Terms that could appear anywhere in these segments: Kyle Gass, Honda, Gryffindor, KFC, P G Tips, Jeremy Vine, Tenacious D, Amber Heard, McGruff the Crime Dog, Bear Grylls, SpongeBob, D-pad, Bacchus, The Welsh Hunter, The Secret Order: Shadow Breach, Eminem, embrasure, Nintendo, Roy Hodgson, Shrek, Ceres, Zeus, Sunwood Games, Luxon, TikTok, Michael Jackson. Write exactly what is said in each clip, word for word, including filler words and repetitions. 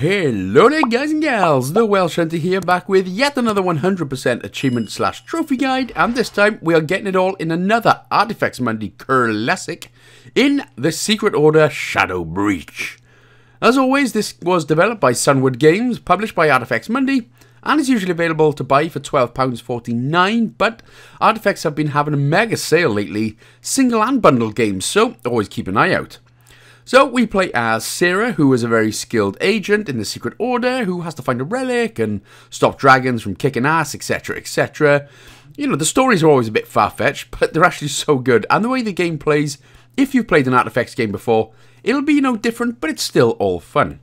Hello there guys and gals, The Welsh Hunter here, back with yet another one hundred percent achievement slash trophy guide, and this time we are getting it all in another Artifex Mundi classic in The Secret Order: Shadow Breach. As always, this was developed by Sunwood Games, published by Artifex Mundi, and is usually available to buy for twelve pounds forty-nine, but Artifex have been having a mega sale lately, single and bundle games, so always keep an eye out. So we play as Ceres, who is a very skilled agent in the Secret Order, who has to find a relic and stop dragons from kicking ass, etc, et cetera. You know, the stories are always a bit far-fetched, but they're actually so good. And the way the game plays, if you've played an Artifex game before, it'll be no different, but it's still all fun.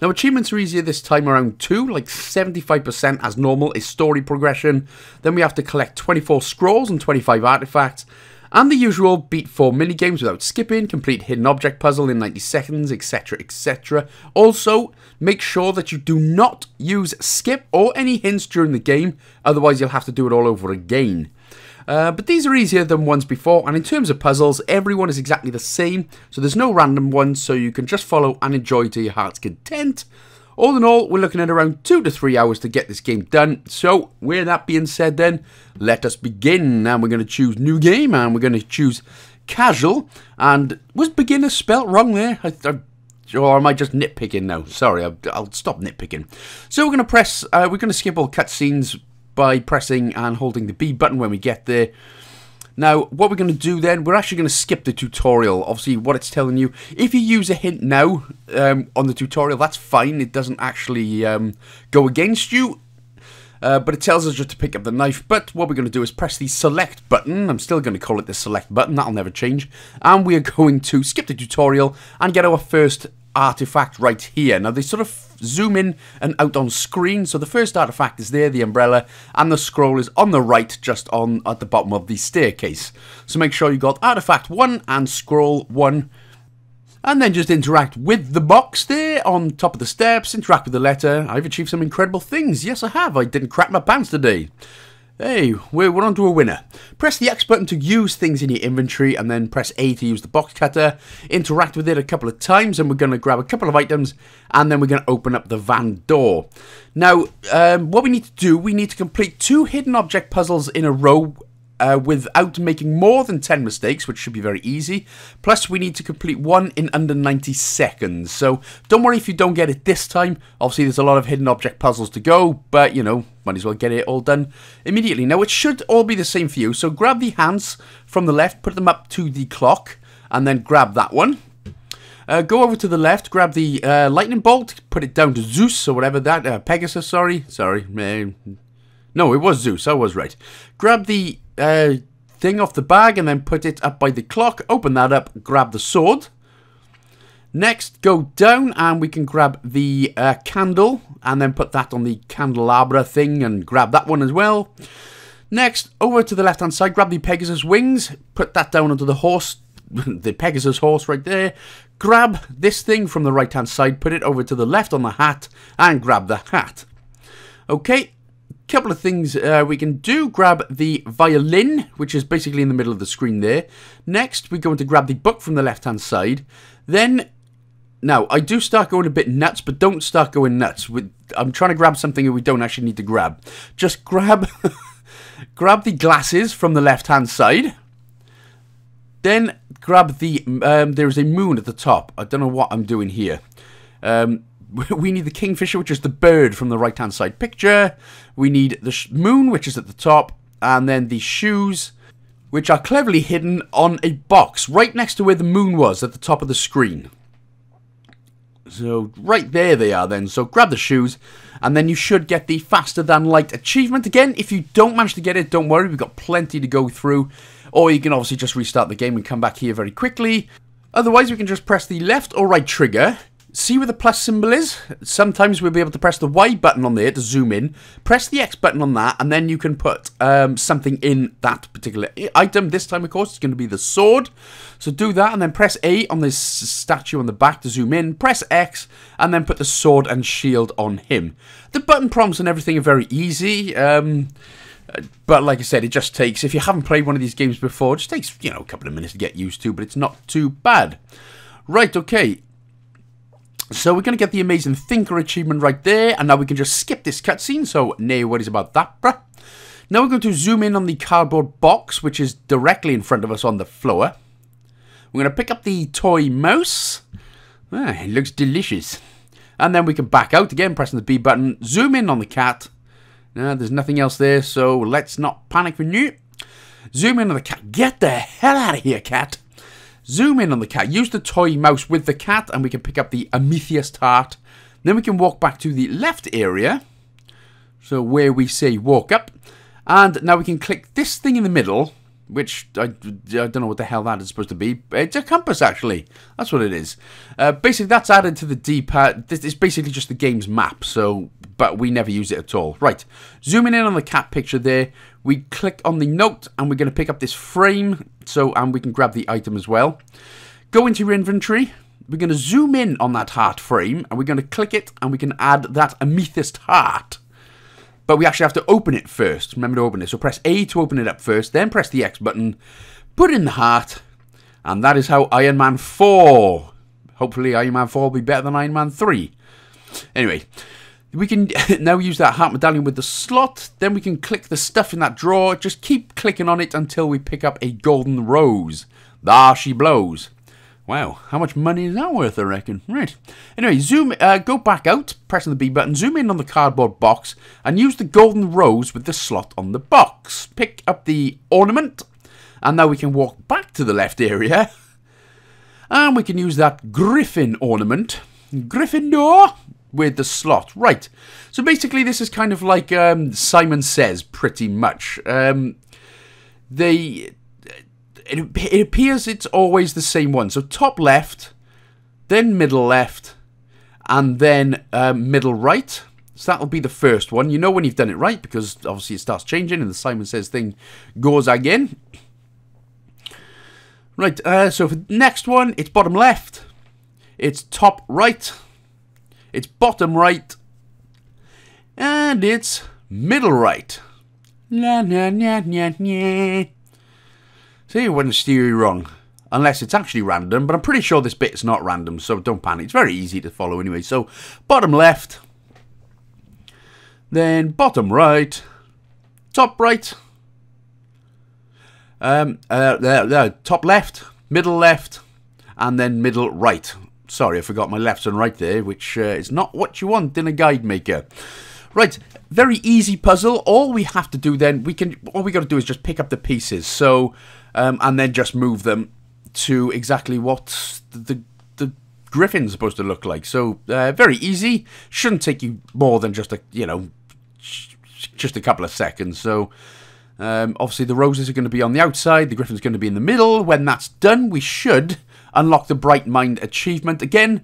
Now, achievements are easier this time around too, like seventy-five percent as normal is story progression. Then we have to collect twenty-four scrolls and twenty-five artifacts. And the usual beat four minigames without skipping, complete hidden object puzzle in ninety seconds, et cetera, et cetera. Also, make sure that you do not use skip or any hints during the game, otherwise you'll have to do it all over again. Uh, but these are easier than ones before, and in terms of puzzles, everyone is exactly the same, so there's no random ones, so you can just follow and enjoy to your heart's content. All in all, we're looking at around two to three hours to get this game done. So, with that being said then, let us begin. And we're going to choose new game, and we're going to choose casual. And was beginner spelt wrong there? I, I, or am I just nitpicking now? Sorry, I, I'll stop nitpicking. So we're going to press, uh, we're going to skip all cutscenes by pressing and holding the B button when we get there. Now, what we're going to do then, we're actually going to skip the tutorial, obviously what it's telling you. If you use a hint now um, on the tutorial, that's fine, it doesn't actually um, go against you, uh, but it tells us just to pick up the knife. But what we're going to do is press the select button, I'm still going to call it the select button, that'll never change, and we're going to skip the tutorial and get our first artifact right here. Now, they sort of zoom in and out on screen, so the first artifact is there, the umbrella, and the scroll is on the right, just on at the bottom of the staircase. So make sure you got artifact one and scroll one, and then just interact with the box there on top of the steps, interact with the letter. I've achieved some incredible things. Yes, I have. I didn't crap my pants today. Hey, we're, we're on to a winner. Press the X button to use things in your inventory, and then press A to use the box cutter. Interact with it a couple of times, and we're going to grab a couple of items, and then we're going to open up the van door. Now, um, what we need to do, we need to complete two hidden object puzzles in a row uh, without making more than ten mistakes, which should be very easy. Plus, we need to complete one in under ninety seconds. So, don't worry if you don't get it this time. Obviously, there's a lot of hidden object puzzles to go, but, you know, might as well get it all done immediately. Now, it should all be the same for you, so grab the hands from the left, put them up to the clock, and then grab that one. Uh, go over to the left, grab the uh, lightning bolt, put it down to Zeus, or whatever that, uh, Pegasus, sorry, sorry, no, it was Zeus, I was right. Grab the uh, thing off the bag, and then put it up by the clock, open that up, grab the sword. Next, go down, and we can grab the uh, candle, and then put that on the candelabra thing, and grab that one as well. Next, over to the left-hand side, grab the Pegasus wings, put that down onto the horse, the Pegasus horse right there. Grab this thing from the right-hand side, put it over to the left on the hat, and grab the hat. Okay. Couple of things uh, we can do. Grab the violin, which is basically in the middle of the screen there. Next, we're going to grab the book from the left-hand side. Then, now, I do start going a bit nuts, but don't start going nuts. We're, I'm trying to grab something that we don't actually need to grab. Just grab, grab the glasses from the left-hand side. Then, grab the... Um, there is a moon at the top. I don't know what I'm doing here. Um... We need the kingfisher, which is the bird from the right-hand side picture. We need the sh moon, which is at the top. And then the shoes, which are cleverly hidden on a box right next to where the moon was at the top of the screen. So, right there they are then. So, grab the shoes. And then you should get the Faster Than Light achievement. Again, if you don't manage to get it, don't worry. We've got plenty to go through. Or you can obviously just restart the game and come back here very quickly. Otherwise, we can just press the left or right trigger. See where the plus symbol is? Sometimes we'll be able to press the Y button on there to zoom in. Press the X button on that, and then you can put um, something in that particular item. This time, of course, it's going to be the sword. So do that, and then press A on this statue on the back to zoom in. Press X, and then put the sword and shield on him. The button prompts and everything are very easy. Um... But like I said, it just takes, if you haven't played one of these games before, it just takes, you know, a couple of minutes to get used to, but it's not too bad. Right, okay. So we're going to get the Amazing Thinker achievement right there, and now we can just skip this cutscene, so no worries about that, bruh. Now we're going to zoom in on the cardboard box, which is directly in front of us on the floor. We're going to pick up the toy mouse. Ah, it looks delicious. And then we can back out again, pressing the B button, zoom in on the cat. Now, there's nothing else there, so let's not panic for new. Zoom in on the cat. Get the hell out of here, cat. Zoom in on the cat. Use the toy mouse with the cat, and we can pick up the Amethyst Tart. Then we can walk back to the left area. So where we say walk up. And now we can click this thing in the middle, which I, I don't know what the hell that is supposed to be. It's a compass, actually. That's what it is. Uh, basically, that's added to the D-pad. This is basically just the game's map, so but we never use it at all. Right, zooming in on the cat picture there. We click on the note, and we're going to pick up this frame, so and we can grab the item as well. Go into your inventory. We're going to zoom in on that heart frame, and we're going to click it, and we can add that amethyst heart. But we actually have to open it first. Remember to open it. So press A to open it up first. Then press the X button. Put in the heart. And that is how Iron Man four. Hopefully Iron Man four will be better than Iron Man three. Anyway. We can now use that heart medallion with the slot. Then we can click the stuff in that drawer. Just keep clicking on it until we pick up a golden rose. There she blows. Wow, how much money is that worth, I reckon? Right. Anyway, zoom, uh, go back out, pressing the B button, zoom in on the cardboard box, and use the golden rose with the slot on the box. Pick up the ornament, and now we can walk back to the left area. And we can use that griffin ornament. Gryffindor with the slot. Right. So basically, this is kind of like um, Simon Says, pretty much. Um, they... It, it appears it's always the same one. So top left, then middle left, and then uh, middle right. So that'll be the first one. You know when you've done it right, because obviously it starts changing and the Simon Says thing goes again. Right, uh, so for the next one, it's bottom left. It's top right. It's bottom right. And it's middle right. Na na na na na. See, it wouldn't steer you wrong, unless it's actually random, but I'm pretty sure this bit's not random, so don't panic. It's very easy to follow anyway. So, bottom left, then bottom right, top right, um, uh, uh, uh, top left, middle left, and then middle right. Sorry, I forgot my left and right there, which uh, is not what you want in a guide maker. Right, very easy puzzle. All we have to do then, we can, all we got to do is just pick up the pieces. So, um, and then just move them to exactly what the, the, the griffin's supposed to look like. So, uh, very easy. Shouldn't take you more than just a, you know, just a couple of seconds. So, um, obviously the roses are going to be on the outside. The griffin's going to be in the middle. When that's done, we should unlock the Bright Mind achievement again.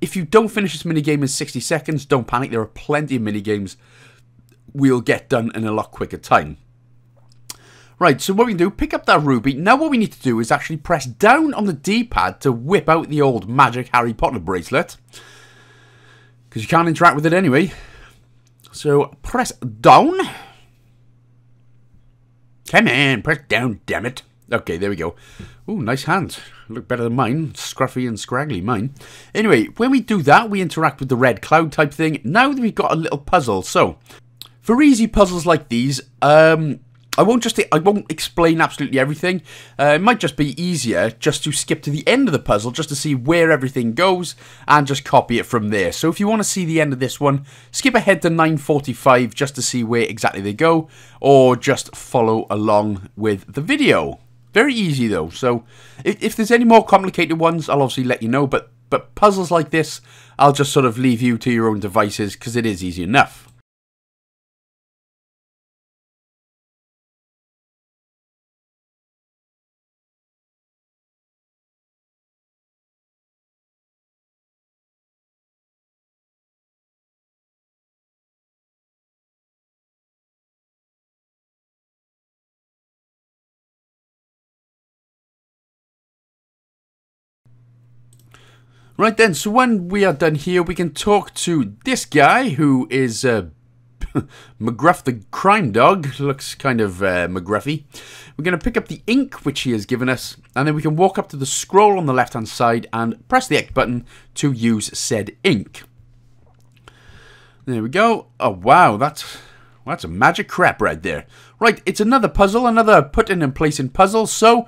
If you don't finish this minigame in sixty seconds, don't panic. There are plenty of minigames we'll get done in a lot quicker time. Right, so what we do, pick up that ruby. Now what we need to do is actually press down on the D-pad to whip out the old magic Harry Potter bracelet. Because you can't interact with it anyway. So press down. Come on, press down, damn it. Okay, there we go. Ooh, nice hand. Look better than mine. Scruffy and scraggly, mine. Anyway, when we do that, we interact with the red cloud type thing. Now that we've got a little puzzle. So, for easy puzzles like these, um, I won't just I won't explain absolutely everything. Uh, it might just be easier just to skip to the end of the puzzle, just to see where everything goes, and just copy it from there. So if you want to see the end of this one, skip ahead to nine forty-five just to see where exactly they go, or just follow along with the video. Very easy, though. So, if, if there's any more complicated ones, I'll obviously let you know. But, but puzzles like this, I'll just sort of leave you to your own devices, because it is easy enough. Right then, so when we are done here, we can talk to this guy who is uh, McGruff the Crime Dog. Looks kind of uh, McGruffy. We're going to pick up the ink which he has given us, and then we can walk up to the scroll on the left hand side and press the X button to use said ink. There we go. Oh wow, that's, that's a magic crap right there. Right, it's another puzzle, another put in and place in puzzle, so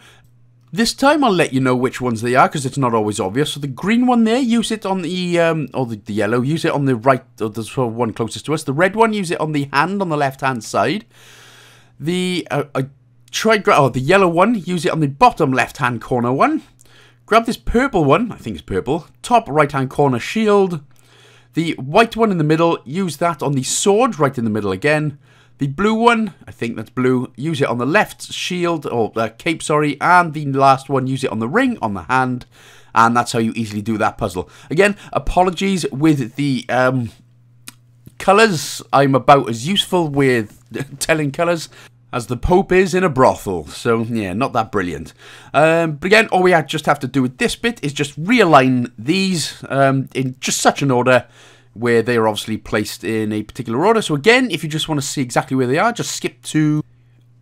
this time I'll let you know which ones they are, because it's not always obvious. So the green one there, use it on the, um, or the, the yellow, use it on the right, or the one closest to us. The red one, use it on the hand on the left-hand side. The, uh, I tried, oh, the yellow one, use it on the bottom left-hand corner one. Grab this purple one, I think it's purple, top right-hand corner shield. The white one in the middle, use that on the sword, right in the middle again. The blue one, I think that's blue, use it on the left shield, or uh, cape, sorry, and the last one, use it on the ring, on the hand, and that's how you easily do that puzzle. Again, apologies with the um, colours, I'm about as useful with telling colours as the Pope is in a brothel, so yeah, not that brilliant. Um, but again, all we just have to do with this bit is just realign these um, in just such an order where they are obviously placed in a particular order. So again, if you just want to see exactly where they are, just skip to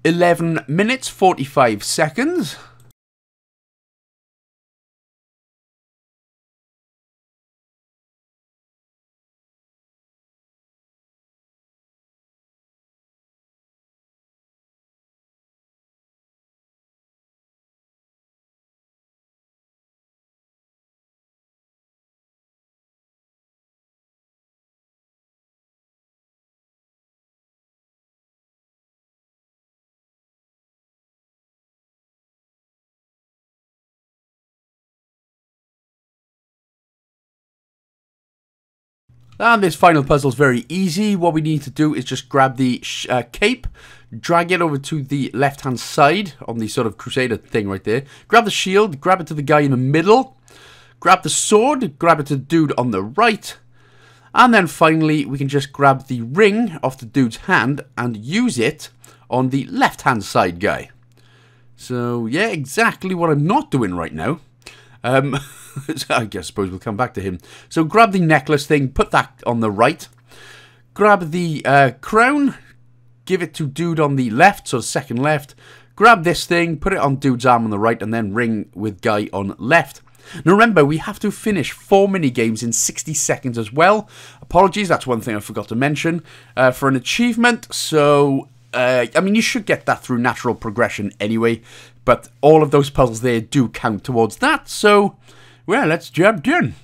eleven minutes, forty-five seconds. And this final puzzle is very easy. What we need to do is just grab the sh uh, cape, drag it over to the left-hand side on the sort of crusader thing right there. Grab the shield, grab it to the guy in the middle. Grab the sword, grab it to the dude on the right. And then finally, we can just grab the ring off the dude's hand and use it on the left-hand side guy. So, yeah, exactly what I'm not doing right now. Um, I guess, suppose we'll come back to him. So grab the necklace thing, put that on the right. Grab the uh, crown, give it to dude on the left, so second left. Grab this thing, put it on dude's arm on the right, and then ring with guy on left. Now remember, we have to finish four mini-games in sixty seconds as well. Apologies, that's one thing I forgot to mention. Uh, for an achievement, so... Uh, I mean, you should get that through natural progression anyway, but all of those puzzles there do count towards that, so, well, let's job done.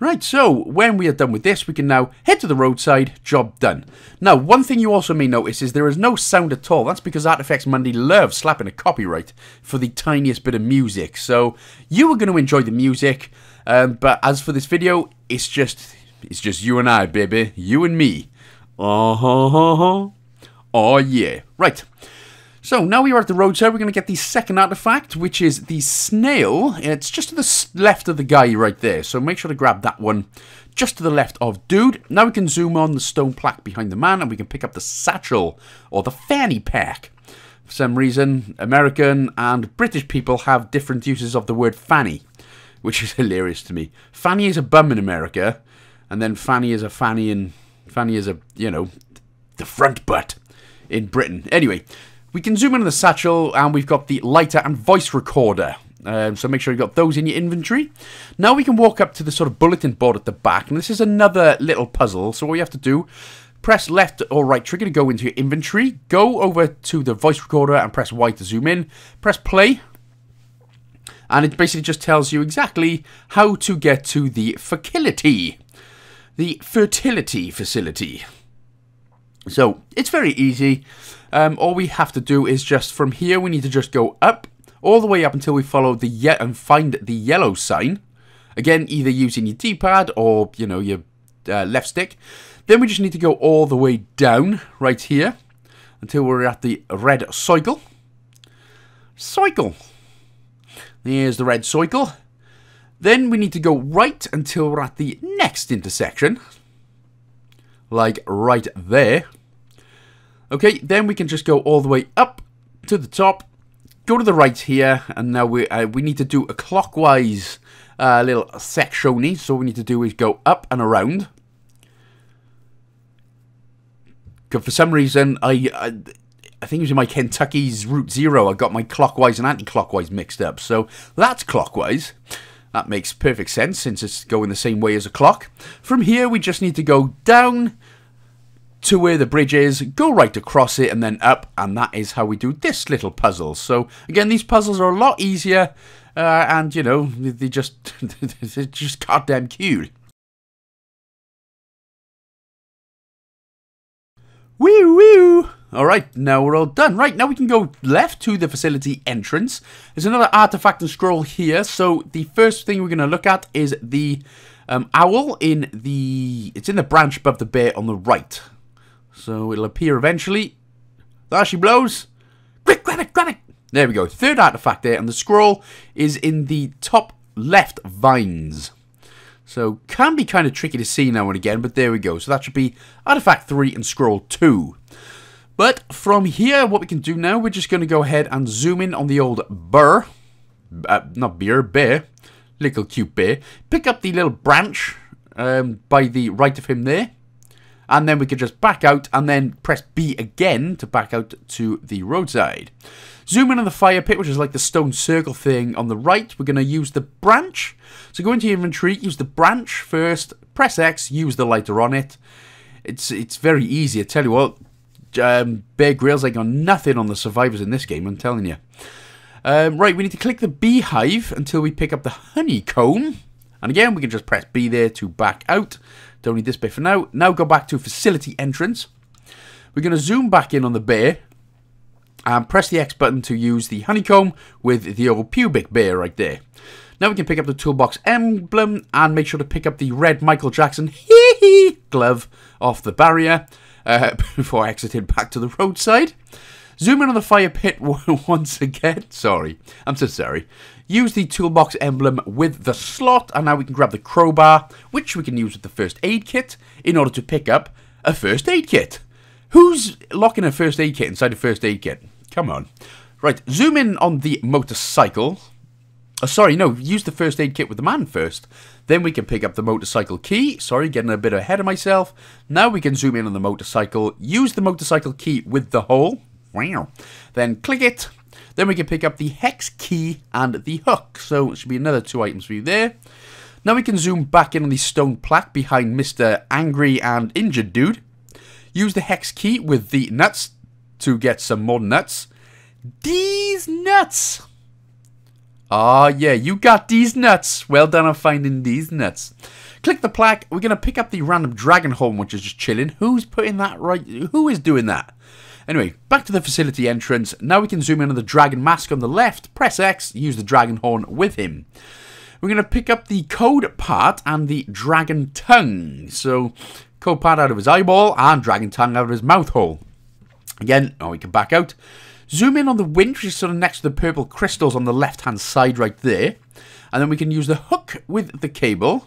Right, so, when we are done with this, we can now head to the roadside, job done. Now, one thing you also may notice is there is no sound at all. That's because Artifex Mundi loves slapping a copyright for the tiniest bit of music, so you are going to enjoy the music, um, but as for this video, it's just, it's just you and I, baby, you and me. Uh-huh-huh-huh. Oh yeah. Right. So now we are at the roadside, we're going to get the second artifact, which is the snail. It's just to the left of the guy right there, so make sure to grab that one just to the left of dude. Now we can zoom on the stone plaque behind the man, and we can pick up the satchel, or the fanny pack. For some reason, American and British people have different uses of the word fanny, which is hilarious to me. Fanny is a bum in America, and then fanny is a fanny in... fanny is a, you know, the front butt in Britain. Anyway, we can zoom in on the satchel, and we've got the lighter and voice recorder. Um, so make sure you've got those in your inventory. Now we can walk up to the sort of bulletin board at the back, and this is another little puzzle. So all you have to do, press left or right trigger to go into your inventory, go over to the voice recorder and press Y to zoom in, press play, and it basically just tells you exactly how to get to the fertility, the fertility facility. So, it's very easy. Um, all we have to do is just, from here, we need to just go up, all the way up until we follow the ye- and find the yellow sign. Again, either using your D-pad or, you know, your uh, left stick. Then we just need to go all the way down, right here, until we're at the red cycle. Cycle. There's the red cycle. Then we need to go right until we're at the next intersection. Like right there. Okay, then we can just go all the way up to the top, go to the right here, and now we uh, we need to do a clockwise uh, little sectiony. So what we need to do is go up and around, For some reason, I, I I think it was in my Kentucky's Route Zero, I got my clockwise and anti-clockwise mixed up. So that's clockwise. That makes perfect sense since it's going the same way as a clock. From here, we just need to go down to where the bridge is, go right across it, and then up. And that is how we do this little puzzle. So, again, these puzzles are a lot easier. Uh, and, you know, they just, they're just goddamn cute. Woo woo! Alright, now we're all done. Right, now we can go left to the facility entrance. There's another artifact and scroll here. So the first thing we're going to look at is the um, owl in the... It's in the branch above the bear on the right. So it'll appear eventually. There she blows. Quick, grab it, grab it! There we go. Third artifact there. And the scroll is in the top left vines. So, can be kind of tricky to see now and again, but there we go. So that should be Artifact three and Scroll two. But from here, what we can do now, we're just going to go ahead and zoom in on the old burr. Uh, not beer, bear. Little cute bear. Pick up the little branch um, by the right of him there. And then we can just back out and then press B again to back out to the roadside. Zoom in on the fire pit, which is like the stone circle thing on the right. We're going to use the branch. So go into your inventory, use the branch first, press X, use the lighter on it. It's it's very easy. I tell you what, um, Bear Grylls ain't got nothing on the survivors in this game, I'm telling you. Um, right, we need to click the beehive until we pick up the honeycomb. And again, we can just press B there to back out. Don't need this bit for now. Now go back to facility entrance. We're going to zoom back in on the bear. And press the X button to use the honeycomb with the old pubic bear right there. Now we can pick up the toolbox emblem. And make sure to pick up the red Michael Jackson hee hee glove off the barrier. Uh, before exiting back to the roadside. Zoom in on the fire pit once again. Sorry. I'm so sorry. Use the toolbox emblem with the slot. And now we can grab the crowbar, which we can use with the first aid kit, in order to pick up a first aid kit. Who's locking a first aid kit inside a first aid kit? Come on. Right, zoom in on the motorcycle. Oh, sorry, no, use the first aid kit with the man first. Then we can pick up the motorcycle key. Sorry, getting a bit ahead of myself. Now we can zoom in on the motorcycle. Use the motorcycle key with the hole. Wow. Then click it. Then we can pick up the hex key and the hook. So it should be another two items for you there. Now we can zoom back in on the stone plaque behind Mister Angry and Injured Dude. Use the hex key with the nuts to get some more nuts. These nuts! Ah, yeah, you got these nuts. Well done on finding these nuts. Click the plaque. We're going to pick up the random dragon horn, which is just chilling. Who's putting that right? Who is doing that? Anyway, back to the facility entrance. Now we can zoom in on the dragon mask on the left. Press X, use the dragon horn with him. We're going to pick up the code part and the dragon tongue. So, code part out of his eyeball and dragon tongue out of his mouth hole. Again, oh, we can back out. Zoom in on the wind, which is sort of next to the purple crystals on the left-hand side right there. And then we can use the hook with the cable.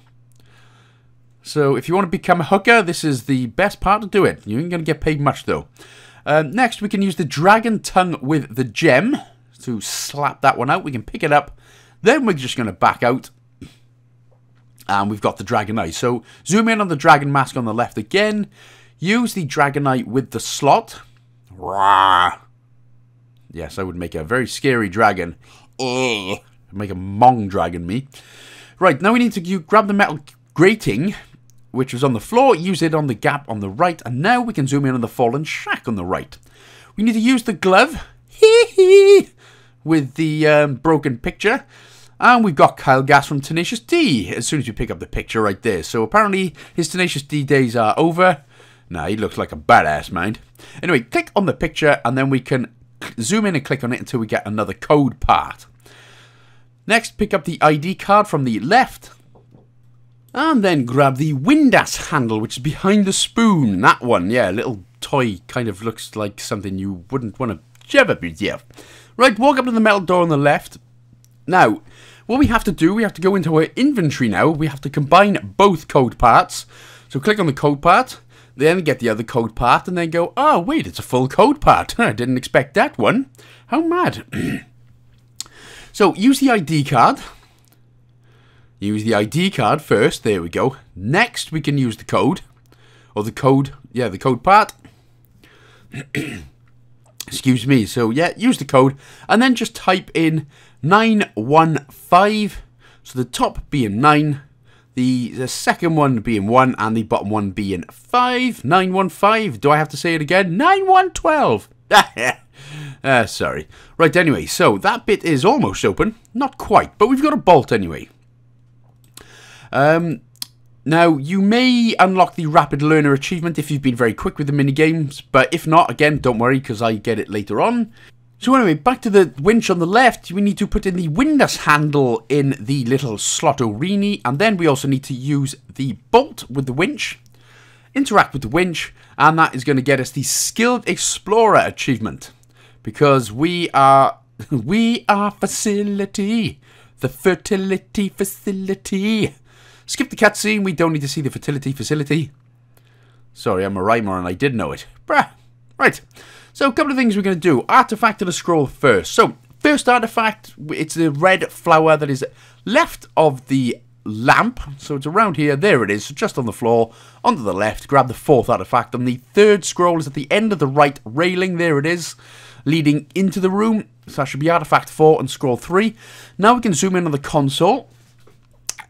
So, if you want to become a hooker, this is the best part to do it. You ain't going to get paid much, though. Um, next, we can use the dragon tongue with the gem to slap that one out. We can pick it up. Then we're just going to back out. And we've got the dragon eye. So, zoom in on the dragon mask on the left again. Use the dragon eye with the slot. Rawr. Yes, I would make a very scary dragon. Ugh. Make a mong dragon me. Right, now we need to grab the metal grating, which was on the floor. Use it on the gap on the right. And now we can zoom in on the fallen shack on the right. We need to use the glove. Hee hee. With the um, broken picture. And we've got Kyle Gass from Tenacious D as soon as you pick up the picture right there. So apparently his Tenacious D days are over. Nah, he looks like a badass, mind. Anyway, click on the picture and then we can zoom in and click on it until we get another code part. Next, pick up the I D card from the left. And then grab the Windass handle, which is behind the spoon. That one, yeah, little toy kind of looks like something you wouldn't want to ever be, yeah. Right, walk up to the metal door on the left. Now, what we have to do, we have to go into our inventory now. We have to combine both code parts. So click on the code part. Then get the other code part and then go, oh, wait, it's a full code part. I didn't expect that one. How mad. So, use the I D card. Use the I D card first. There we go. Next, we can use the code. Or the code. Yeah, the code part. Excuse me. So yeah, use the code and then just type in nine one five. So the top being nine, the, the second one being one, and the bottom one being five. nine one five. Do I have to say it again? nine one twelve. uh, sorry. Right, anyway, so that bit is almost open. Not quite, but we've got a bolt anyway. Um, now, you may unlock the Rapid Learner achievement if you've been very quick with the minigames, but if not, again, don't worry, because I get it later on. So anyway, back to the winch on the left, we need to put in the windlass handle in the little slot-o-rini, and then we also need to use the bolt with the winch, interact with the winch, and that is going to get us the Skilled Explorer achievement, because we are, we are facility, the fertility facility. Skip the cutscene, we don't need to see the fertility facility. Sorry, I'm a rhymer and I did know it. Bruh. Right. So, a couple of things we're going to do. Artifact and a scroll first. So, first artifact, it's the red flower that is left of the lamp. So, it's around here. There it is. So just on the floor, onto the left. Grab the fourth artifact. And the third scroll is at the end of the right railing. There it is. Leading into the room. So, that should be artifact four and scroll three. Now, we can zoom in on the console.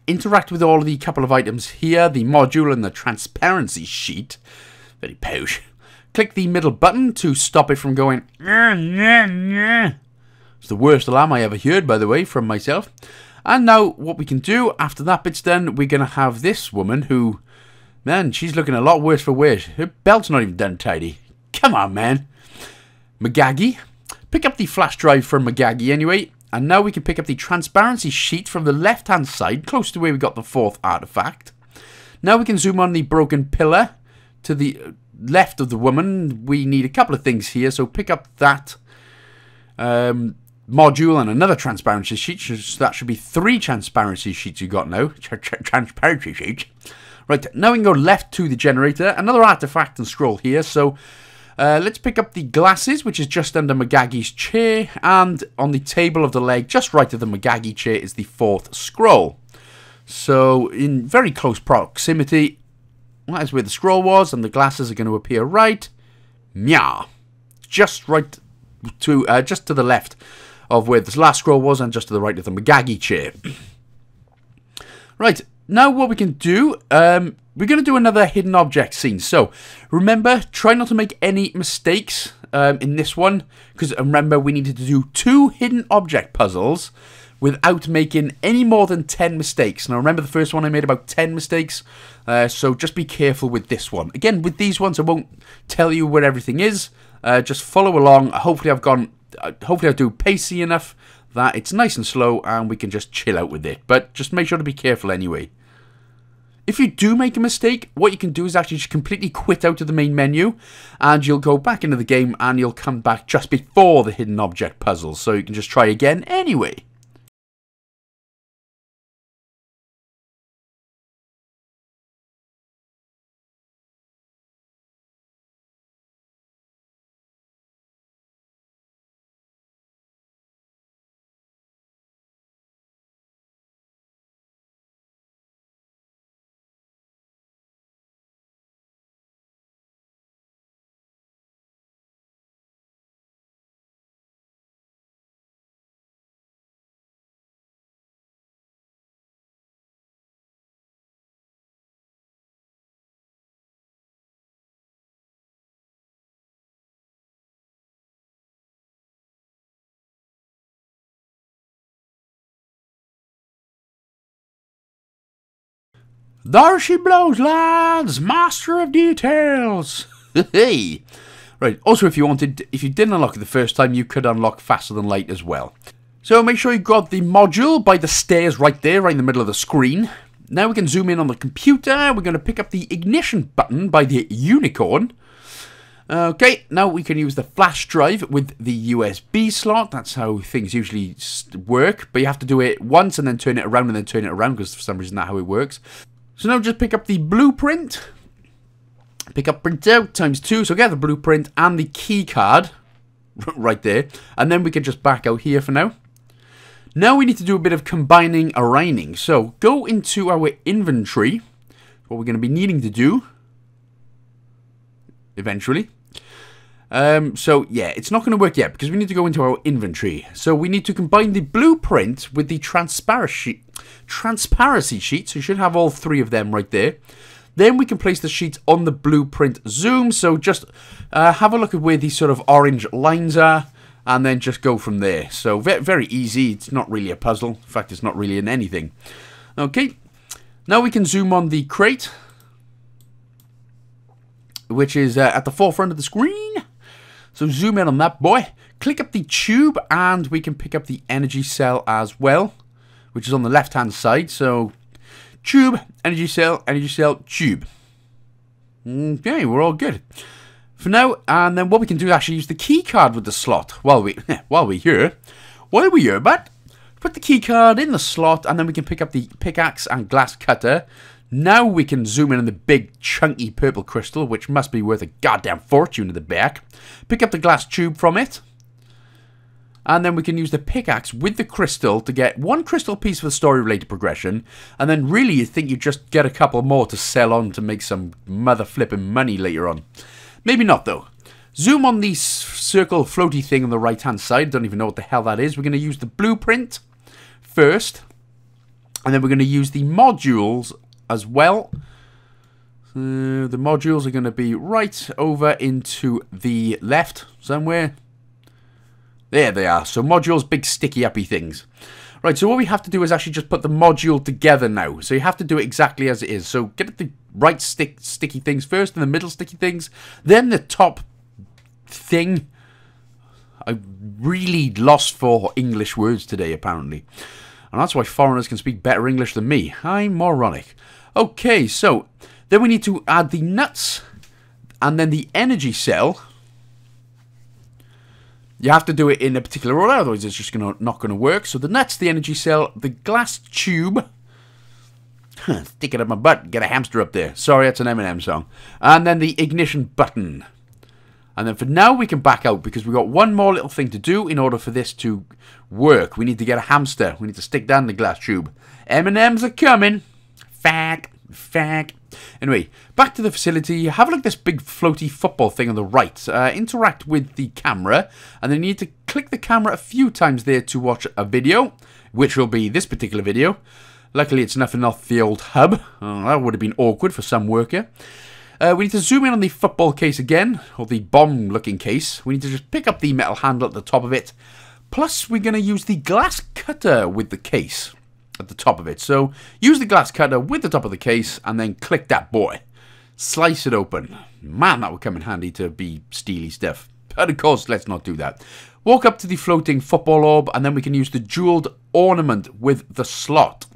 Interact with all of the couple of items here. The module and the transparency sheet. Very posh. Click the middle button to stop it from going. It's the worst alarm I ever heard, by the way, from myself. And now what we can do after that bit's done, we're going to have this woman who, man, she's looking a lot worse for wear. Her belt's not even done tidy. Come on, man. McGaggy. Pick up the flash drive from McGaggy anyway. And now we can pick up the transparency sheet from the left-hand side, close to where we got the fourth artifact. Now we can zoom on the broken pillar to the left of the woman. We need a couple of things here, so pick up that um, module and another transparency sheet. So that should be three transparency sheets you got now. Transparency sheet. Right, now we can go left to the generator. Another artifact and scroll here. So uh, let's pick up the glasses, which is just under McGaggy's chair. And on the table of the leg, just right of the McGaggy chair, is the fourth scroll. So in very close proximity. Well, that's where the scroll was, and the glasses are going to appear right. Meow. Just right to, uh, just to the left of where this last scroll was, and just to the right of the McGaggy chair. Right, now what we can do, um, we're going to do another hidden object scene. So, remember, try not to make any mistakes um, in this one, because remember, we needed to do two hidden object puzzles without making any more than ten mistakes. Now, remember the first one I made about ten mistakes, uh, so just be careful with this one. Again, with these ones, I won't tell you where everything is. Uh, just follow along. Hopefully, I've gone. Uh, hopefully, I do pacey enough that it's nice and slow, and we can just chill out with it. But just make sure to be careful anyway. If you do make a mistake, what you can do is actually just completely quit out of the main menu, and you'll go back into the game, and you'll come back just before the hidden object puzzle, so you can just try again anyway. There she blows, lads! Master of details! Hey! Right, also if you wanted, if you didn't unlock it the first time, you could unlock Faster Than Light as well. So make sure you got the module by the stairs right there, right in the middle of the screen. Now we can zoom in on the computer. We're going to pick up the ignition button by the unicorn. Okay, now we can use the flash drive with the U S B slot. That's how things usually work. But you have to do it once and then turn it around and then turn it around, because for some reason that's how it works. So now just pick up the blueprint, pick up printout times two, so get the blueprint and the key card right there, and then we can just back out here for now. Now we need to do a bit of combining, arranging, so go into our inventory, what we're going to be needing to do eventually. Um, so, yeah, it's not going to work yet because we need to go into our inventory. So we need to combine the blueprint with the transparency, transparency sheet. So you should have all three of them right there. Then we can place the sheet on the blueprint zoom. So just uh, have a look at where these sort of orange lines are and then just go from there. So very, very easy. It's not really a puzzle. In fact, it's not really in anything. Okay. Now we can zoom on the crate, which is uh, at the forefront of the screen. So zoom in on that boy. Click up the tube and we can pick up the energy cell as well, which is on the left-hand side. So tube, energy cell, energy cell, tube. Okay, we're all good for now. And then what we can do is actually use the key card with the slot while we while we're here. While we're here, but put the key card in the slot and then we can pick up the pickaxe and glass cutter. Now we can zoom in on the big chunky purple crystal, which must be worth a goddamn fortune at the back. Pick up the glass tube from it. And then we can use the pickaxe with the crystal to get one crystal piece for the story-related progression. And then really you think you just get a couple more to sell on to make some mother-flipping money later on. Maybe not, though. Zoom on the circle floaty thing on the right-hand side. Don't even know what the hell that is. We're going to use the blueprint first. And then we're going to use the modules as well. So the modules are going to be right over into the left somewhere. There they are. So modules, big sticky uppy things. Right, so what we have to do is actually just put the module together now. So you have to do it exactly as it is. So get the right stick sticky things first, and the middle sticky things, then the top thing. I really lost for English words today, apparently. And that's why foreigners can speak better English than me. I'm moronic. Okay, so then we need to add the nuts and then the energy cell. You have to do it in a particular order, otherwise it's just gonna, not going to work. So the nuts, the energy cell, the glass tube. Stick it up my butt, get a hamster up there. Sorry, that's an Eminem song. And then the ignition button. And then for now we can back out because we've got one more little thing to do in order for this to work. We need to get a hamster. We need to stick down the glass tube. M and M's are coming. Fag, fag. Anyway, back to the facility. Have a look at this big floaty football thing on the right. Uh, interact with the camera. And then you need to click the camera a few times there to watch a video, which will be this particular video. Luckily it's nothing off the old hub. Oh, that would have been awkward for some worker. Uh, we need to zoom in on the football case again, or the bomb-looking case. We need to just pick up the metal handle at the top of it. Plus, we're going to use the glass cutter with the case at the top of it. So, use the glass cutter with the top of the case, and then click that boy. Slice it open. Man, that would come in handy to be steely stuff. But, of course, let's not do that. Walk up to the floating football orb, and then we can use the jeweled ornament with the slot.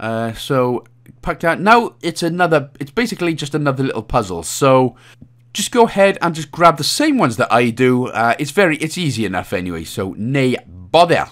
Uh, so... packed out. Now it's another, it's basically just another little puzzle. So just go ahead and just grab the same ones that I do. Uh, it's very, it's easy enough anyway. So nay bother.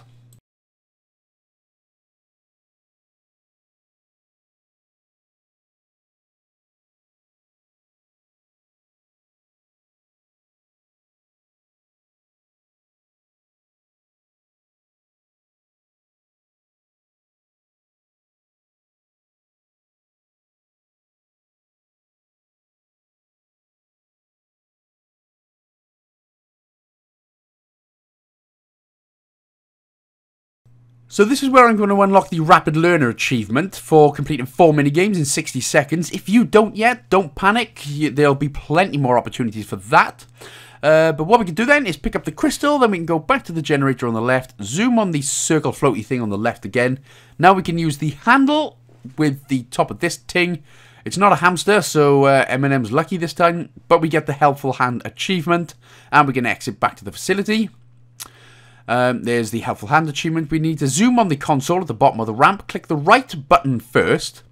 So this is where I'm going to unlock the Rapid Learner achievement for completing four minigames in sixty seconds. If you don't yet, don't panic. There'll be plenty more opportunities for that. Uh, but what we can do then is pick up the crystal, then we can go back to the generator on the left, zoom on the circle floaty thing on the left again. Now we can use the handle with the top of this ting. It's not a hamster, so uh, M and M's lucky this time. But we get the Helpful Hand achievement, and we can exit back to the facility. Um, there's the Helpful Hand achievement. We need to zoom on the console at the bottom of the ramp. Click the right button first.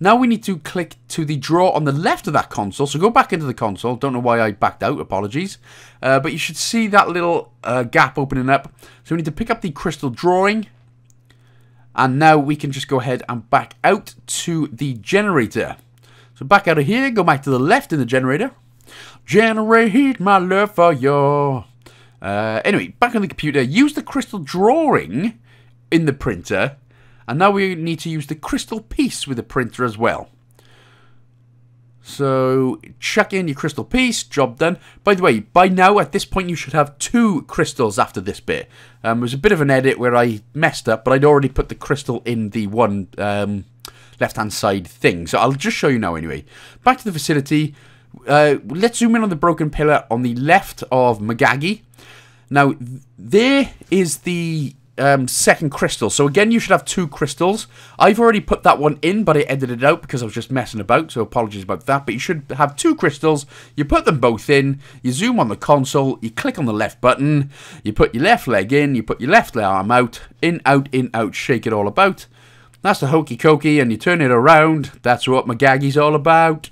Now we need to click to the drawer on the left of that console. So go back into the console. Don't know why I backed out. Apologies. Uh, but you should see that little uh, gap opening up. So we need to pick up the crystal drawing. And now we can just go ahead and back out to the generator. So back out of here. Go back to the left in the generator. Generate my love for you. Uh, anyway, back on the computer, use the crystal drawing in the printer, and now we need to use the crystal piece with the printer as well. So chuck in your crystal piece, job done. By the way, by now at this point you should have two crystals after this bit. Um, it was a bit of an edit where I messed up, but I'd already put the crystal in the one um, left-hand side thing. So I'll just show you now anyway. Back to the facility. Uh, let's zoom in on the broken pillar on the left of Magagi. Now, there is the um, second crystal. So again, you should have two crystals. I've already put that one in, but I edited it out because I was just messing about, so apologies about that. But you should have two crystals. You put them both in. You zoom on the console. You click on the left button. You put your left leg in. You put your left arm out. In, out, in, out. Shake it all about. That's the hokey cokey, and you turn it around. That's what Magagi's all about.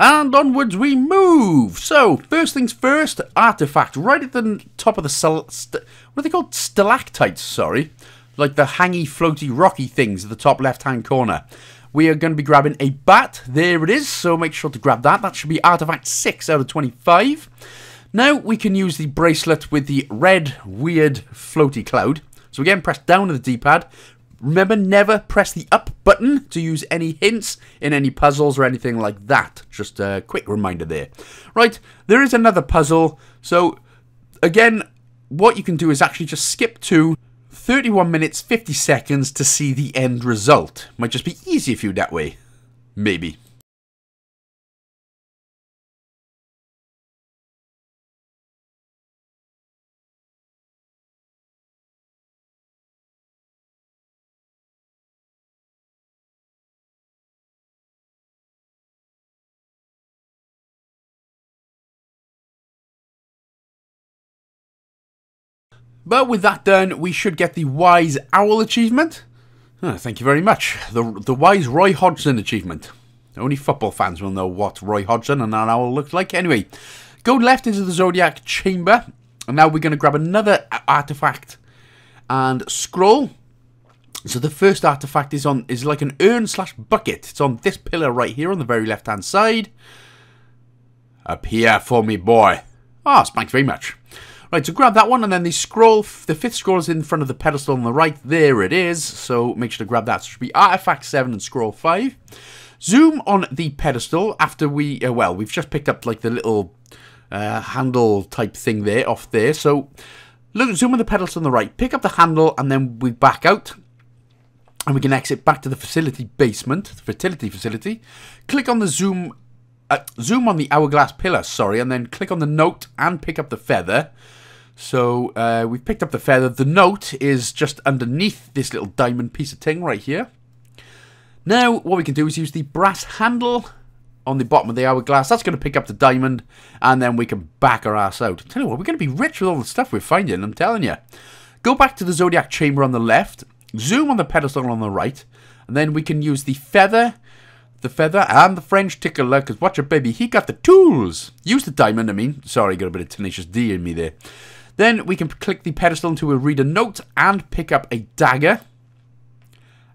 And onwards we move! So, first things first, artifact. Right at the top of the... St what are they called? Stalactites, sorry. Like the hangy, floaty, rocky things at the top left-hand corner. We are going to be grabbing a bat. There it is, so make sure to grab that. That should be artifact six out of twenty-five. Now, we can use the bracelet with the red, weird, floaty cloud. So again, press down on the D-pad. Remember, never press the up button to use any hints in any puzzles or anything like that. Just a quick reminder there. Right, there is another puzzle. So, again, what you can do is actually just skip to thirty-one minutes, fifty seconds to see the end result. Might just be easier for you that way. Maybe. But with that done, we should get the Wise Owl achievement. Oh, thank you very much. The, the Wise Roy Hodgson achievement. Only football fans will know what Roy Hodgson and an owl looks like. Anyway, go left into the Zodiac Chamber. And now we're going to grab another artifact and scroll. So the first artifact is on is like an urn slash bucket. It's on this pillar right here on the very left-hand side. Up here for me, boy. Ah, oh, thanks very much. Right, so grab that one, and then the scroll, the fifth scroll is in front of the pedestal on the right. There it is, so make sure to grab that. So it should be Artifact seven and Scroll five. Zoom on the pedestal after we, uh, well, we've just picked up, like, the little uh, handle type thing there, off there. So, look, zoom on the pedestal on the right, pick up the handle, and then we back out. And we can exit back to the facility basement, the fertility facility. Click on the zoom, uh, zoom on the hourglass pillar, sorry, and then click on the note and pick up the feather. So, uh, we've picked up the feather. The note is just underneath this little diamond piece of ting right here. Now, what we can do is use the brass handle on the bottom of the hourglass. That's going to pick up the diamond, and then we can back our ass out. I tell you what, we're going to be rich with all the stuff we're finding, I'm telling you. Go back to the Zodiac Chamber on the left, zoom on the pedestal on the right, and then we can use the feather, the feather, and the French tickler, because watch it, baby, he got the tools. Use the diamond, I mean. Sorry, got a bit of Tenacious D in me there. Then we can click the pedestal until we read a note and pick up a dagger.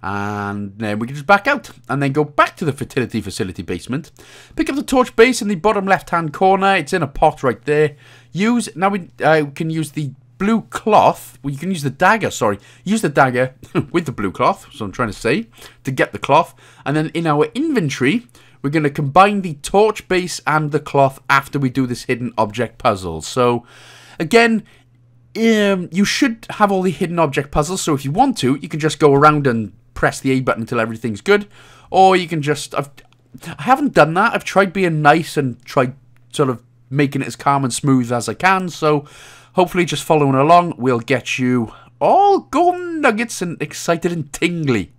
And then we can just back out and then go back to the fertility facility basement. Pick up the torch base in the bottom left-hand corner. It's in a pot right there. Use now we, uh, we can use the blue cloth. Well, you can use the dagger, sorry. Use the dagger with the blue cloth, so I'm trying to say, to get the cloth. And then in our inventory, we're going to combine the torch base and the cloth after we do this hidden object puzzle. So... Again, um, you should have all the hidden object puzzles, so if you want to, you can just go around and press the A button until everything's good. Or you can just... I've, I haven't done that. I've tried being nice and tried sort of making it as calm and smooth as I can, so hopefully just following along will get you all golden nuggets and excited and tingly.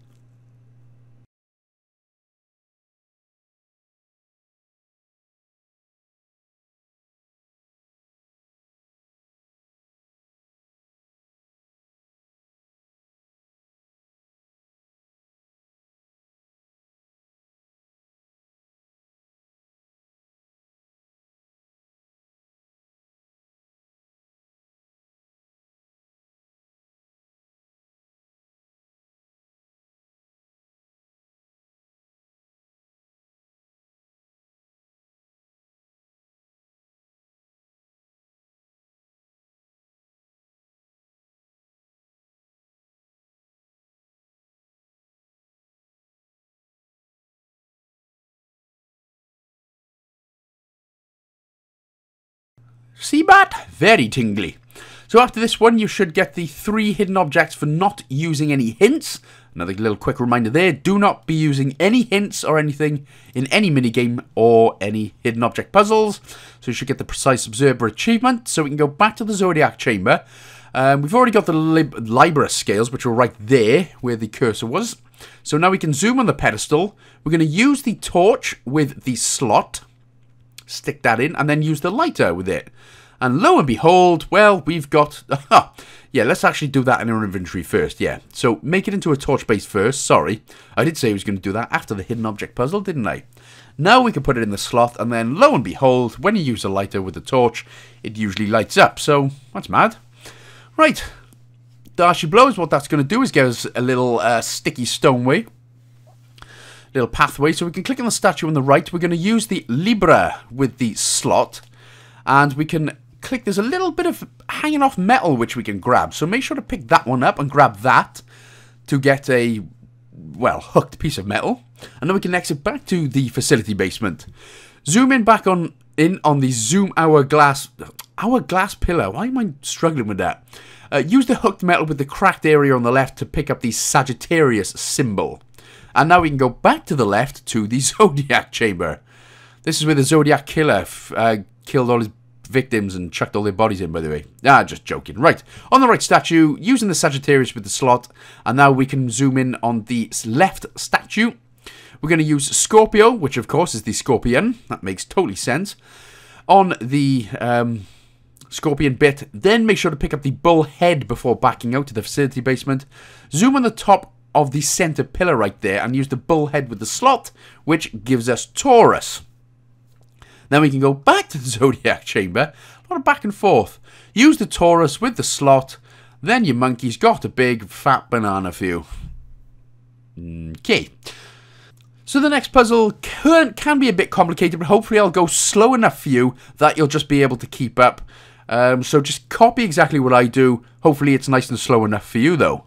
Seabat? Very tingly. So after this one, you should get the three hidden objects for not using any hints. Another little quick reminder there, do not be using any hints or anything in any minigame or any hidden object puzzles. So you should get the Precise Observer achievement, so we can go back to the Zodiac Chamber. Um, we've already got the lib Libra scales, which are right there, where the cursor was. So now we can zoom on the pedestal. We're going to use the torch with the slot, stick that in, and then use the lighter with it. And lo and behold, well, we've got... Uh, yeah, let's actually do that in our inventory first, yeah. So, make it into a torch base first, sorry. I did say I was going to do that after the hidden object puzzle, didn't I? Now we can put it in the slot, and then, lo and behold, when you use a lighter with the torch, it usually lights up. So, that's mad. Right. Darcy Blows, what that's going to do is give us a little uh, sticky stoneway. Little pathway. So, we can click on the statue on the right. We're going to use the Libra with the slot. And we can... click, there's a little bit of hanging off metal which we can grab, so make sure to pick that one up and grab that to get a, well, hooked piece of metal. And then we can exit back to the facility basement. Zoom in back on in on the zoom hourglass hourglass pillar. Why am I struggling with that? Uh, use the hooked metal with the cracked area on the left to pick up the Sagittarius symbol. And now we can go back to the left to the Zodiac Chamber. This is where the Zodiac Killer uh, killed all his victims and chucked all their bodies in, by the way. Ah, just joking. Right, on the right statue, using the Sagittarius with the slot, and now we can zoom in on the left statue. We're going to use Scorpio, which of course is the scorpion. That makes totally sense. On the um, scorpion bit, then make sure to pick up the bull head before backing out to the facility basement. Zoom on the top of the center pillar right there, and use the bull head with the slot, which gives us Taurus. Then we can go back to the Zodiac Chamber. A lot of back and forth. Use the Taurus with the slot. Then your monkey's got a big fat banana for you. Okay. So the next puzzle can, can be a bit complicated, but hopefully I'll go slow enough for you that you'll just be able to keep up. Um, so just copy exactly what I do. Hopefully it's nice and slow enough for you though.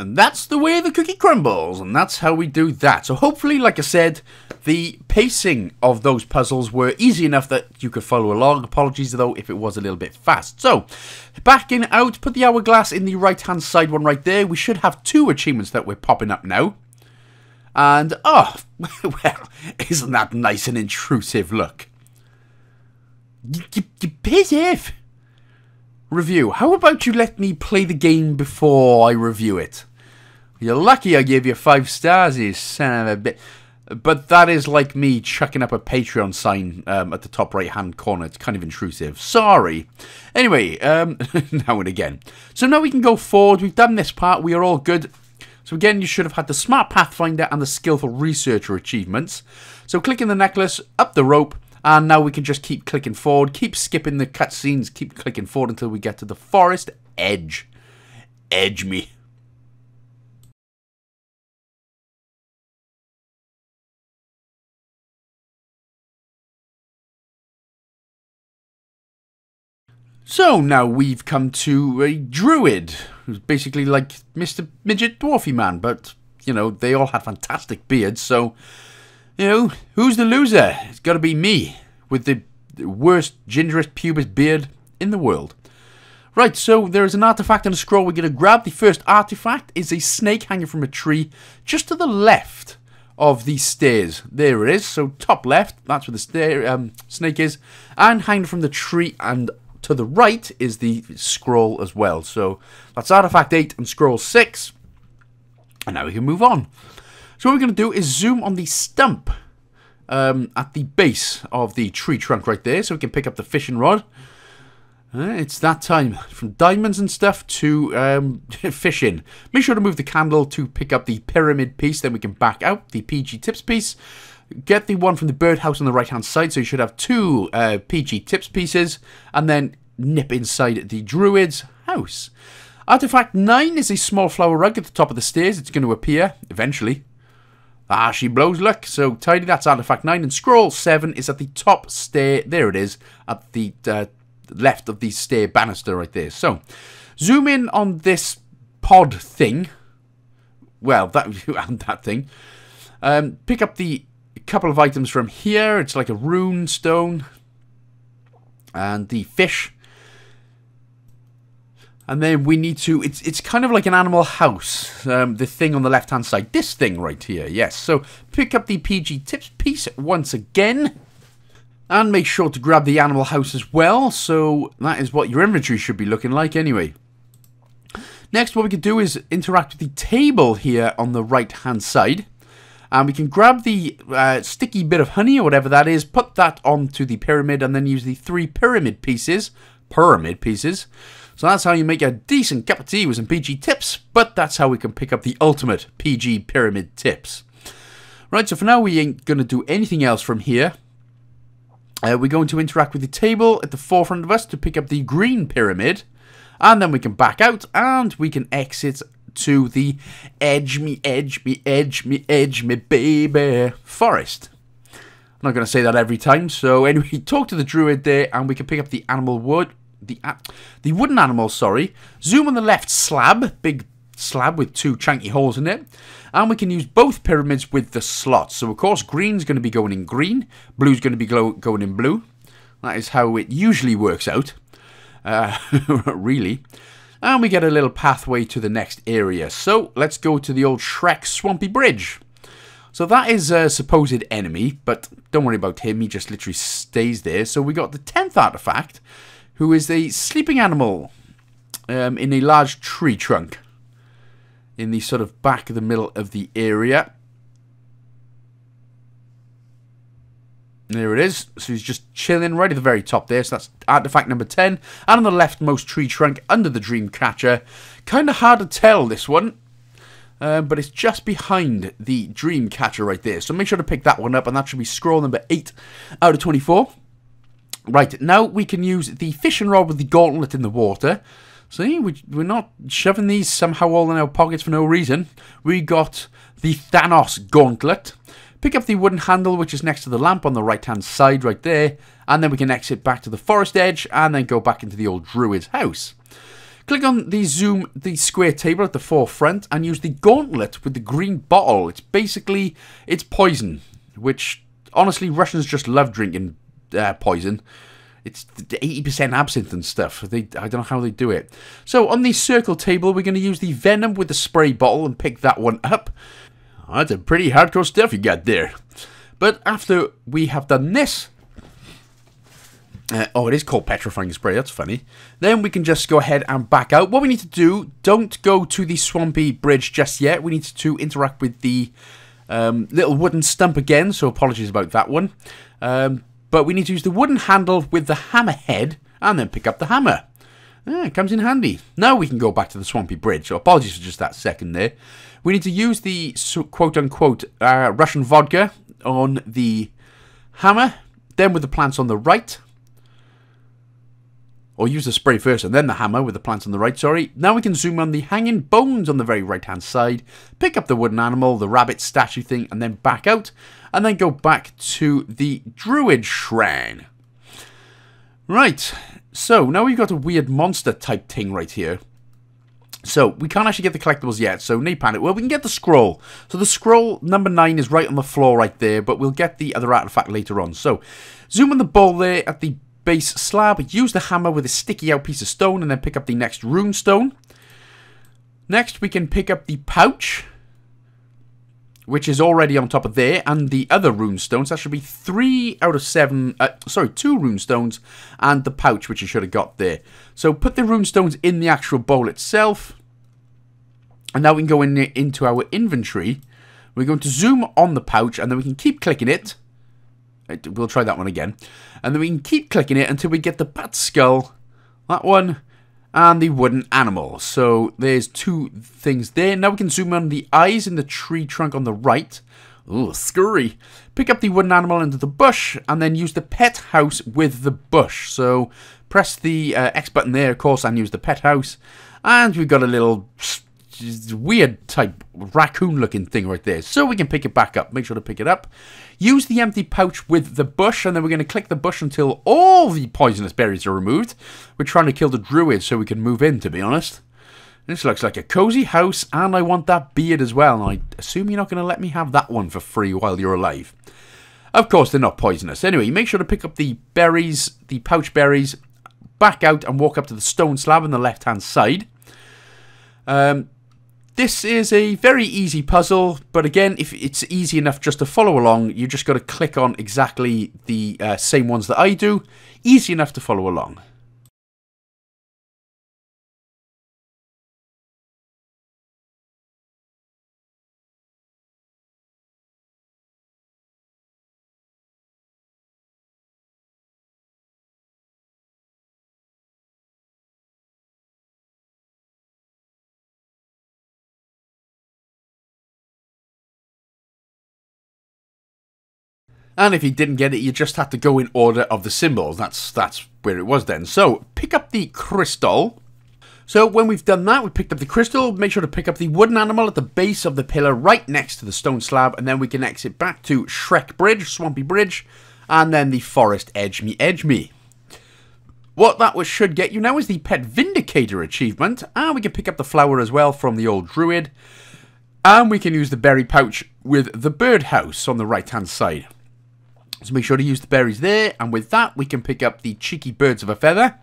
And that's the way the cookie crumbles, and that's how we do that. So hopefully, like I said, the pacing of those puzzles were easy enough that you could follow along. Apologies, though, if it was a little bit fast. So, backing out, put the hourglass in the right-hand side one right there. We should have two achievements that we're popping up now. And, oh, well, isn't that nice and intrusive, look. Pissive. Review. How about you let me play the game before I review it? You're lucky I gave you five stars, you son of a bit. But that is like me chucking up a Patreon sign um, at the top right-hand corner. It's kind of intrusive. Sorry. Anyway, um, now and again. So now we can go forward. We've done this part. We are all good. So again, you should have had the Smart Pathfinder and the Skillful Researcher achievements. So clicking the necklace, up the rope. And now we can just keep clicking forward, keep skipping the cutscenes, keep clicking forward until we get to the forest edge. Edge me. So now we've come to a druid, who's basically like Mister Midget Dwarfy Man, but, you know, they all had fantastic beards, so... You know, who's the loser? It's got to be me, with the worst, gingerest pubis beard in the world. Right, so there is an artifact and a scroll we're going to grab. The first artifact is a snake hanging from a tree just to the left of the stairs. There it is, so top left, that's where the stair, um, snake is. And hanging from the tree and to the right is the scroll as well. So that's artifact eight and scroll six. And now we can move on. So what we're going to do is zoom on the stump um, at the base of the tree trunk right there so we can pick up the fishing rod. Uh, it's that time. From diamonds and stuff to um, fishing. Make sure to move the candle to pick up the pyramid piece. Then we can back out the P G tips piece. Get the one from the birdhouse on the right-hand side. So you should have two uh, P G tips pieces. And then nip inside the druid's house. Artifact nine is a small flower rug at the top of the stairs. It's going to appear eventually. Ah, she blows, look. So, tidy, that's Artifact nine. And Scroll seven is at the top stair. There it is, at the uh, left of the stair banister right there. So, zoom in on this pod thing. Well, that and that thing. Um, pick up the couple of items from here. It's like a rune stone. And the fish. And then we need to, it's it's kind of like an animal house, um, the thing on the left-hand side. This thing right here, yes. So pick up the P G tips piece once again. And make sure to grab the animal house as well. So that is what your inventory should be looking like anyway. Next, what we can do is interact with the table here on the right-hand side. And we can grab the uh, sticky bit of honey or whatever that is, put that onto the pyramid, and then use the three pyramid pieces. Pyramid pieces. So that's how you make a decent cup of tea with some P G tips, but that's how we can pick up the ultimate P G pyramid tips. Right, so for now we ain't going to do anything else from here. Uh, we're going to interact with the table at the forefront of us to pick up the green pyramid, and then we can back out, and we can exit to the edge me, edge me, edge me, edge me, baby, forest. I'm not going to say that every time, so anyway, talk to the druid there, and we can pick up the animal wood. The, uh, the wooden animal, sorry. Zoom on the left slab, big slab with two chunky holes in it. And we can use both pyramids with the slots. So, of course, green's going to be going in green. Blue's going to be glow going in blue. That is how it usually works out. Uh, really. And we get a little pathway to the next area. So, let's go to the old Shrek Swampy Bridge. So that is a supposed enemy, but don't worry about him. He just literally stays there. So we got the tenth artifact, who is a sleeping animal um, in a large tree trunk in the sort of back of the middle of the area. There it is. So he's just chilling right at the very top there. So that's artifact number ten. And on the leftmost tree trunk under the dream catcher. Kind of hard to tell this one. Uh, but it's just behind the dream catcher right there. So make sure to pick that one up. And that should be scroll number eight out of twenty-four. Right, now we can use the fishing rod with the gauntlet in the water. See, we, we're not shoving these somehow all in our pockets for no reason. We got the Thanos gauntlet. Pick up the wooden handle, which is next to the lamp on the right-hand side right there. And then we can exit back to the forest edge and then go back into the old druid's house. Click on the zoom, the square table at the forefront, and use the gauntlet with the green bottle. It's basically, it's poison, which, honestly, Russians just love drinking uh, poison. It's eighty percent absinthe and stuff. They, I don't know how they do it. So, on the circle table, we're going to use the venom with the spray bottle and pick that one up. Oh, that's a pretty hardcore stuff you got there. But after we have done this... Uh, oh, it is called petrifying spray. That's funny. Then we can just go ahead and back out. What we need to do, don't go to the swampy bridge just yet. We need to interact with the um, little wooden stump again. So apologies about that one. Um, but we need to use the wooden handle with the hammer head and then pick up the hammer. Yeah, it comes in handy. Now we can go back to the swampy bridge. So apologies for just that second there. We need to use the quote-unquote uh, Russian vodka on the hammer. Then with the plants on the right. Or use the spray first and then the hammer with the plants on the right, sorry. Now we can zoom on the hanging bones on the very right-hand side, pick up the wooden animal, the rabbit statue thing, and then back out, and then go back to the druid shrine. Right, so now we've got a weird monster-type thing right here. So, we can't actually get the collectibles yet, so no panic. Well, we can get the scroll. So, the scroll number nine is right on the floor right there, but we'll get the other artifact later on. So, zoom on the ball there at the base slab, use the hammer with a sticky out piece of stone and then pick up the next rune stone. Next we can pick up the pouch, which is already on top of there, and the other rune stones. That should be three out of seven, uh, sorry, two rune stones and the pouch, which you should have got there. So put the rune stones in the actual bowl itself, and now we can go in into our inventory. We're going to zoom on the pouch and then we can keep clicking it. We'll try that one again. And then we can keep clicking it until we get the bat skull, that one, and the wooden animal. So there's two things there. Now we can zoom on the eyes in the tree trunk on the right. Ooh, scurry. Pick up the wooden animal into the bush, and then use the pet house with the bush. So press the uh, X button there, of course, and use the pet house. And we've got a little... weird type raccoon looking thing right there, so we can pick it back up. Make sure to pick it up, use the empty pouch with the bush, and then we're going to click the bush until all the poisonous berries are removed. We're trying to kill the druid so we can move in, to be honest. This looks like a cozy house, and I want that beard as well, and I assume you're not going to let me have that one for free while you're alive. Of course they're not poisonous. Anyway, make sure to pick up the berries, the pouch berries, back out and walk up to the stone slab on the left hand side. um This is a very easy puzzle, but again, if it's easy enough just to follow along, you just got to click on exactly the uh, same ones that I do. Easy enough to follow along. And if you didn't get it, you just had to go in order of the symbols. That's that's where it was then. So, pick up the crystal. So, when we've done that, we picked up the crystal. Make sure to pick up the wooden animal at the base of the pillar right next to the stone slab. And then we can exit back to Shrek Bridge, Swampy Bridge. And then the forest edge me, edge me. What that was should get you now is the Pet Vindicator achievement. And we can pick up the flower as well from the old druid. And we can use the berry pouch with the birdhouse on the right-hand side. So make sure to use the berries there, and with that we can pick up the cheeky birds of a feather.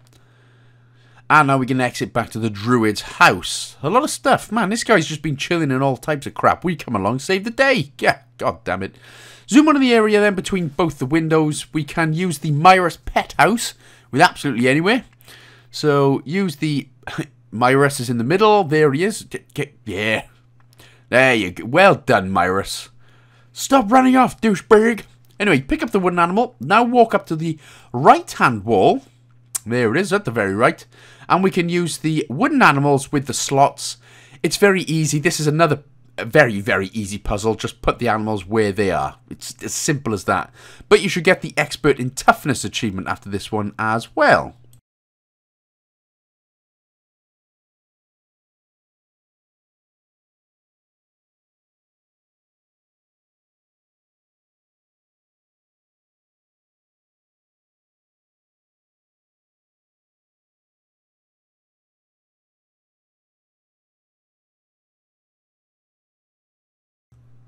And now we can exit back to the druid's house. A lot of stuff. Man, this guy's just been chilling in all types of crap. We come along, save the day. Yeah, god damn it. Zoom on to the area then between both the windows. We can use the Myra's pet house with absolutely anywhere. So use the... Myra's is in the middle. There he is. Yeah. There you go. Well done, Myra's. Stop running off, douchebag. Anyway, pick up the wooden animal. Now walk up to the right-hand wall. There it is, at the very right. And we can use the wooden animals with the slots. It's very easy. This is another very, very easy puzzle. Just put the animals where they are. It's as simple as that. But you should get the Expert in Toughness achievement after this one as well.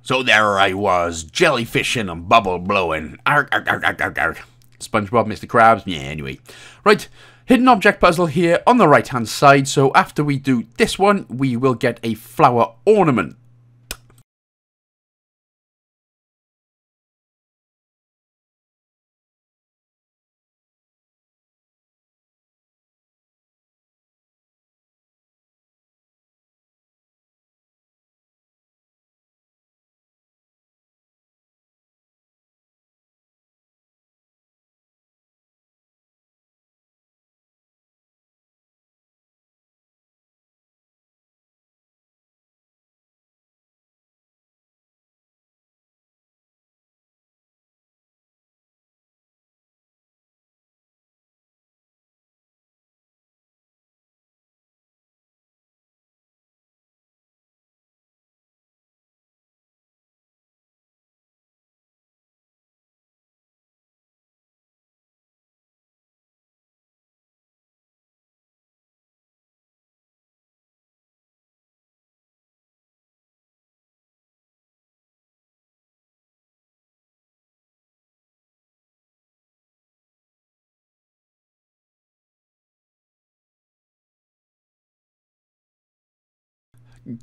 So there I was, jellyfishing and bubble blowing. Arr, arr, arr, arr, arr. SpongeBob, Mister Krabs, yeah, anyway. Right, hidden object puzzle here on the right-hand side. So after we do this one, we will get a flower ornament.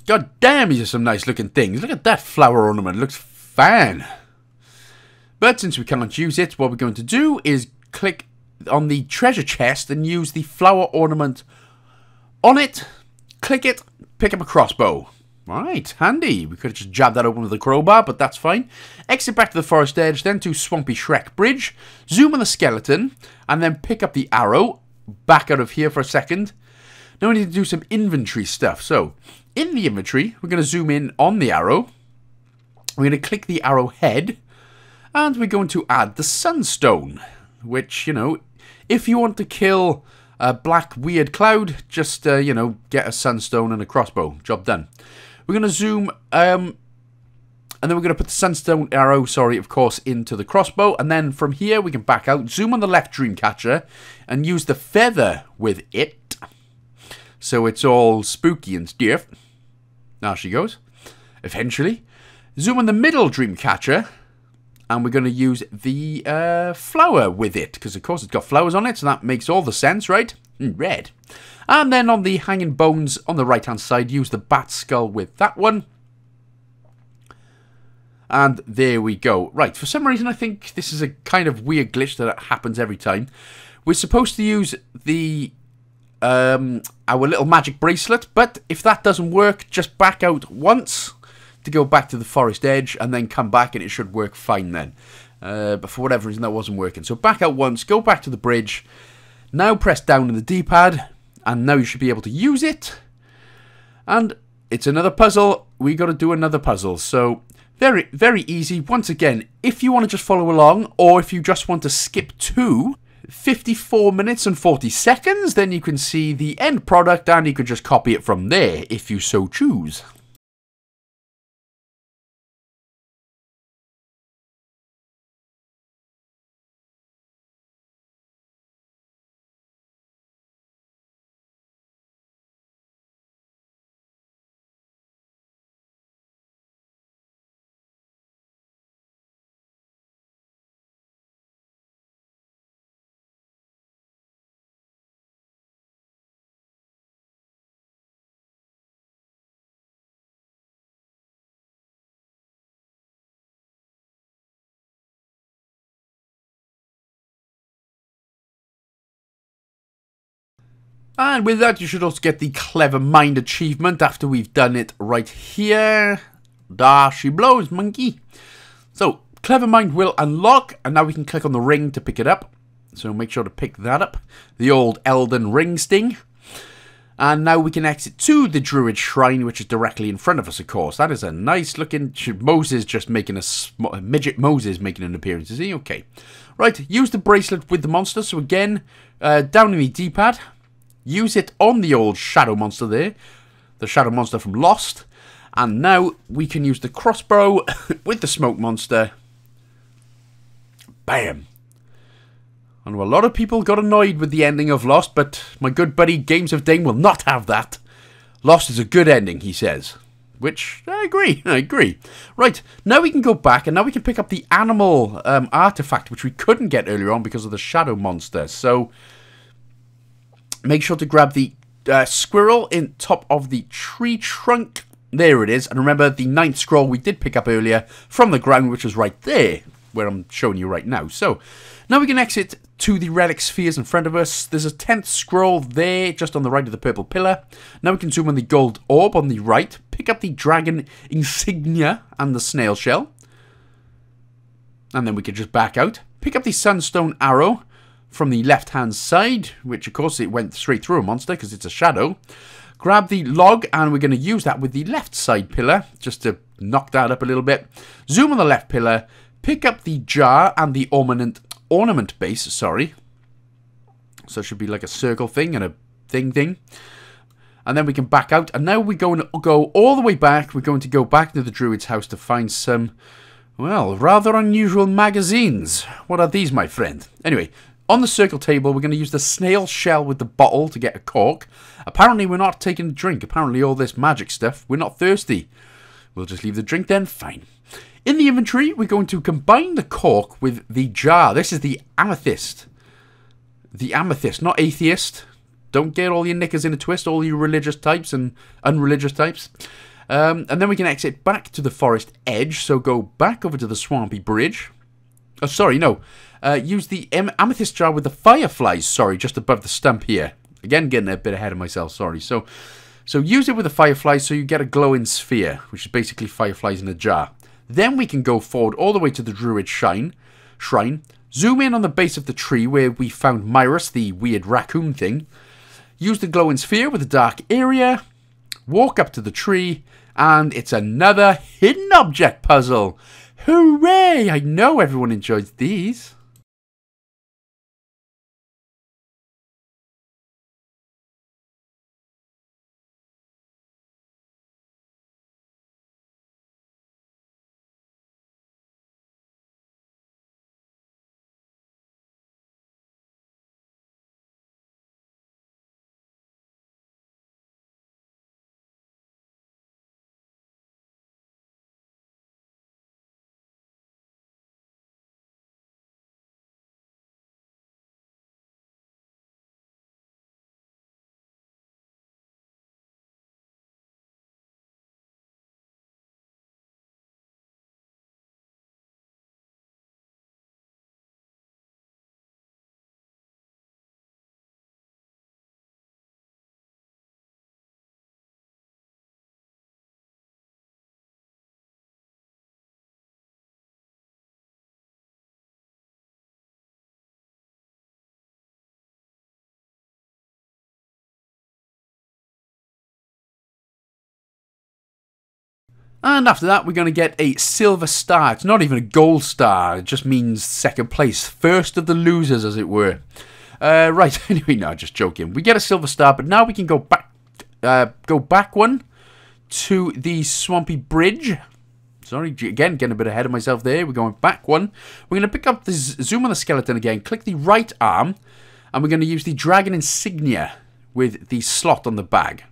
God damn, these are some nice looking things. Look at that flower ornament. Looks fan. But since we cannot use it, what we're going to do is click on the treasure chest and use the flower ornament on it. Click it. Pick up a crossbow. Alright, handy. We could have just jabbed that open with a crowbar, but that's fine. Exit back to the forest edge, then to Swampy Shrek Bridge. Zoom on the skeleton, and then pick up the arrow. Back out of here for a second. Now we need to do some inventory stuff. So, in the inventory, we're going to zoom in on the arrow. We're going to click the arrow head. And we're going to add the sunstone. Which, you know, if you want to kill a black weird cloud, just, uh, you know, get a sunstone and a crossbow. Job done. We're going to zoom, um, and then we're going to put the sunstone arrow, sorry, of course, into the crossbow. And then from here, we can back out, zoom on the left dreamcatcher, and use the feather with it. So it's all spooky and stuff. Now she goes. Eventually. Zoom on the middle dreamcatcher. And we're going to use the uh, flower with it. Because of course it's got flowers on it. So that makes all the sense, right? Red. And then on the hanging bones on the right hand side. Use the bat skull with that one. And there we go. Right. For some reason I think this is a kind of weird glitch that happens every time. We're supposed to use the... Um, our little magic bracelet, but if that doesn't work, just back out once to go back to the forest edge and then come back and it should work fine then. Uh, but for whatever reason, that wasn't working. So back out once, go back to the bridge, now press down on the D-pad, and now you should be able to use it. And it's another puzzle. We got to do another puzzle. So very, very easy. Once again, if you want to just follow along or if you just want to skip to fifty-four minutes and forty seconds, then you can see the end product and you can just copy it from there if you so choose. And with that, you should also get the Clever Mind achievement after we've done it right here. There she blows, monkey. So, Clever Mind will unlock, and now we can click on the ring to pick it up. So make sure to pick that up. The old Elden Ring sting. And now we can exit to the Druid Shrine, which is directly in front of us, of course. That is a nice looking... Moses just making a... Sm midget Moses making an appearance, is he? Okay. Right, use the bracelet with the monster. So again, uh, down in the D-pad... Use it on the old shadow monster there. The shadow monster from Lost. And now we can use the crossbow with the smoke monster. Bam. I know a lot of people got annoyed with the ending of Lost. But my good buddy Games of Dame will not have that. Lost is a good ending, he says. Which, I agree, I agree. Right, now we can go back, and now we can pick up the animal um, artifact, which we couldn't get earlier on because of the shadow monster. So, make sure to grab the uh, squirrel in top of the tree trunk. There it is. And remember, the ninth scroll we did pick up earlier from the ground, which was right there, where I'm showing you right now. So, now we can exit to the relic spheres in front of us. There's a tenth scroll there, just on the right of the purple pillar. Now we can zoom on the gold orb on the right, pick up the dragon insignia and the snail shell. And then we can just back out. Pick up the sunstone arrow from the left-hand side, which, of course, it went straight through a monster because it's a shadow. Grab the log, and we're going to use that with the left side pillar, just to knock that up a little bit. Zoom on the left pillar, pick up the jar and the ornament ornament base, sorry. So it should be like a circle thing and a thing thing. And then we can back out. And now we're going to go all the way back. We're going to go back to the Druid's house to find some, well, rather unusual magazines. What are these, my friend? Anyway, on the circle table, we're going to use the snail shell with the bottle to get a cork. Apparently, we're not taking a drink. Apparently, all this magic stuff, we're not thirsty. We'll just leave the drink then. Fine. In the inventory, we're going to combine the cork with the jar. This is the amethyst. The amethyst, not atheist. Don't get all your knickers in a twist, all you religious types and unreligious types. Um, and then we can exit back to the forest edge. So go back over to the swampy bridge. Oh, sorry, no. Uh, use the am amethyst jar with the fireflies, sorry, just above the stump here. Again, getting a bit ahead of myself, sorry. So so use it with the fireflies so you get a glowing sphere, which is basically fireflies in a jar. Then we can go forward all the way to the Druid Shrine. Shrine. Zoom in on the base of the tree where we found Myrus, the weird raccoon thing. Use the glowing sphere with the dark area. Walk up to the tree, and it's another hidden object puzzle. Hooray! I know everyone enjoys these. And after that, we're going to get a silver star. It's not even a gold star. It just means second place. First of the losers, as it were. Uh, right, anyway, no, just joking. We get a silver star, but now we can go back uh, go back one to the swampy bridge. Sorry, again, getting a bit ahead of myself there. We're going back one. We're going to pick up the zoom on the skeleton again. Click the right arm, and we're going to use the dragon insignia with the slot on the bag.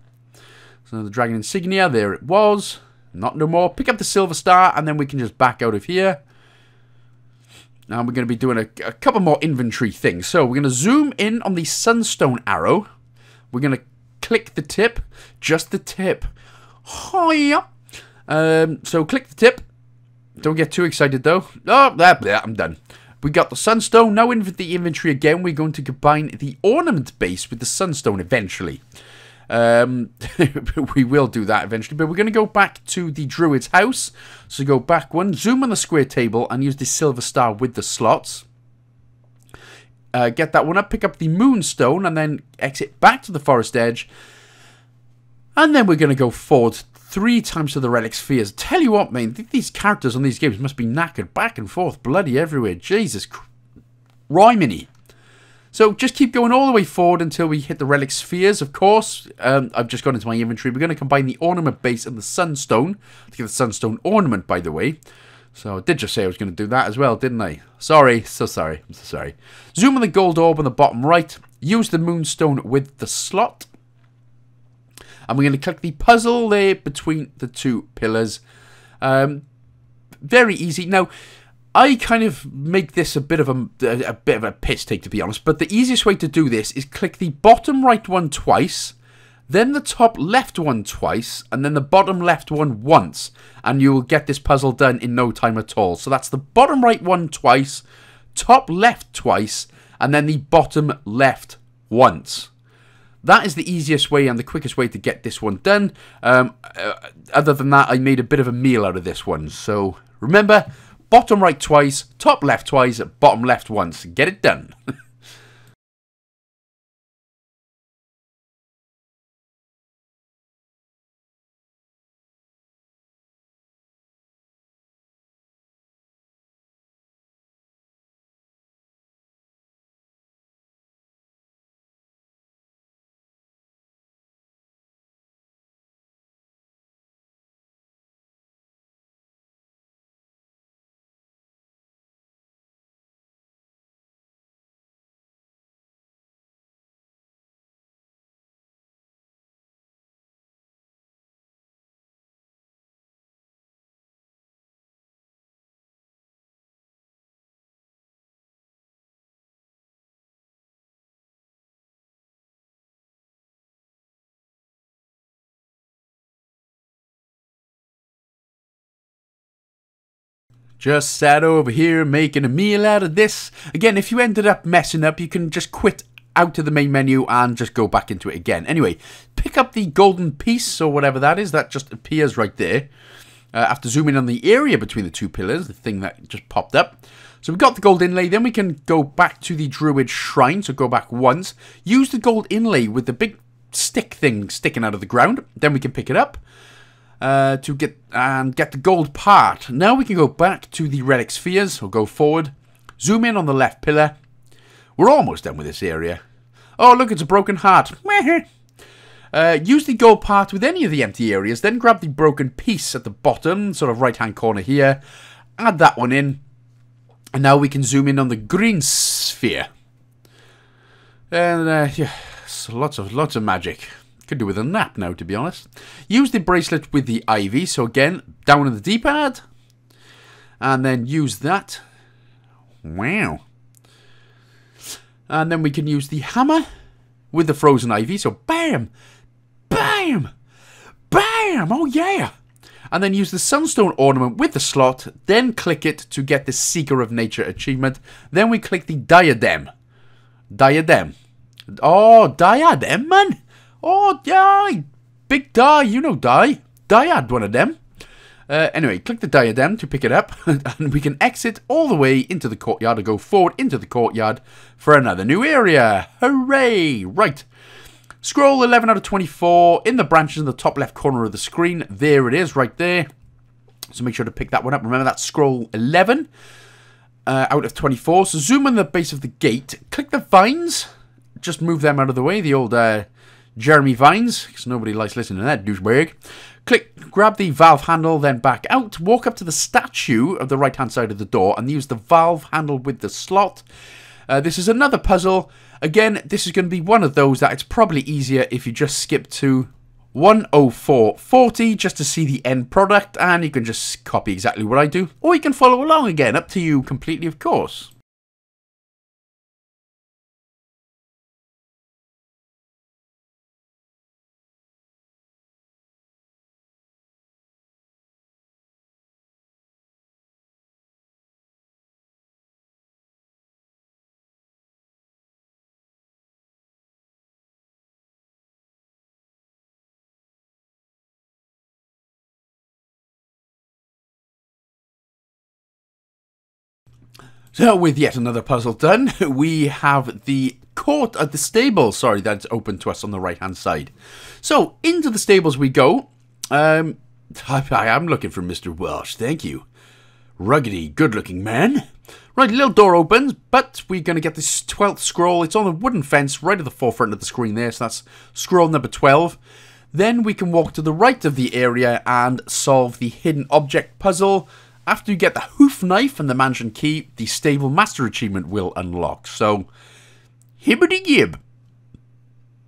So the dragon insignia, there it was. Not no more. Pick up the silver star, and then we can just back out of here. Now we're going to be doing a, a couple more inventory things. So we're going to zoom in on the sunstone arrow. We're going to click the tip. Just the tip. Oh, yeah. Um, so click the tip. Don't get too excited, though. Oh, blah, blah, I'm done. We got the sunstone. Now in the inventory again, we're going to combine the ornament base with the sunstone eventually. Um, we will do that eventually, but we're going to go back to the Druid's house. So go back one, zoom on the square table, and use the silver star with the slots. Uh, get that one up, pick up the moonstone, and then exit back to the forest edge. And then we're going to go forward three times to the relic spheres. Tell you what, man, these characters on these games must be knackered back and forth, bloody everywhere. Jesus Christ. Rhymini. So just keep going all the way forward until we hit the relic spheres, of course. Um, I've just gone into my inventory. We're going to combine the ornament base and the sunstone to get the sunstone ornament, by the way. So I did just say I was going to do that as well, didn't I? Sorry. So sorry. I'm so sorry. Zoom on the gold orb on the bottom right. Use the moonstone with the slot. and we're going to click the puzzle there between the two pillars. Um, very easy. Now, I kind of make this a bit of a, a bit of a piss take, to be honest, but the easiest way to do this is click the bottom right one twice, then the top left one twice, and then the bottom left one once, and you will get this puzzle done in no time at all. So that's the bottom right one twice, top left twice, and then the bottom left once. That is the easiest way and the quickest way to get this one done. Um, uh, other than that, I made a bit of a meal out of this one. So remember, bottom right twice, top left twice, bottom left once. Get it done. Just sat over here making a meal out of this. Again, if you ended up messing up, you can just quit out of the main menu and just go back into it again. Anyway, pick up the golden piece or whatever that is. That just appears right there. Uh, after zooming on the area between the two pillars, the thing that just popped up. So we've got the gold inlay. Then we can go back to the Druid Shrine. So go back once. Use the gold inlay with the big stick thing sticking out of the ground. Then we can pick it up. Uh, to get and um, get the gold part. Now we can go back to the relic spheres, or go forward, zoom in on the left pillar. We're almost done with this area. Oh, look, it's a broken heart. uh, use the gold part with any of the empty areas, then grab the broken piece at the bottom, sort of right-hand corner here, add that one in, and now we can zoom in on the green sphere. And, uh, yeah, so lots of, lots of magic. Could do with a nap now, to be honest. Use the bracelet with the ivy. So again, down on the D-pad. And then use that. Wow. And then we can use the hammer with the frozen ivy. So bam! Bam! Bam! Oh yeah! And then use the sunstone ornament with the slot. Then click it to get the Seeker of Nature achievement. Then we click the diadem. Diadem. Oh, diadem, man! Oh, die! Big die, you know die. Diad, one of them. Uh, anyway, click the diadem to pick it up, and we can exit all the way into the courtyard, or go forward into the courtyard for another new area. Hooray! Right. Scroll eleven out of twenty-four in the branches in the top left corner of the screen. There it is, right there. So make sure to pick that one up. Remember, that's scroll eleven uh, out of twenty-four. So zoom on the base of the gate. Click the vines. Just move them out of the way. The old... Uh, Jeremy Vines, because nobody likes listening to that douchebag. Click, grab the valve handle, then back out. Walk up to the statue of the right-hand side of the door and use the valve handle with the slot. Uh, this is another puzzle. Again, this is going to be one of those that it's probably easier if you just skip to one oh four forty just to see the end product, and you can just copy exactly what I do. Or you can follow along again, up to you completely, of course. So with yet another puzzle done, we have the court at the stable, sorry, that's open to us on the right-hand side. So into the stables we go. Um, I, I am looking for Mister Welsh, thank you. Ruggedy, good-looking man. Right, little door opens, but we're going to get this twelfth scroll. It's on a wooden fence right at the forefront of the screen there, so that's scroll number twelve. Then we can walk to the right of the area and solve the hidden object puzzle. After you get the hoof knife and the mansion key, the stable master achievement will unlock. So, hibbity gib.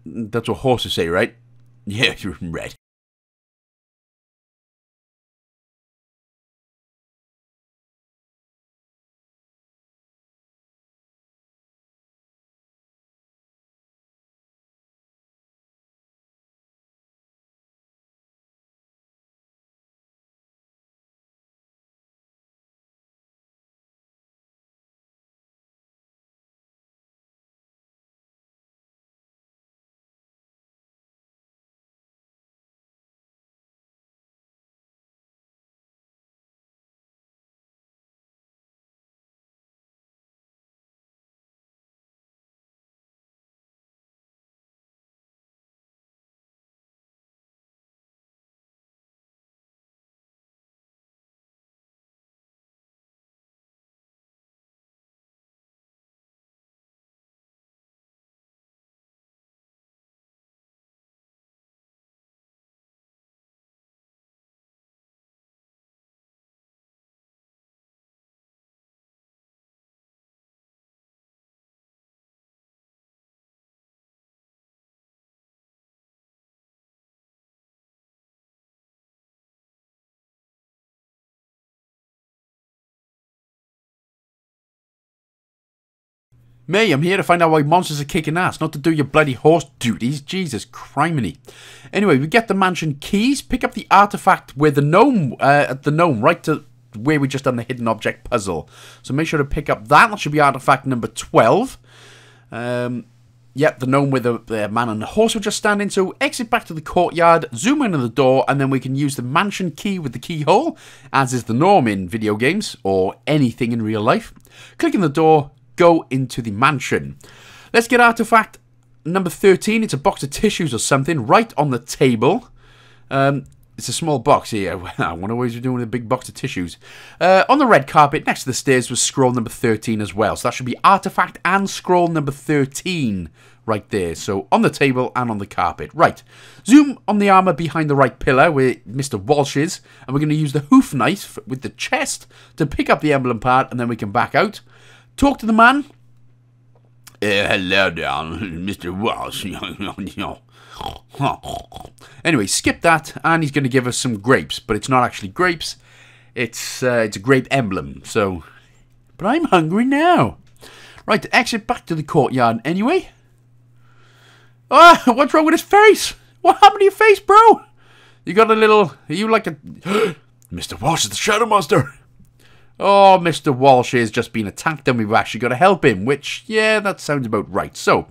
That's what horses say, right? Yeah, you're red. Me, I'm here to find out why monsters are kicking ass, not to do your bloody horse duties. Jesus criminy. Anyway, we get the mansion keys, pick up the artifact with the gnome, uh, at the gnome, right to where we just done the hidden object puzzle. So make sure to pick up that. That should be artifact number twelve. Um, yep, the gnome with the, the man and the horse were just standing. So exit back to the courtyard, zoom in on the door, and then we can use the mansion key with the keyhole, as is the norm in video games or anything in real life. Clicking the door, go into the mansion. Let's get artifact number thirteen. It's a box of tissues or something right on the table. Um, it's a small box here. I wonder what he's doing with a big box of tissues. Uh, on the red carpet next to the stairs was scroll number thirteen as well. So that should be artifact and scroll number thirteen right there. So on the table and on the carpet. Right. Zoom on the armor behind the right pillar where Mister Walsh is. And we're going to use the hoof knife with the chest to pick up the emblem part. And then we can back out. Talk to the man. Uh, hello down, Mister Walsh. Anyway, skip that, and he's going to give us some grapes, but it's not actually grapes. It's uh, it's a grape emblem. So, but I'm hungry now. Right, exit back to the courtyard. Anyway, ah, oh, what's wrong with his face? What happened to your face, bro? You got a little. Are you like a Mister Walsh is the shadow monster? Oh, Mister Walsh has just been attacked and we've actually got to help him, which, yeah, that sounds about right. So,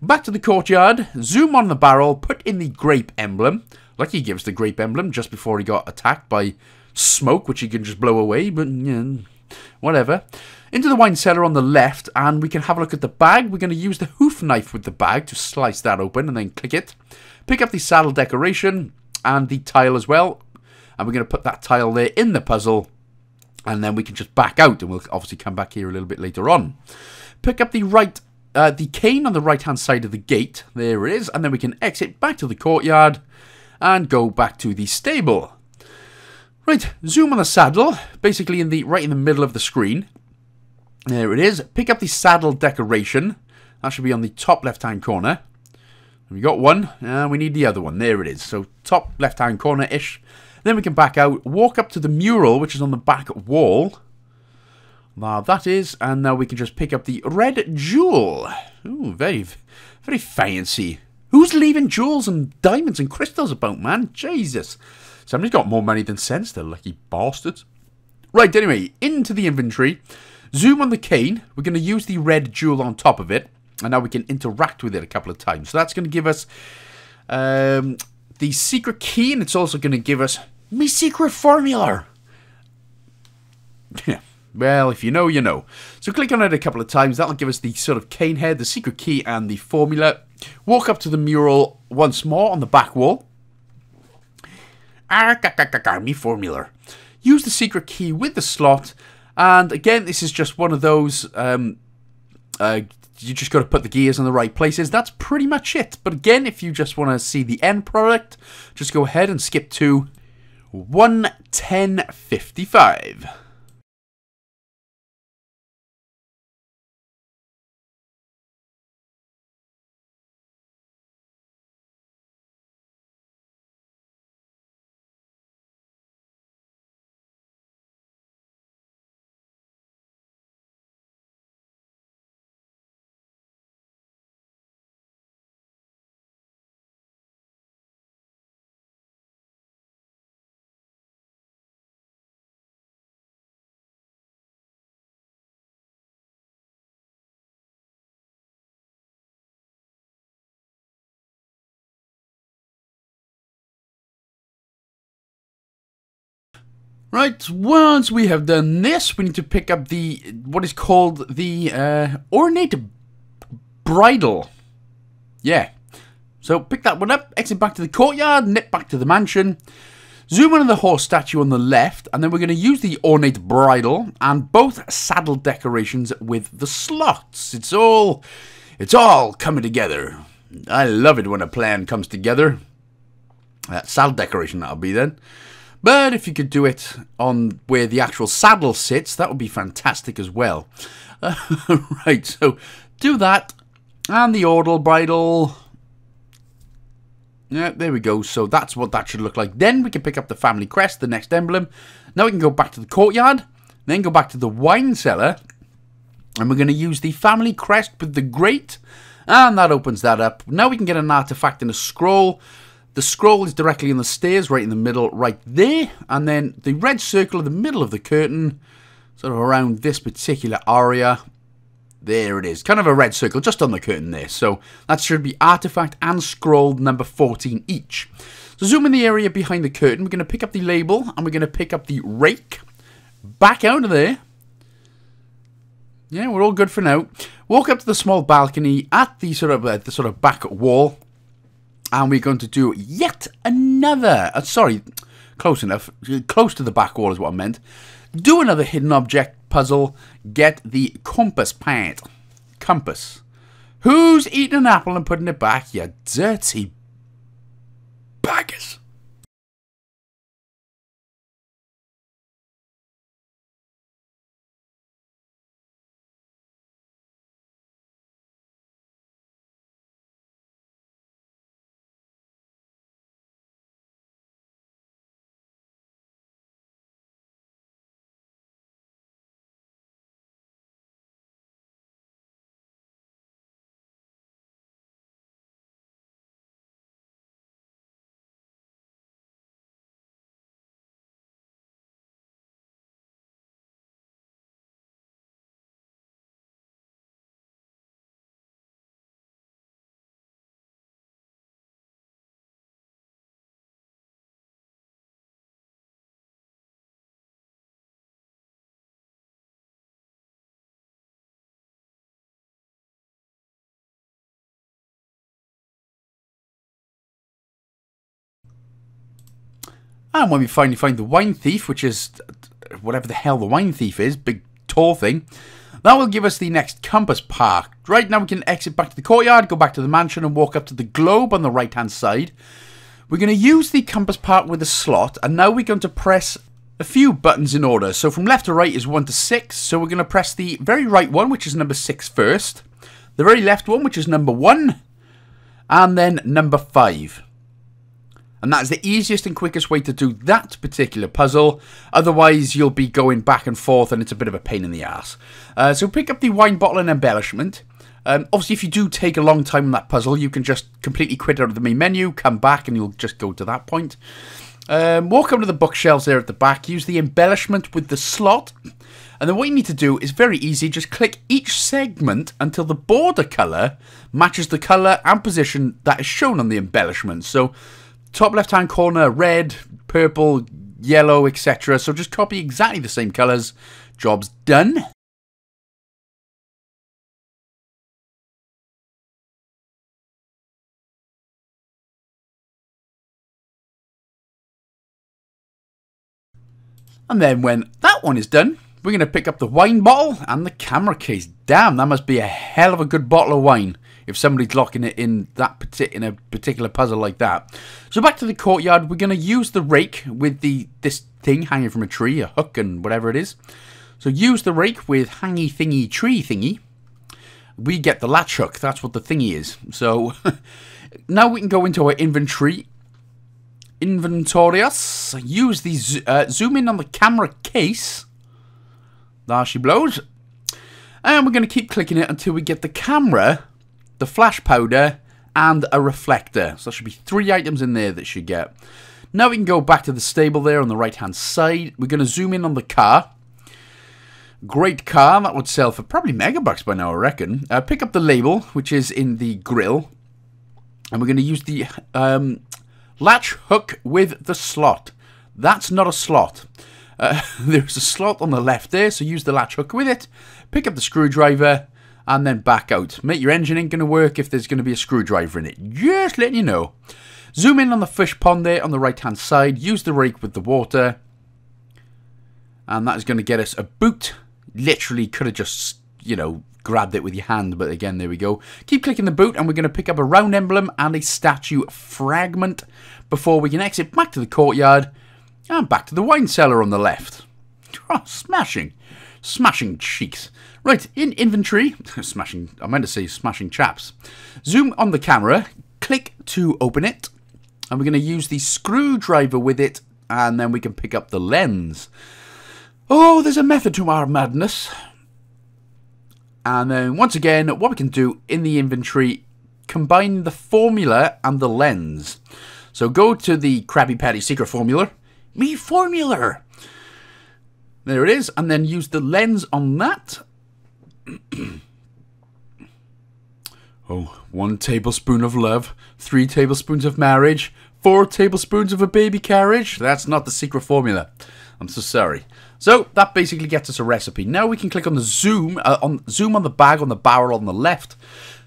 back to the courtyard, zoom on the barrel, put in the grape emblem. Like he gives the grape emblem just before he got attacked by smoke, which he can just blow away, but, you know, whatever. Into the wine cellar on the left, and we can have a look at the bag. We're going to use the hoof knife with the bag to slice that open and then click it. Pick up the saddle decoration and the tile as well, and we're going to put that tile there in the puzzle. And then we can just back out, and we'll obviously come back here a little bit later on. Pick up the right, uh, the cane on the right-hand side of the gate. There it is. And then we can exit back to the courtyard and go back to the stable. Right, zoom on the saddle, basically in the right in the middle of the screen. There it is. Pick up the saddle decoration. That should be on the top left-hand corner. We got one, and we need the other one. There it is. So top left-hand corner-ish. Then we can back out, walk up to the mural, which is on the back wall. Now that is, and now we can just pick up the red jewel. Ooh, very, very fancy. Who's leaving jewels and diamonds and crystals about, man? Jesus. Somebody's got more money than sense, the lucky bastards. Right, anyway, into the inventory. Zoom on the cane. We're going to use the red jewel on top of it. And now we can interact with it a couple of times. So that's going to give us um, the secret key, and it's also going to give us me secret formula. Yeah. Well, if you know, you know. So click on it a couple of times. That'll give us the sort of cane head, the secret key, and the formula. Walk up to the mural once more on the back wall. Ah, me formula. Use the secret key with the slot. And again, this is just one of those. Um, uh, you just got to put the gears in the right places. That's pretty much it. But again, if you just want to see the end product, just go ahead and skip to one ten fifty-five. Right, once we have done this, we need to pick up the, what is called the uh, ornate bridle. Yeah. So pick that one up, exit back to the courtyard, nip back to the mansion. Zoom in on the horse statue on the left, and then we're going to use the ornate bridle and both saddle decorations with the slots. It's all, it's all coming together. I love it when a plan comes together. That saddle decoration, that'll be then. But if you could do it on where the actual saddle sits, that would be fantastic as well. Uh, right, so do that. And the ornate bridle. Yeah, there we go. So that's what that should look like. Then we can pick up the family crest, the next emblem. Now we can go back to the courtyard. Then go back to the wine cellar. And we're going to use the family crest with the grate. And that opens that up. Now we can get an artifact and a scroll. The scroll is directly on the stairs, right in the middle, right there. And then the red circle in the middle of the curtain, sort of around this particular area. There it is. Kind of a red circle just on the curtain there. So that should be artifact and scroll number fourteen each. So zoom in the area behind the curtain. We're going to pick up the label and we're going to pick up the rake. Back out of there. Yeah, we're all good for now. Walk up to the small balcony at the sort of uh, the sort of back wall. And we're going to do yet another... Uh, sorry, close enough. Close to the back wall is what I meant. Do another hidden object puzzle. Get the compass pad. Compass. Who's eating an apple and putting it back, you dirty Bacchus? And when we finally find the wine thief, which is whatever the hell the wine thief is, big tall thing, that will give us the next compass park. Right now we can exit back to the courtyard, go back to the mansion and walk up to the globe on the right hand side. We're going to use the compass park with a slot and now we're going to press a few buttons in order. So from left to right is one to six, so we're going to press the very right one, which is number six first, the very left one, which is number one, and then number five. And that's the easiest and quickest way to do that particular puzzle. Otherwise, you'll be going back and forth and it's a bit of a pain in the ass. Uh, so pick up the wine bottle and embellishment. Um, obviously, if you do take a long time on that puzzle, you can just completely quit out of the main menu, come back, and you'll just go to that point. Um, walk over to the bookshelves there at the back. Use the embellishment with the slot. And then what you need to do is very easy. Just click each segment until the border colour matches the colour and position that is shown on the embellishment. So... top left-hand corner, red, purple, yellow, et cetera. So just copy exactly the same colours. Job's done. And then when that one is done, we're going to pick up the wine bottle and the camera case. Damn, that must be a hell of a good bottle of wine. If somebody's locking it in that parti in a particular puzzle like that. So back to the courtyard, we're going to use the rake with the this thing hanging from a tree, a hook and whatever it is. So use the rake with hangy thingy tree thingy. We get the latch hook, that's what the thingy is. So now we can go into our inventory. Inventory us. Use the uh, zoom in on the camera case. There she blows. And we're going to keep clicking it until we get the camera, the flash powder, and a reflector. So there should be three items in there that you get. Now we can go back to the stable there on the right-hand side. We're going to zoom in on the car. Great car. That would sell for probably megabucks by now, I reckon. Uh, pick up the label, which is in the grill. And we're going to use the um, latch hook with the slot. That's not a slot. Uh, there's a slot on the left there, so use the latch hook with it. Pick up the screwdriver and then back out. Mate, your engine ain't going to work if there's going to be a screwdriver in it. Just letting you know. Zoom in on the fish pond there on the right-hand side. Use the rake with the water. And that is going to get us a boot. Literally could have just, you know, grabbed it with your hand. But again, there we go. Keep clicking the boot and we're going to pick up a round emblem and a statue fragment before we can exit back to the courtyard and back to the wine cellar on the left. Oh, smashing. Smashing cheeks. Right, in inventory, smashing, I meant to say smashing chaps. Zoom on the camera, click to open it, and we're going to use the screwdriver with it, and then we can pick up the lens. Oh, there's a method to our madness. And then, once again, what we can do in the inventory, combine the formula and the lens. So go to the Krabby Patty secret formula. Me formula! There it is, and then use the lens on that. Oh, one tablespoon of love, three tablespoons of marriage, four tablespoons of a baby carriage. That's not the secret formula. I'm so sorry. So that basically gets us a recipe. Now we can click on the zoom uh, on zoom on the bag on the barrel on the left.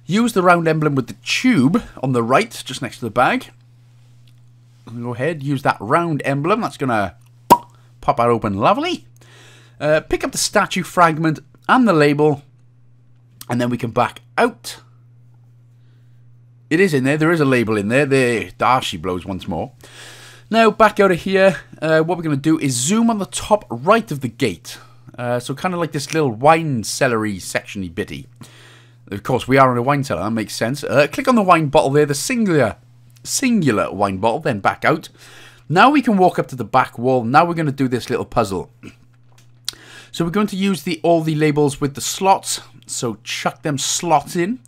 Use the round emblem with the tube on the right, just next to the bag. Go ahead, use that round emblem. That's gonna pop that open, lovely. Uh, pick up the statue fragment and the label, and then we can back out. It is in there. There is a label in there. There, ah, she blows once more. Now, back out of here, uh, what we're going to do is zoom on the top right of the gate. Uh, so kind of like this little wine cellar-y, section-y bitty. Of course, we are in a wine cellar. That makes sense. Uh, click on the wine bottle there, the singular, singular wine bottle, then back out. Now we can walk up to the back wall. Now we're going to do this little puzzle. So we're going to use the all the labels with the slots. So chuck them slots in.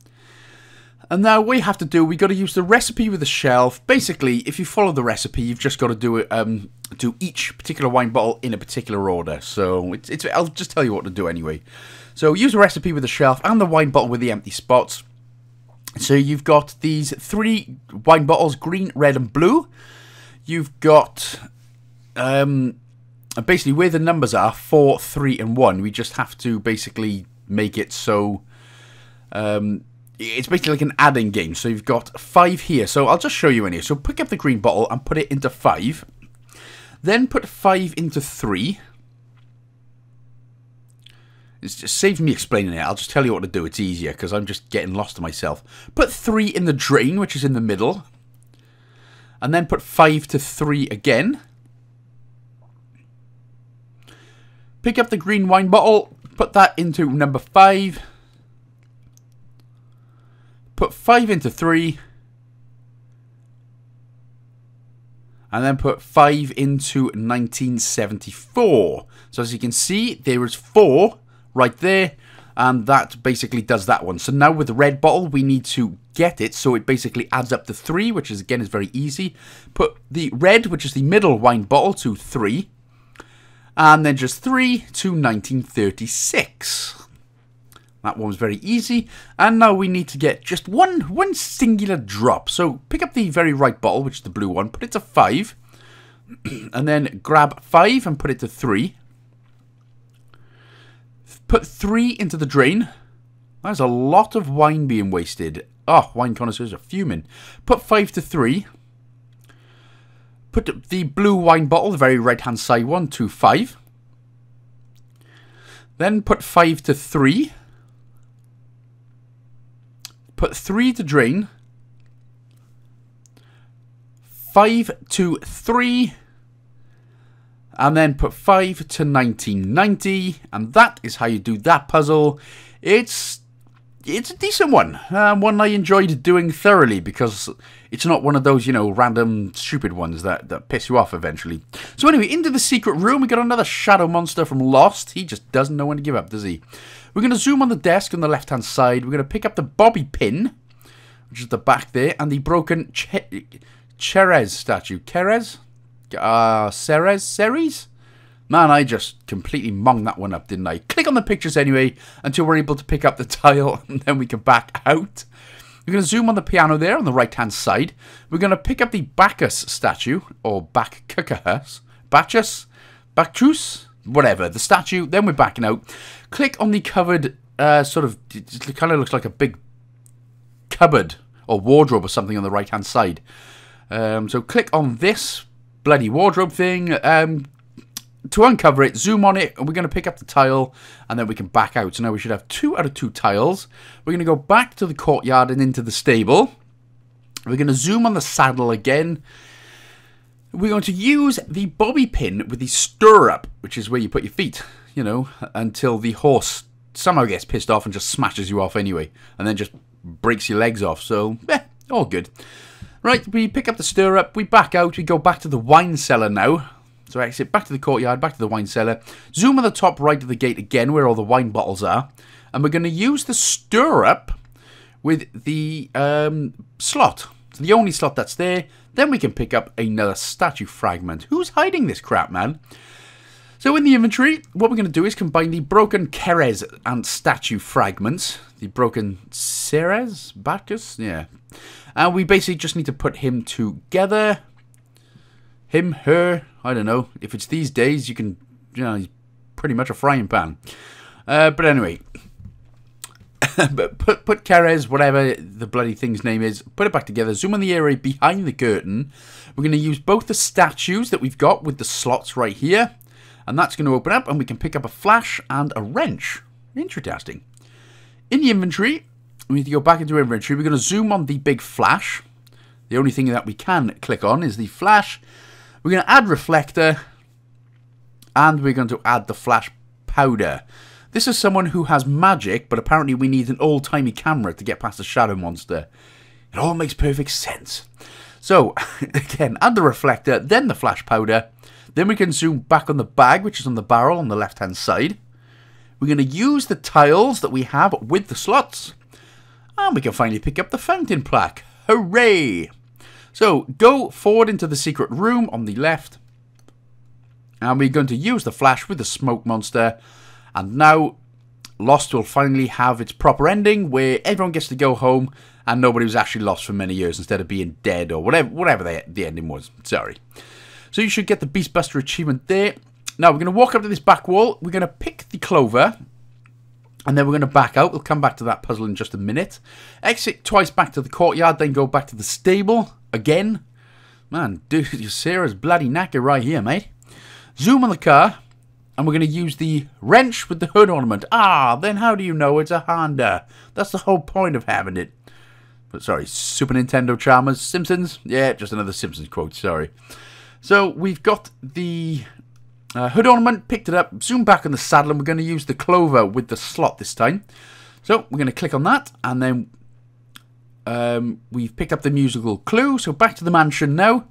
And now we have to do, we've got to use the recipe with the shelf. Basically, if you follow the recipe, you've just got to do it, um, do each particular wine bottle in a particular order. So it's, it's, I'll just tell you what to do anyway. So use the recipe with the shelf and the wine bottle with the empty spots. So you've got these three wine bottles, green, red, and blue. You've got... Um, And basically, where the numbers are, four, three, and one, we just have to basically make it so... Um, it's basically like an adding game. So you've got five here. So I'll just show you in here. So pick up the green bottle and put it into five. Then put five into three. It just saves me explaining it. I'll just tell you what to do. It's easier because I'm just getting lost to myself. Put three in the drain, which is in the middle. And then put five to three again. Pick up the green wine bottle, put that into number five, put five into three, and then put five into nineteen seventy-four. So as you can see, there is four right there, and that basically does that one. So now with the red bottle, we need to get it, so it basically adds up to three, which is again is very easy. Put the red, which is the middle wine bottle, to three. And then just three to nineteen thirty-six. That one was very easy. And now we need to get just one, one singular drop. So pick up the very right bottle, which is the blue one. Put it to five. And then grab five and put it to three. Put three into the drain. There's a lot of wine being wasted. Oh, wine connoisseurs are fuming. Put five to three. Put the blue wine bottle, the very right-hand side one, to five. Then put five to three. Put three to drain. Five to three. And then put five to nineteen ninety. And that is how you do that puzzle. It's... It's a decent one, um, one I enjoyed doing thoroughly because it's not one of those, you know, random stupid ones that, that piss you off eventually. So anyway, into the secret room, we got another shadow monster from Lost. He just doesn't know when to give up, does he? We're going to zoom on the desk on the left-hand side. We're going to pick up the bobby pin, which is the back there, and the broken Ceres statue. Ceres? Uh, Ceres? Ceres? Man, I just completely monged that one up, didn't I? Click on the pictures anyway until we're able to pick up the tile, and then we can back out. We're going to zoom on the piano there on the right-hand side. We're going to pick up the Bacchus statue, or Bacchus, Bacchus, Bacchus, whatever, the statue. Then we're backing out. Click on the covered, uh, sort of, it kind of looks like a big cupboard or wardrobe or something on the right-hand side. Um, so click on this bloody wardrobe thing. Um, to uncover it, zoom on it, and we're going to pick up the tile, and then we can back out. So now we should have two out of two tiles. We're going to go back to the courtyard and into the stable. We're going to zoom on the saddle again. We're going to use the bobby pin with the stirrup, which is where you put your feet, you know, until the horse somehow gets pissed off and just smashes you off anyway, and then just breaks your legs off. So, eh, all good. Right, we pick up the stirrup, we back out, we go back to the wine cellar now. So exit, back to the courtyard, back to the wine cellar. Zoom on the top right of the gate again, where all the wine bottles are. And we're going to use the stirrup with the um, slot. So the only slot that's there. Then we can pick up another statue fragment. Who's hiding this crap, man? So in the inventory, what we're going to do is combine the broken Ceres and statue fragments. The broken Ceres? Bacchus? Yeah. And we basically just need to put him together. Him, her, I don't know. If it's these days, you can, you know, he's pretty much a frying pan. Uh, but anyway, but put put Ceres, whatever the bloody thing's name is, put it back together. Zoom on the area behind the curtain. We're going to use both the statues that we've got with the slots right here, and that's going to open up, and we can pick up a flash and a wrench. Interesting. In the inventory, we need to go back into inventory. We're going to zoom on the big flash. The only thing that we can click on is the flash. We're going to add reflector, and we're going to add the flash powder. This is someone who has magic, but apparently we need an old-timey camera to get past the shadow monster. It all makes perfect sense. So, again, add the reflector, then the flash powder. Then we can zoom back on the bag, which is on the barrel on the left-hand side. We're going to use the tiles that we have with the slots. And we can finally pick up the fountain plaque. Hooray! So, go forward into the secret room on the left. And we're going to use the flash with the smoke monster. And now, Lost will finally have its proper ending, where everyone gets to go home, and nobody was actually lost for many years, instead of being dead, or whatever whatever the, the ending was. Sorry. So you should get the Beastbuster achievement there. Now, we're going to walk up to this back wall. We're going to pick the clover. And then we're going to back out. We'll come back to that puzzle in just a minute. Exit twice back to the courtyard, then go back to the stable again. Man, dude, your Sarah's bloody knacker right here, mate. Zoom on the car, and we're going to use the wrench with the hood ornament. Ah, then how do you know it's a Honda? That's the whole point of having it. But sorry, Super Nintendo Charmers, Simpsons. Yeah, just another Simpsons quote, sorry. So we've got the... Uh, hood ornament, picked it up, zoom back on the saddle, and we're going to use the clover with the slot this time. So we're going to click on that, and then um, we've picked up the musical clue. So back to the mansion now,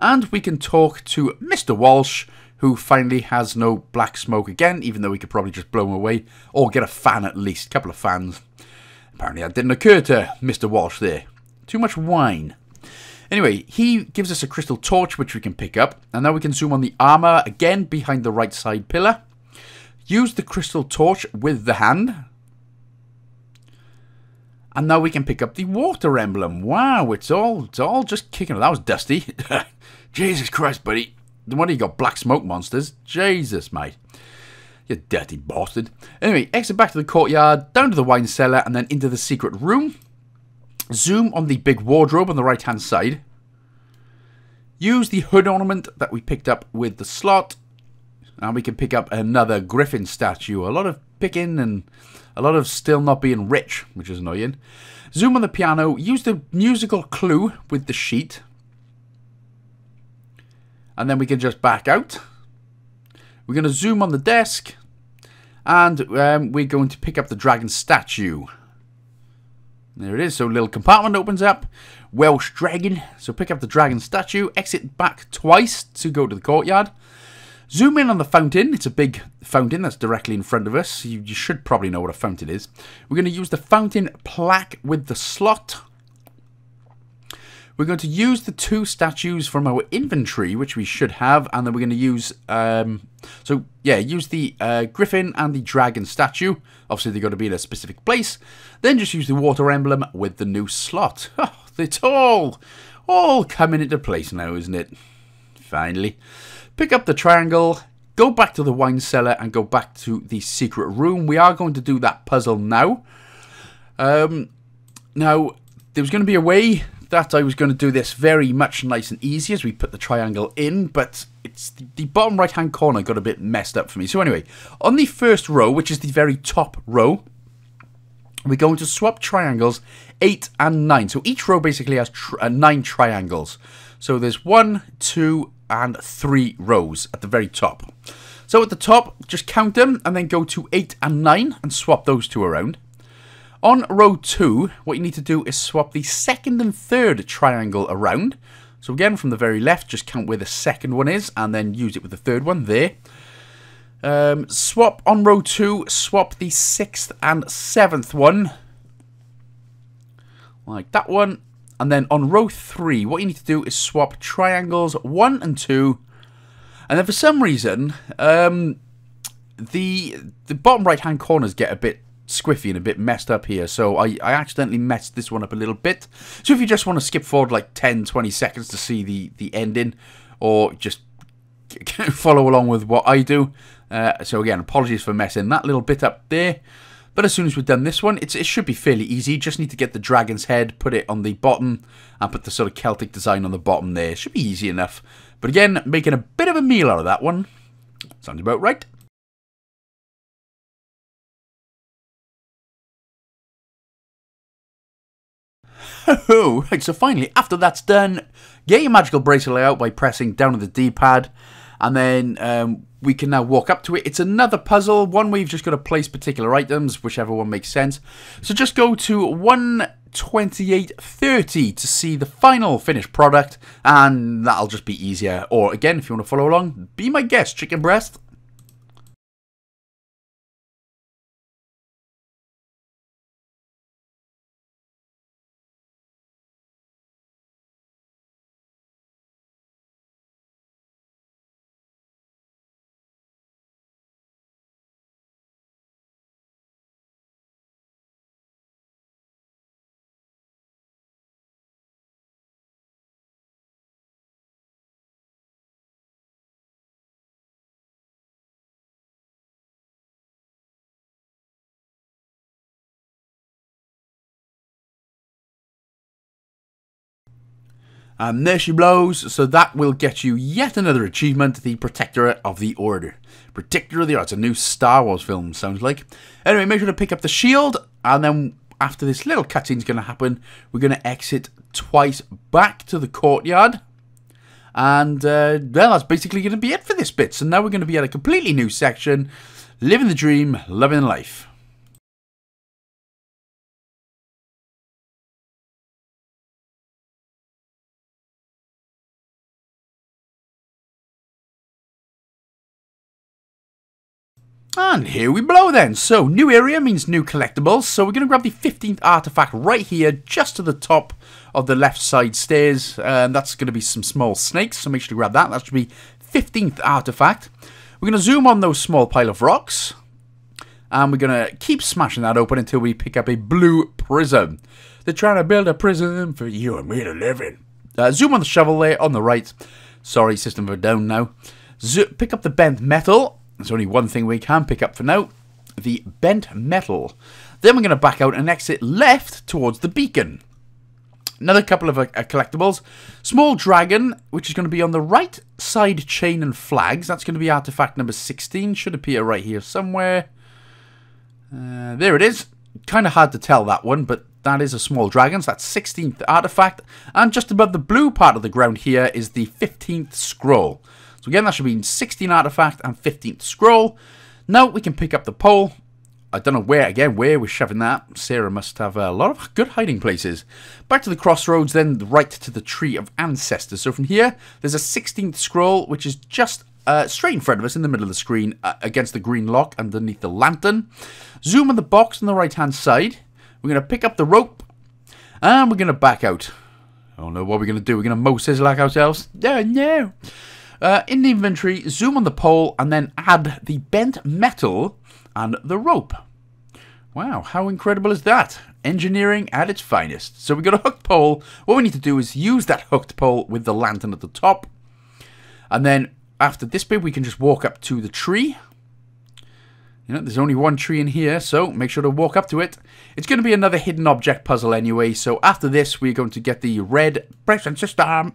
and we can talk to Mister Walsh, who finally has no black smoke again, even though we could probably just blow him away, or get a fan at least, a couple of fans. Apparently that didn't occur to Mister Walsh there. Too much wine. Anyway, he gives us a crystal torch, which we can pick up. And now we can zoom on the armor again behind the right side pillar. Use the crystal torch with the hand. And now we can pick up the water emblem. Wow, it's all it's all just kicking. That was dusty. Jesus Christ, buddy. The one you got black smoke monsters. Jesus, mate. You dirty bastard. Anyway, exit back to the courtyard, down to the wine cellar, and then into the secret room. Zoom on the big wardrobe on the right-hand side. Use the hood ornament that we picked up with the slot. And we can pick up another griffin statue. A lot of picking and a lot of still not being rich, which is annoying. Zoom on the piano. Use the musical clue with the sheet. And then we can just back out. We're going to zoom on the desk. And um, we're going to pick up the dragon statue. There it is. So a little compartment opens up. Welsh dragon. So pick up the dragon statue. Exit back twice to go to the courtyard. Zoom in on the fountain. It's a big fountain that's directly in front of us. You, you should probably know what a fountain is. We're going to use the fountain plaque with the slot. We're going to use the two statues from our inventory, which we should have. And then we're going to use... Um, so, yeah, use the uh, griffin and the dragon statue. Obviously, they've got to be in a specific place. Then just use the water emblem with the new slot. Oh, it's all, all coming into place now, isn't it? Finally. Pick up the triangle. go back to the wine cellar and go back to the secret room. We are going to do that puzzle now. Um, now, there was going to be a way that I was going to do this very much nice and easy as we put the triangle in, but it's the bottom right-hand corner got a bit messed up for me. So anyway, on the first row, which is the very top row, we're going to swap triangles eight and nine. So each row basically has tr uh, nine triangles. So there's one, two, and three rows at the very top. So at the top, just count them and then go to eight and nine and swap those two around. On row two, what you need to do is swap the second and third triangle around. So again, from the very left, just count where the second one is and then use it with the third one there. Um, swap on row two, swap the sixth and seventh one, like that one. And then on row three, what you need to do is swap triangles one and two. And then for some reason, um, the the bottom right-hand corners get a bit squiffy and a bit messed up here. So I, I accidentally messed this one up a little bit. So if you just want to skip forward like ten, twenty seconds to see the, the ending, or just follow along with what I do. Uh, so again, apologies for messing that little bit up there. But as soon as we've done this one, it's, it should be fairly easy. You just need to get the dragon's head, put it on the bottom, and put the sort of Celtic design on the bottom there. It should be easy enough. But again, making a bit of a meal out of that one. Sounds about right. Oh, right, so finally, after that's done, get your magical bracelet out by pressing down on the D-pad. And then um, we can now walk up to it. It's another puzzle, one where you've just got to place particular items, whichever one makes sense. So just go to one twenty-eight thirty to see the final finished product, and that'll just be easier. Or again, if you want to follow along, be my guest, chicken breast. And there she blows, so that will get you yet another achievement, the Protectorate of the Order. Protectorate of the Order, it's a new Star Wars film, sounds like. Anyway, make sure to pick up the shield, and then after this little cutscene's going to happen, we're going to exit twice back to the courtyard. And, uh, well, that's basically going to be it for this bit. So now we're going to be at a completely new section, living the dream, loving life. And here we blow then. So new area means new collectibles. So we're going to grab the fifteenth artifact right here, just to the top of the left side stairs. And that's going to be some small snakes. So make sure to grab that. That should be fifteenth artifact. We're going to zoom on those small pile of rocks. And we're going to keep smashing that open until we pick up a blue prism. They're trying to build a prism for you and me to live in. Uh, zoom on the shovel there on the right. Sorry, system for down now. Zo- pick up the bent metal. There's only one thing we can pick up for now, the bent metal. Then we're going to back out and exit left towards the beacon. Another couple of uh, collectibles. Small dragon, which is going to be on the right side chain and flags. That's going to be artifact number sixteen. Should appear right here somewhere. Uh, there it is. Kind of hard to tell that one, but that is a small dragon. So that's sixteenth artifact. And just above the blue part of the ground here is the fifteenth scroll. So again, that should be sixteenth artifact and fifteenth scroll. Now we can pick up the pole. I don't know where, again, where we're shoving that. Sarah must have a lot of good hiding places. Back to the crossroads, then right to the Tree of Ancestors. So from here, there's a sixteenth scroll, which is just uh, straight in front of us in the middle of the screen, uh, against the green lock underneath the lantern. Zoom on the box on the right-hand side. We're going to pick up the rope, and we're going to back out. I don't know what we're going to do. We're going to Mo Sizzlack ourselves. No, no. Uh, in the inventory, zoom on the pole and then add the bent metal and the rope. Wow, how incredible is that? Engineering at its finest. So we've got a hooked pole. What we need to do is use that hooked pole with the lantern at the top. And then after this bit, we can just walk up to the tree. You know, there's only one tree in here, so make sure to walk up to it. It's going to be another hidden object puzzle anyway, so after this, we're going to get the red present system.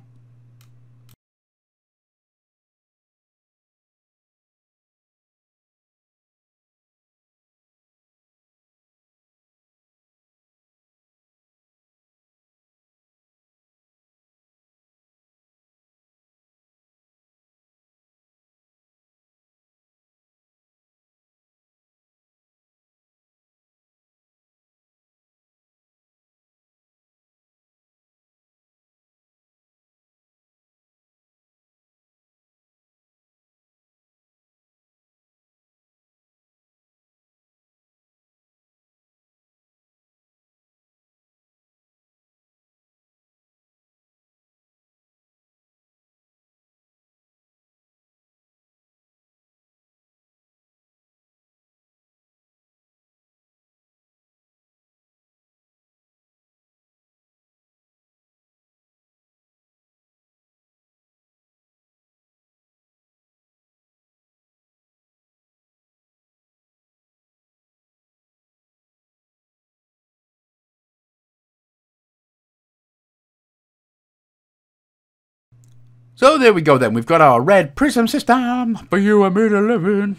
So there we go then, we've got our red prism system for you and me to live in.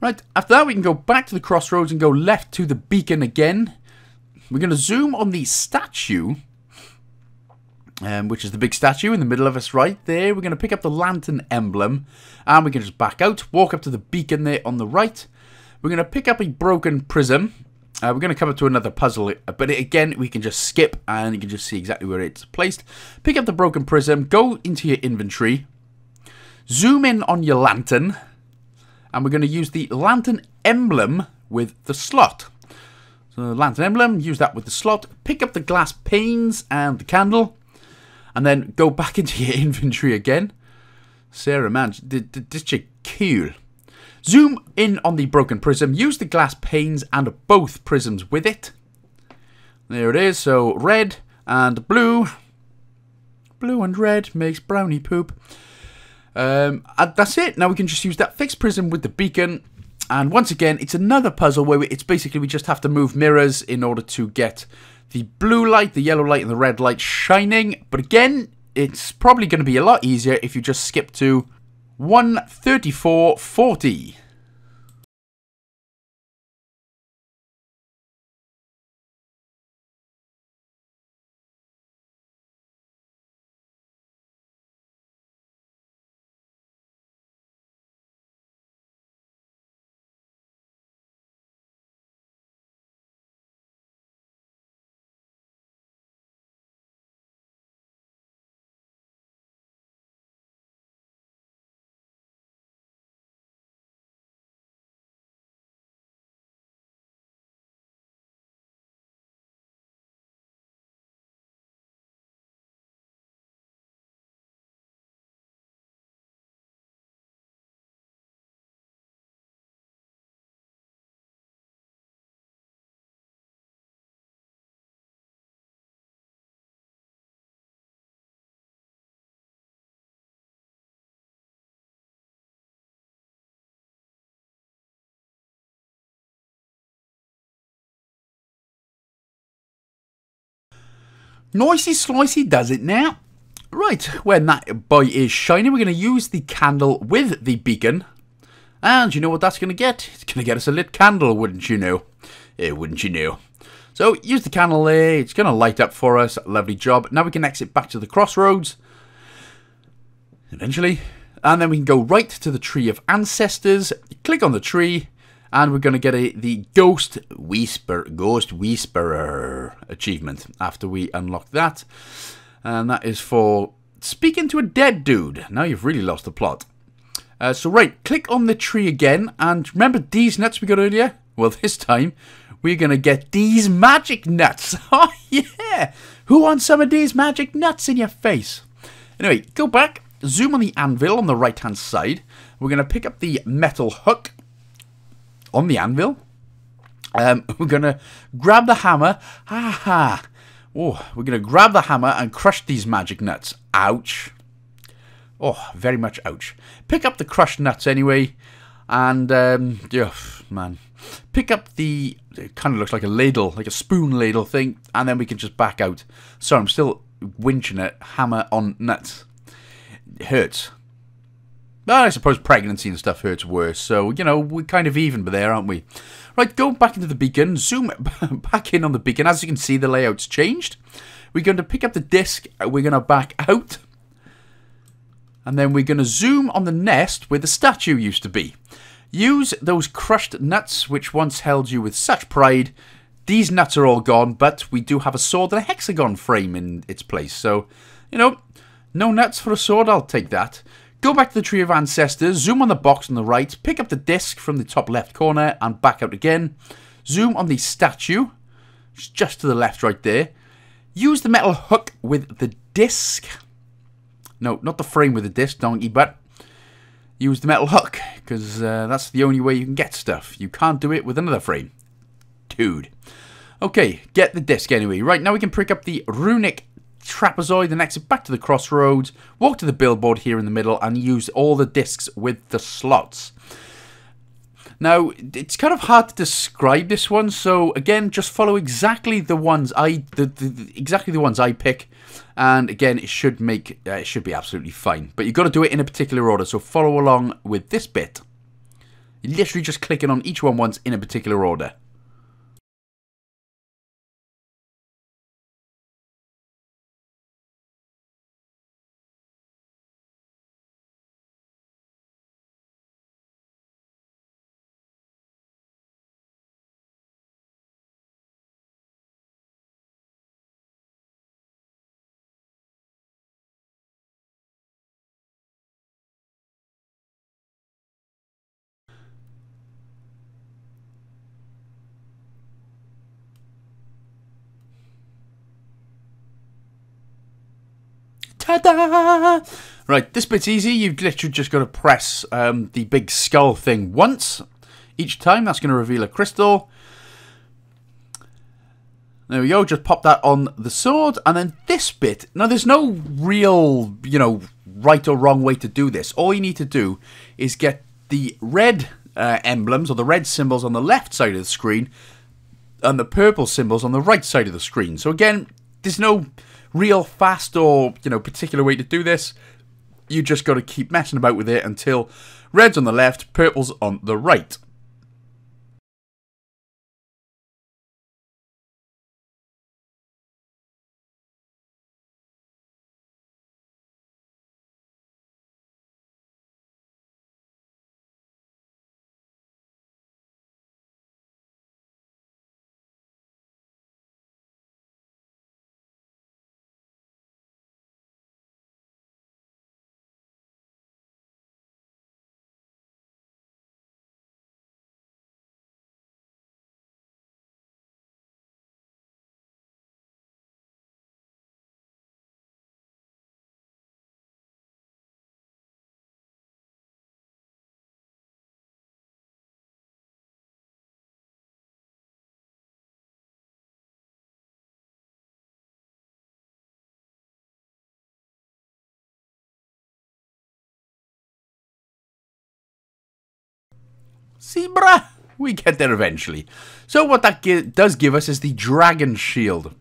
Right, after that we can go back to the crossroads and go left to the beacon again. We're going to zoom on the statue, um, which is the big statue in the middle of us right there. We're going to pick up the lantern emblem and we can just back out, walk up to the beacon there on the right. We're going to pick up a broken prism. Uh, we're going to come up to another puzzle, but again, we can just skip and you can just see exactly where it's placed. Pick up the broken prism, go into your inventory, zoom in on your lantern, and we're going to use the lantern emblem with the slot. So the lantern emblem, use that with the slot, pick up the glass panes and the candle, and then go back into your inventory again. Sarah, man, this chick cool. Zoom in on the broken prism, use the glass panes and both prisms with it. There it is, so red and blue. Blue and red makes brownie poop. Um, and that's it, now we can just use that fixed prism with the beacon. And once again, it's another puzzle where it's basically we just have to move mirrors in order to get the blue light, the yellow light and the red light shining. But again, it's probably going to be a lot easier if you just skip to one thirty-four forty. Noisy Slicey does it now. Right, when that boy is shining, we're going to use the candle with the beacon. And you know what that's going to get? It's going to get us a lit candle, wouldn't you know? Eh, wouldn't you know? So, use the candle there. It's going to light up for us. Lovely job. Now we can exit back to the crossroads. Eventually. And then we can go right to the Tree of Ancestors. Click on the tree. And we're going to get a, the Ghost Whisper, Ghost Whisperer achievement after we unlock that. And that is for speaking to a dead dude. Now you've really lost the plot. Uh, so right, click on the tree again. And remember these nuts we got earlier? Well, this time we're going to get these magic nuts. Oh, yeah. Who wants some of these magic nuts in your face? Anyway, go back. Zoom on the anvil on the right-hand side. We're going to pick up the metal hook on the anvil. Um, we're going to grab the hammer. Ha ha. Oh, we're going to grab the hammer and crush these magic nuts. Ouch. Oh, very much ouch. Pick up the crushed nuts anyway. And, um, oh, man. Pick up the, it kind of looks like a ladle, like a spoon ladle thing. And then we can just back out. So I'm still winching it. Hammer on nuts. It hurts. I suppose pregnancy and stuff hurts worse. So, you know, we're kind of even there, aren't we? Right, go back into the beacon. Zoom back in on the beacon. As you can see, the layout's changed. We're going to pick up the disc. We're going to back out. And then we're going to zoom on the nest where the statue used to be. Use those crushed nuts which once held you with such pride. These nuts are all gone, but we do have a sword and a hexagon frame in its place. So, you know, no nuts for a sword. I'll take that. Go back to the Tree of Ancestors, zoom on the box on the right, pick up the disc from the top left corner and back out again. Zoom on the statue, which is just to the left right there. Use the metal hook with the disc. No, not the frame with the disc, donkey, but use the metal hook, because uh, that's the only way you can get stuff. You can't do it with another frame. Dude. Okay, get the disc anyway. Right, now we can pick up the runic trapezoid and exit back to the crossroads, walk to the billboard here in the middle and use all the discs with the slots. Now, it's kind of hard to describe this one, so again, just follow exactly the ones I the, the, the, exactly the ones I pick, and again, it should make uh, it should be absolutely fine. But you've got to do it in a particular order, so follow along with this bit. You're literally just clicking on each one once in a particular order. Ta-da! Right, this bit's easy. You've literally just got to press um, the big skull thing once. Each time, that's going to reveal a crystal. There we go. Just pop that on the sword. And then this bit. Now, there's no real, you know, right or wrong way to do this. All you need to do is get the red uh, emblems or the red symbols on the left side of the screen and the purple symbols on the right side of the screen. So, again, there's no real fast or, you know, particular way to do this. You just got to keep messing about with it until red's on the left, purple's on the right. Zebra! We get there eventually. So what that gi does give us is the dragon shield.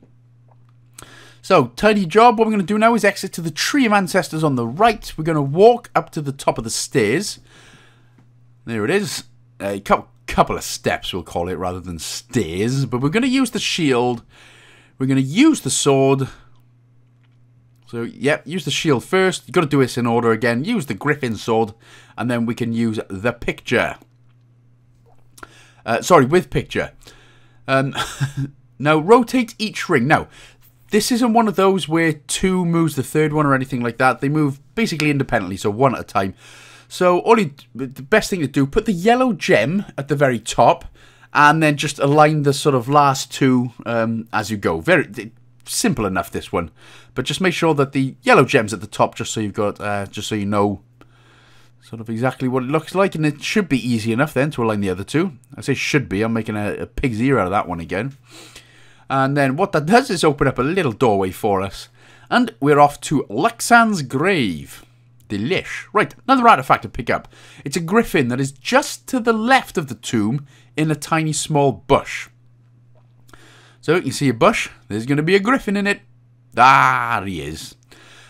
So, tidy job. What we're going to do now is exit to the Tree of Ancestors on the right. We're going to walk up to the top of the stairs. There it is. A couple, couple of steps, we'll call it, rather than stairs. But we're going to use the shield. We're going to use the sword. So, yep, use the shield first. You've got to do this in order again. Use the griffin sword. And then we can use the picture. Uh, sorry, with picture. Um, now, rotate each ring. Now, this isn't one of those where two moves the third one or anything like that. They move basically independently, so one at a time. So, all you, the best thing to do, put the yellow gem at the very top, and then just align the sort of last two um, as you go. Very simple enough, this one. But just make sure that the yellow gem's at the top, just so you've got, uh, just so you know sort of exactly what it looks like, and it should be easy enough then to align the other two. I say should be, I'm making a, a pig's ear out of that one again. And then what that does is open up a little doorway for us. And we're off to Luxan's grave. Delish. Right, another artifact to pick up. It's a griffin that is just to the left of the tomb in a tiny small bush. So you can see a bush. There's going to be a griffin in it. There he is.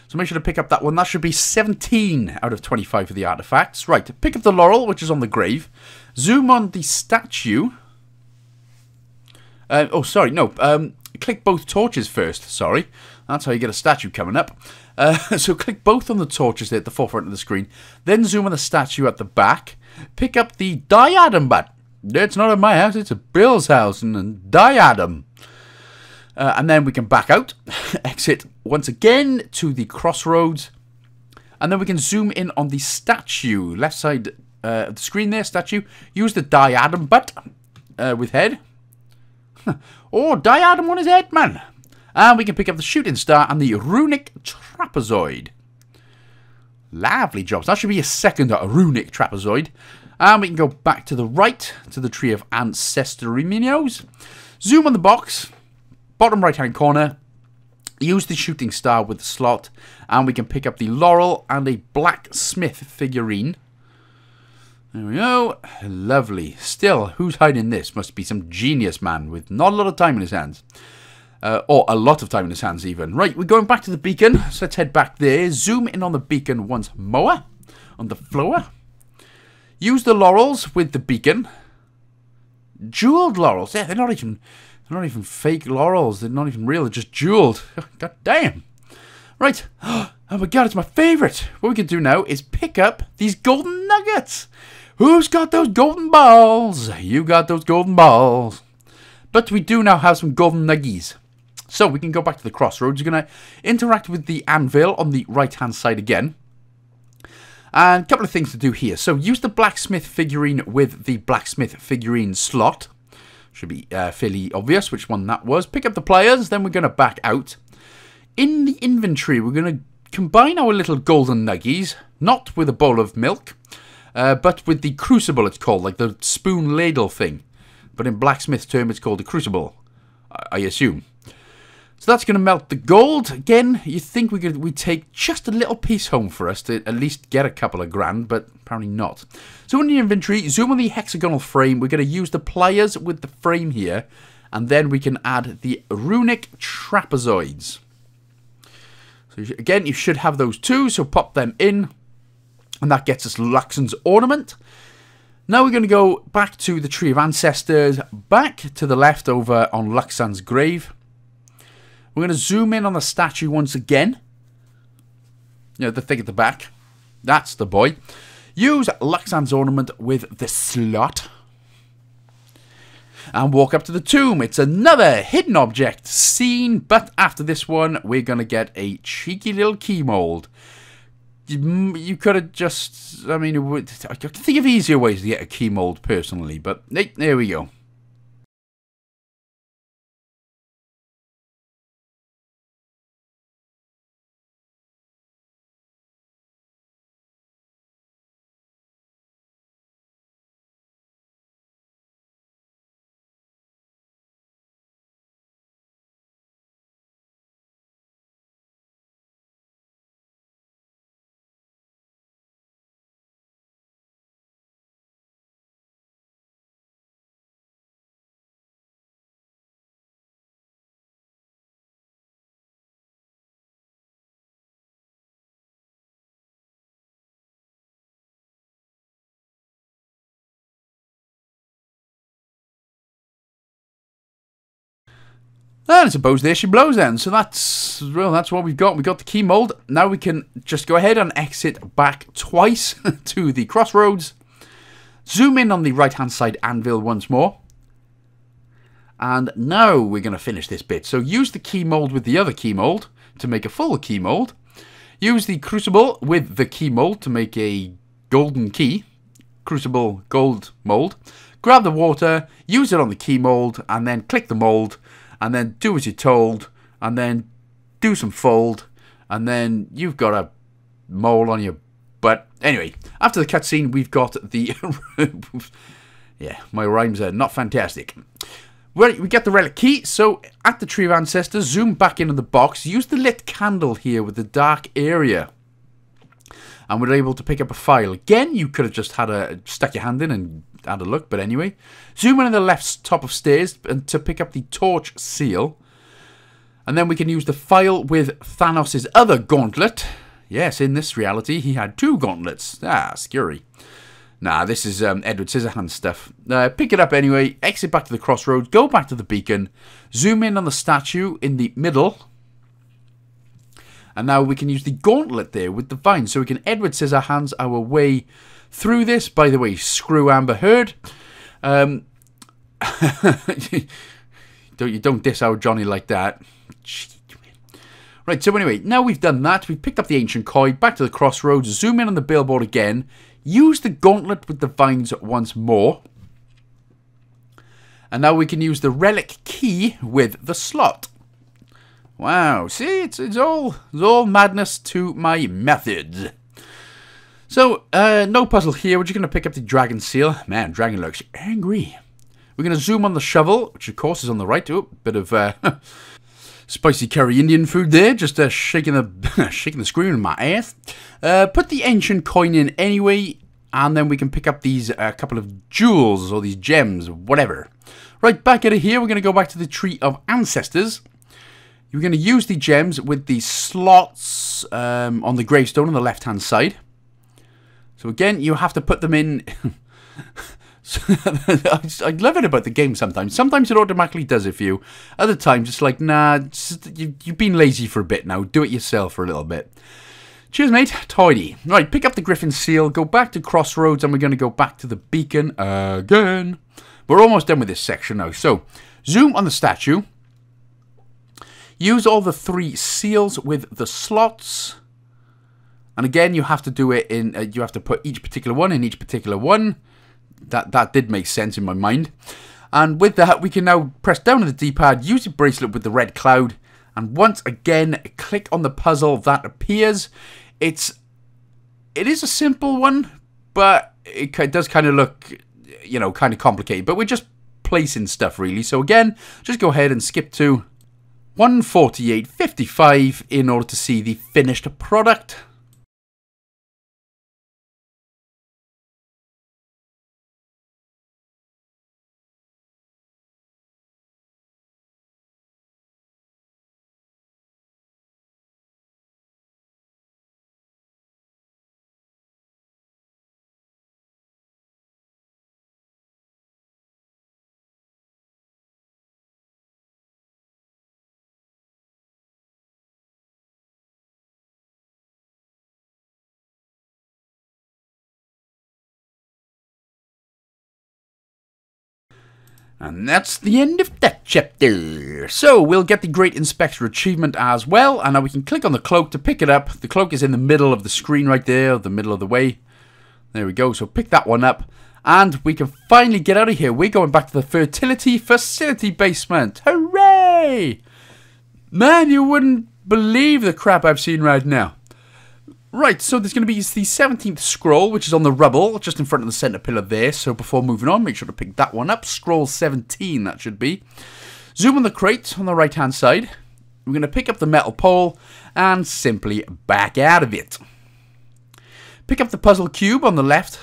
So make sure to pick up that one. That should be seventeen out of twenty-five for the artifacts. Right, pick up the laurel, which is on the grave. Zoom on the statue. Uh, oh, sorry, no. Um, click both torches first. Sorry. That's how you get a statue coming up. Uh, so click both on the torches there at the forefront of the screen. Then zoom on the statue at the back. Pick up the diadem, but it's not in my house. It's at Bill's house and, and diadem. Uh, and then we can back out, exit once again to the crossroads, and then we can zoom in on the statue, left side uh, of the screen there, statue. Use the diadem butt uh, with head. Oh, diadem on his head, man. And we can pick up the shooting star and the runic trapezoid. Lovely jobs. That should be a second a runic trapezoid. And we can go back to the right, to the tree of ancestry minios. Zoom on the box. Bottom right hand corner, use the shooting star with the slot, and we can pick up the laurel and a blacksmith figurine. There we go. Lovely. Still, who's hiding this? Must be some genius man with not a lot of time in his hands. Uh, or a lot of time in his hands even. Right, we're going back to the beacon, so let's head back there. Zoom in on the beacon once more, on the floor. Use the laurels with the beacon. Jeweled laurels. Yeah, they're not even... They're not even fake laurels. They're not even real. They're just jeweled. God damn. Right. Oh my god, it's my favourite. What we can do now is pick up these golden nuggets. Who's got those golden balls? You got those golden balls. But we do now have some golden nuggies. So we can go back to the crossroads. You're going to interact with the anvil on the right-hand side again. And a couple of things to do here. So use the blacksmith figurine with the blacksmith figurine slot. Should be uh, fairly obvious which one that was. Pick up the players, then we're going to back out. In the inventory, we're going to combine our little golden nuggies, not with a bowl of milk, uh, but with the crucible, it's called, like the spoon ladle thing. But in blacksmith term, it's called a crucible, I, I assume. So that's going to melt the gold. Again, you think we could we take just a little piece home for us to at least get a couple of grand, but apparently not. So in the inventory, zoom on the hexagonal frame. We're going to use the pliers with the frame here, and then we can add the runic trapezoids. So again, you should have those two, so pop them in, and that gets us Luxon's ornament. Now we're going to go back to the Tree of Ancestors, back to the left over on Luxon's grave. We're going to zoom in on the statue once again. You know, the thing at the back. That's the boy. Use Luxan's ornament with the slot. And walk up to the tomb. It's another hidden object seen. But after this one, we're going to get a cheeky little key mold. You, you could have just... I mean, I can think of easier ways to get a key mold personally. But hey, there we go. And I suppose there she blows then. So that's, well, that's what we've got. We've got the key mold. Now we can just go ahead and exit back twice to the crossroads. Zoom in on the right-hand side anvil once more. And now we're going to finish this bit. So use the key mold with the other key mold to make a full key mold. Use the crucible with the key mold to make a golden key. Crucible gold mold. Grab the water, use it on the key mold, and then click the mold. And then do as you're told, and then do some fold, and then you've got a mole on your butt. Anyway, after the cutscene, we've got the... yeah, my rhymes are not fantastic. Well, we get the relic key, so at the Tree of Ancestors, zoom back into the box, use the lit candle here with the dark area. and we're able to pick up a file. Again, you could have just had a stuck your hand in and had a look, but anyway. Zoom in on the left top of stairs and to pick up the torch seal. And then we can use the file with Thanos' other gauntlet. Yes, in this reality, he had two gauntlets. Ah, scurry. Nah, this is um, Edward Scissorhands stuff. Uh, pick it up anyway, exit back to the crossroads, go back to the beacon, zoom in on the statue in the middle. And now we can use the gauntlet there with the vine. So we can Edward Scissorhands our way through this. By the way, screw Amber Heard. Um, don't, you don't diss our Johnny like that. Right, so anyway, now we've done that. We've picked up the ancient coin, back to the crossroads, zoom in on the billboard again. Use the gauntlet with the vines once more. And now we can use the relic key with the slot. Wow, see, it's it's all it's all madness to my methods. So, uh, no puzzle here. We're just going to pick up the dragon seal. Man, dragon looks angry. We're going to zoom on the shovel, which of course is on the right. Ooh, bit of uh, spicy curry Indian food there, just uh, shaking the shaking the screen in my ass. Uh, put the ancient coin in anyway, and then we can pick up these uh, couple of jewels or these gems, whatever. Right, back out of here, we're going to go back to the Tree of Ancestors. You're going to use the gems with the slots um, on the gravestone on the left-hand side. So again, you have to put them in. I love it about the game sometimes. Sometimes it automatically does it for you. Other times, it's like, nah, you've been lazy for a bit now. Do it yourself for a little bit. Cheers, mate. Tidy. Right, pick up the Griffin Seal, go back to Crossroads, and we're going to go back to the beacon again. We're almost done with this section now. So, zoom on the statue. Use all the three seals with the slots. And again, you have to do it in, uh, you have to put each particular one in each particular one. That that did make sense in my mind. And with that, we can now press down on the D-pad, use the bracelet with the red cloud. And once again, click on the puzzle that appears. It's, it is a simple one, but it does kind of look, you know, kind of complicated. But we're just placing stuff, really. So again, just go ahead and skip to one forty-eight fifty-five in order to see the finished product. And that's the end of that chapter. So we'll get the Great Inspector achievement as well. And now we can click on the cloak to pick it up. The cloak is in the middle of the screen right there, the middle of the way. There we go. So pick that one up. And we can finally get out of here. We're going back to the Fertility Facility basement. Hooray! Man, you wouldn't believe the crap I've seen right now. Right, so there's going to be the seventeenth scroll, which is on the rubble, just in front of the centre pillar there. So before moving on, make sure to pick that one up. Scroll seventeen, that should be. Zoom on the crate on the right-hand side. We're going to pick up the metal pole and simply back out of it. Pick up the puzzle cube on the left,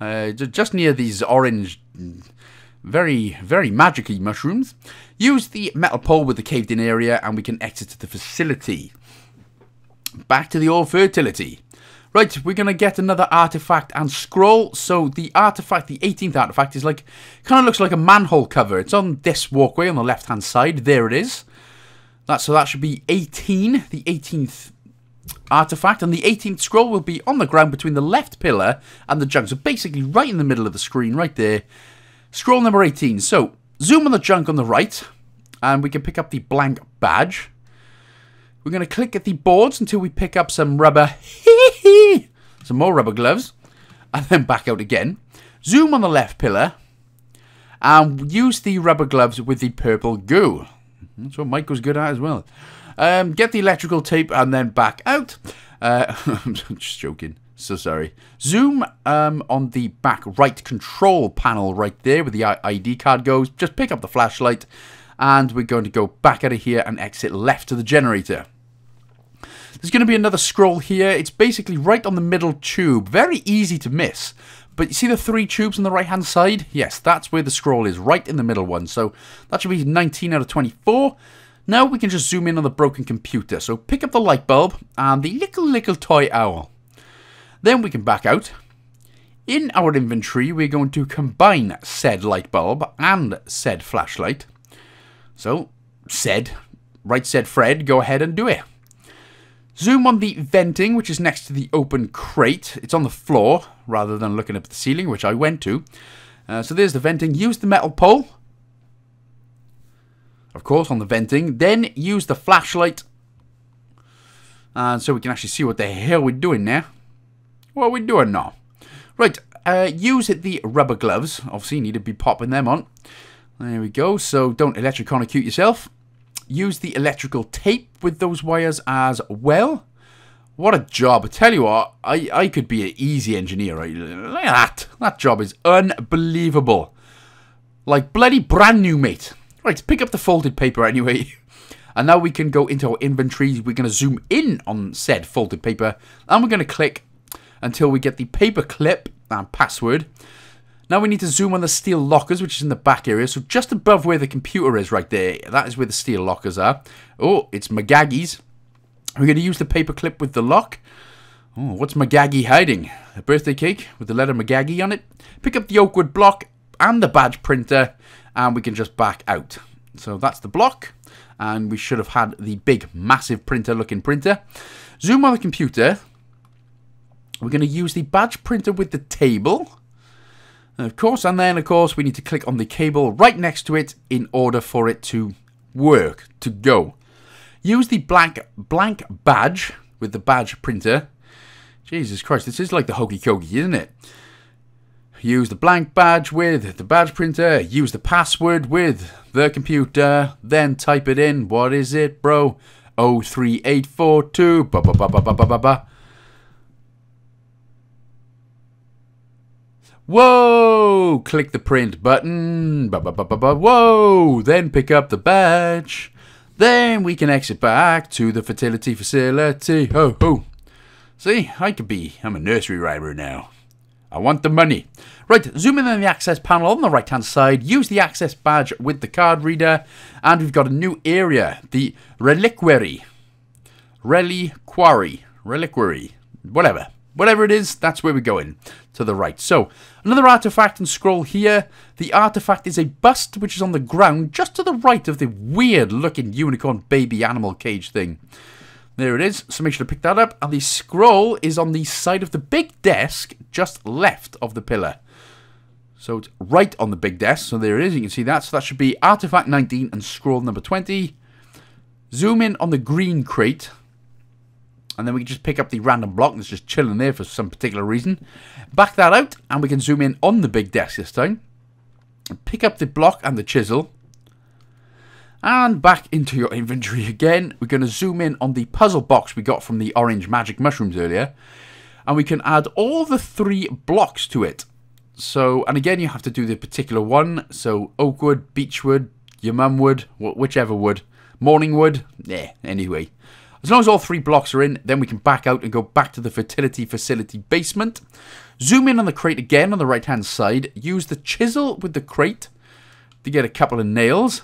uh, just near these orange, very, very magic-y mushrooms. Use the metal pole with the caved-in area, and we can exit to the facility. Back to the old fertility. Right, we're going to get another artifact and scroll. So the artifact, the eighteenth artifact, is like, kind of looks like a manhole cover. It's on this walkway on the left-hand side. There it is. That, so that should be eighteen, the eighteenth artifact. And the eighteenth scroll will be on the ground between the left pillar and the junk. So basically right in the middle of the screen, right there. Scroll number eighteen. So zoom on the junk on the right. And we can pick up the blank badge. We're going to click at the boards until we pick up some rubber, some more rubber gloves, and then back out again. Zoom on the left pillar, and use the rubber gloves with the purple goo. That's what Mike was good at as well. Um, get the electrical tape and then back out. Uh, I'm just joking. So sorry. Zoom um, on the back right control panel right there where the I D card goes. Just pick up the flashlight, and we're going to go back out of here and exit left to the generator. There's going to be another scroll here. It's basically right on the middle tube. Very easy to miss. But you see the three tubes on the right-hand side? Yes, that's where the scroll is, right in the middle one. So that should be nineteen out of twenty-four. Now we can just zoom in on the broken computer. So pick up the light bulb and the little, little toy owl. Then we can back out. In our inventory, we're going to combine said light bulb and said flashlight. So, said, right said Fred, go ahead and do it. Zoom on the venting, which is next to the open crate. It's on the floor, rather than looking up at the ceiling, which I went to. Uh, so there's the venting. Use the metal pole. Of course, on the venting. Then use the flashlight. And uh, so we can actually see what the hell we're doing there. What are we doing now? Right, uh, use the rubber gloves. Obviously, you need to be popping them on. There we go. So don't electrocute yourself. Use the electrical tape with those wires as well. What a job. I tell you what, I, I could be an easy engineer. Right? Look at that. That job is unbelievable. Like bloody brand new, mate. Right, pick up the folded paper anyway. And now we can go into our inventories. We're going to zoom in on said folded paper. And we're going to click until we get the paper clip and password. Now we need to zoom on the steel lockers, which is in the back area. So just above where the computer is right there. That is where the steel lockers are. Oh, it's McGaggy's. We're going to use the paperclip with the lock. Oh, what's McGaggy hiding? A birthday cake with the letter McGaggy on it. Pick up the Oakwood block and the badge printer. And we can just back out. So that's the block. And we should have had the big, massive printer looking printer. Zoom on the computer. We're going to use the badge printer with the table. Of course, and then, of course, we need to click on the cable right next to it in order for it to work, to go. Use the blank, blank badge with the badge printer. Jesus Christ, this is like the Hokey Cokey, isn't it? Use the blank badge with the badge printer. Use the password with the computer. Then type it in. What is it, bro? oh three eight four two. Ba ba ba ba ba ba ba ba. Whoa! Click the print button. Ba, ba, ba, ba, ba. Whoa! Then pick up the badge. Then we can exit back to the fertility facility. Ho ho! See, I could be. I'm a nursery rhymer now. I want the money. Right, zoom in on the access panel on the right-hand side. Use the access badge with the card reader. And we've got a new area. The reliquary. Reliquary. Reliquary. Whatever. Whatever it is, that's where we're going, to the right. So, another artifact and scroll here. The artifact is a bust, which is on the ground, just to the right of the weird-looking unicorn baby animal cage thing. There it is, so make sure to pick that up. And the scroll is on the side of the big desk, just left of the pillar. So, it's right on the big desk, so there it is, you can see that. So, that should be artifact nineteen and scroll number twenty. Zoom in on the green crate. And then we can just pick up the random block that's just chilling there for some particular reason. Back that out, and we can zoom in on the big desk this time. Pick up the block and the chisel. And back into your inventory again. We're going to zoom in on the puzzle box we got from the orange magic mushrooms earlier. And we can add all the three blocks to it. So, and again, you have to do the particular one. So, Oakwood, Beechwood, your mum wood, whichever wood. Morning wood, yeah, anyway. As long as all three blocks are in, then we can back out and go back to the fertility facility basement. Zoom in on the crate again on the right-hand side. Use the chisel with the crate to get a couple of nails.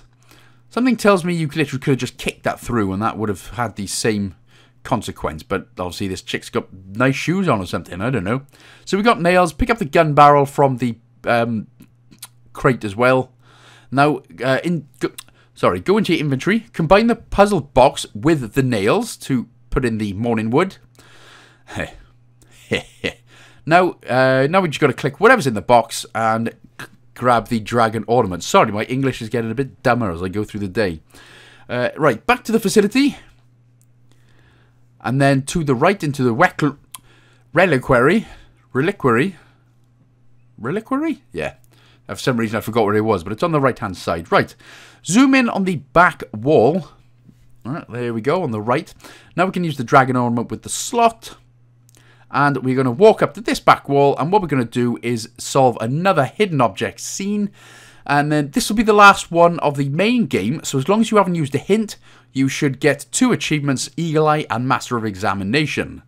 Something tells me you literally could have just kicked that through and that would have had the same consequence. But obviously this chick's got nice shoes on or something. I don't know. So we got nails. Pick up the gun barrel from the um, crate as well. Now, uh, in... Sorry, go into your inventory, combine the puzzle box with the nails to put in the morning wood. now, uh, now we just got to click whatever's in the box and grab the dragon ornament. Sorry, my English is getting a bit dumber as I go through the day. Uh, right, back to the facility. And then to the right into the reliquary. Reliquary? Reliquary? Yeah. For some reason, I forgot where it was, but it's on the right-hand side. Right. Zoom in on the back wall. All right, there we go, on the right. Now we can use the dragon ornament with the slot. And we're going to walk up to this back wall. And what we're going to do is solve another hidden object scene. And then this will be the last one of the main game, so as long as you haven't used a hint, you should get two achievements, Eagle Eye and Master of Examination.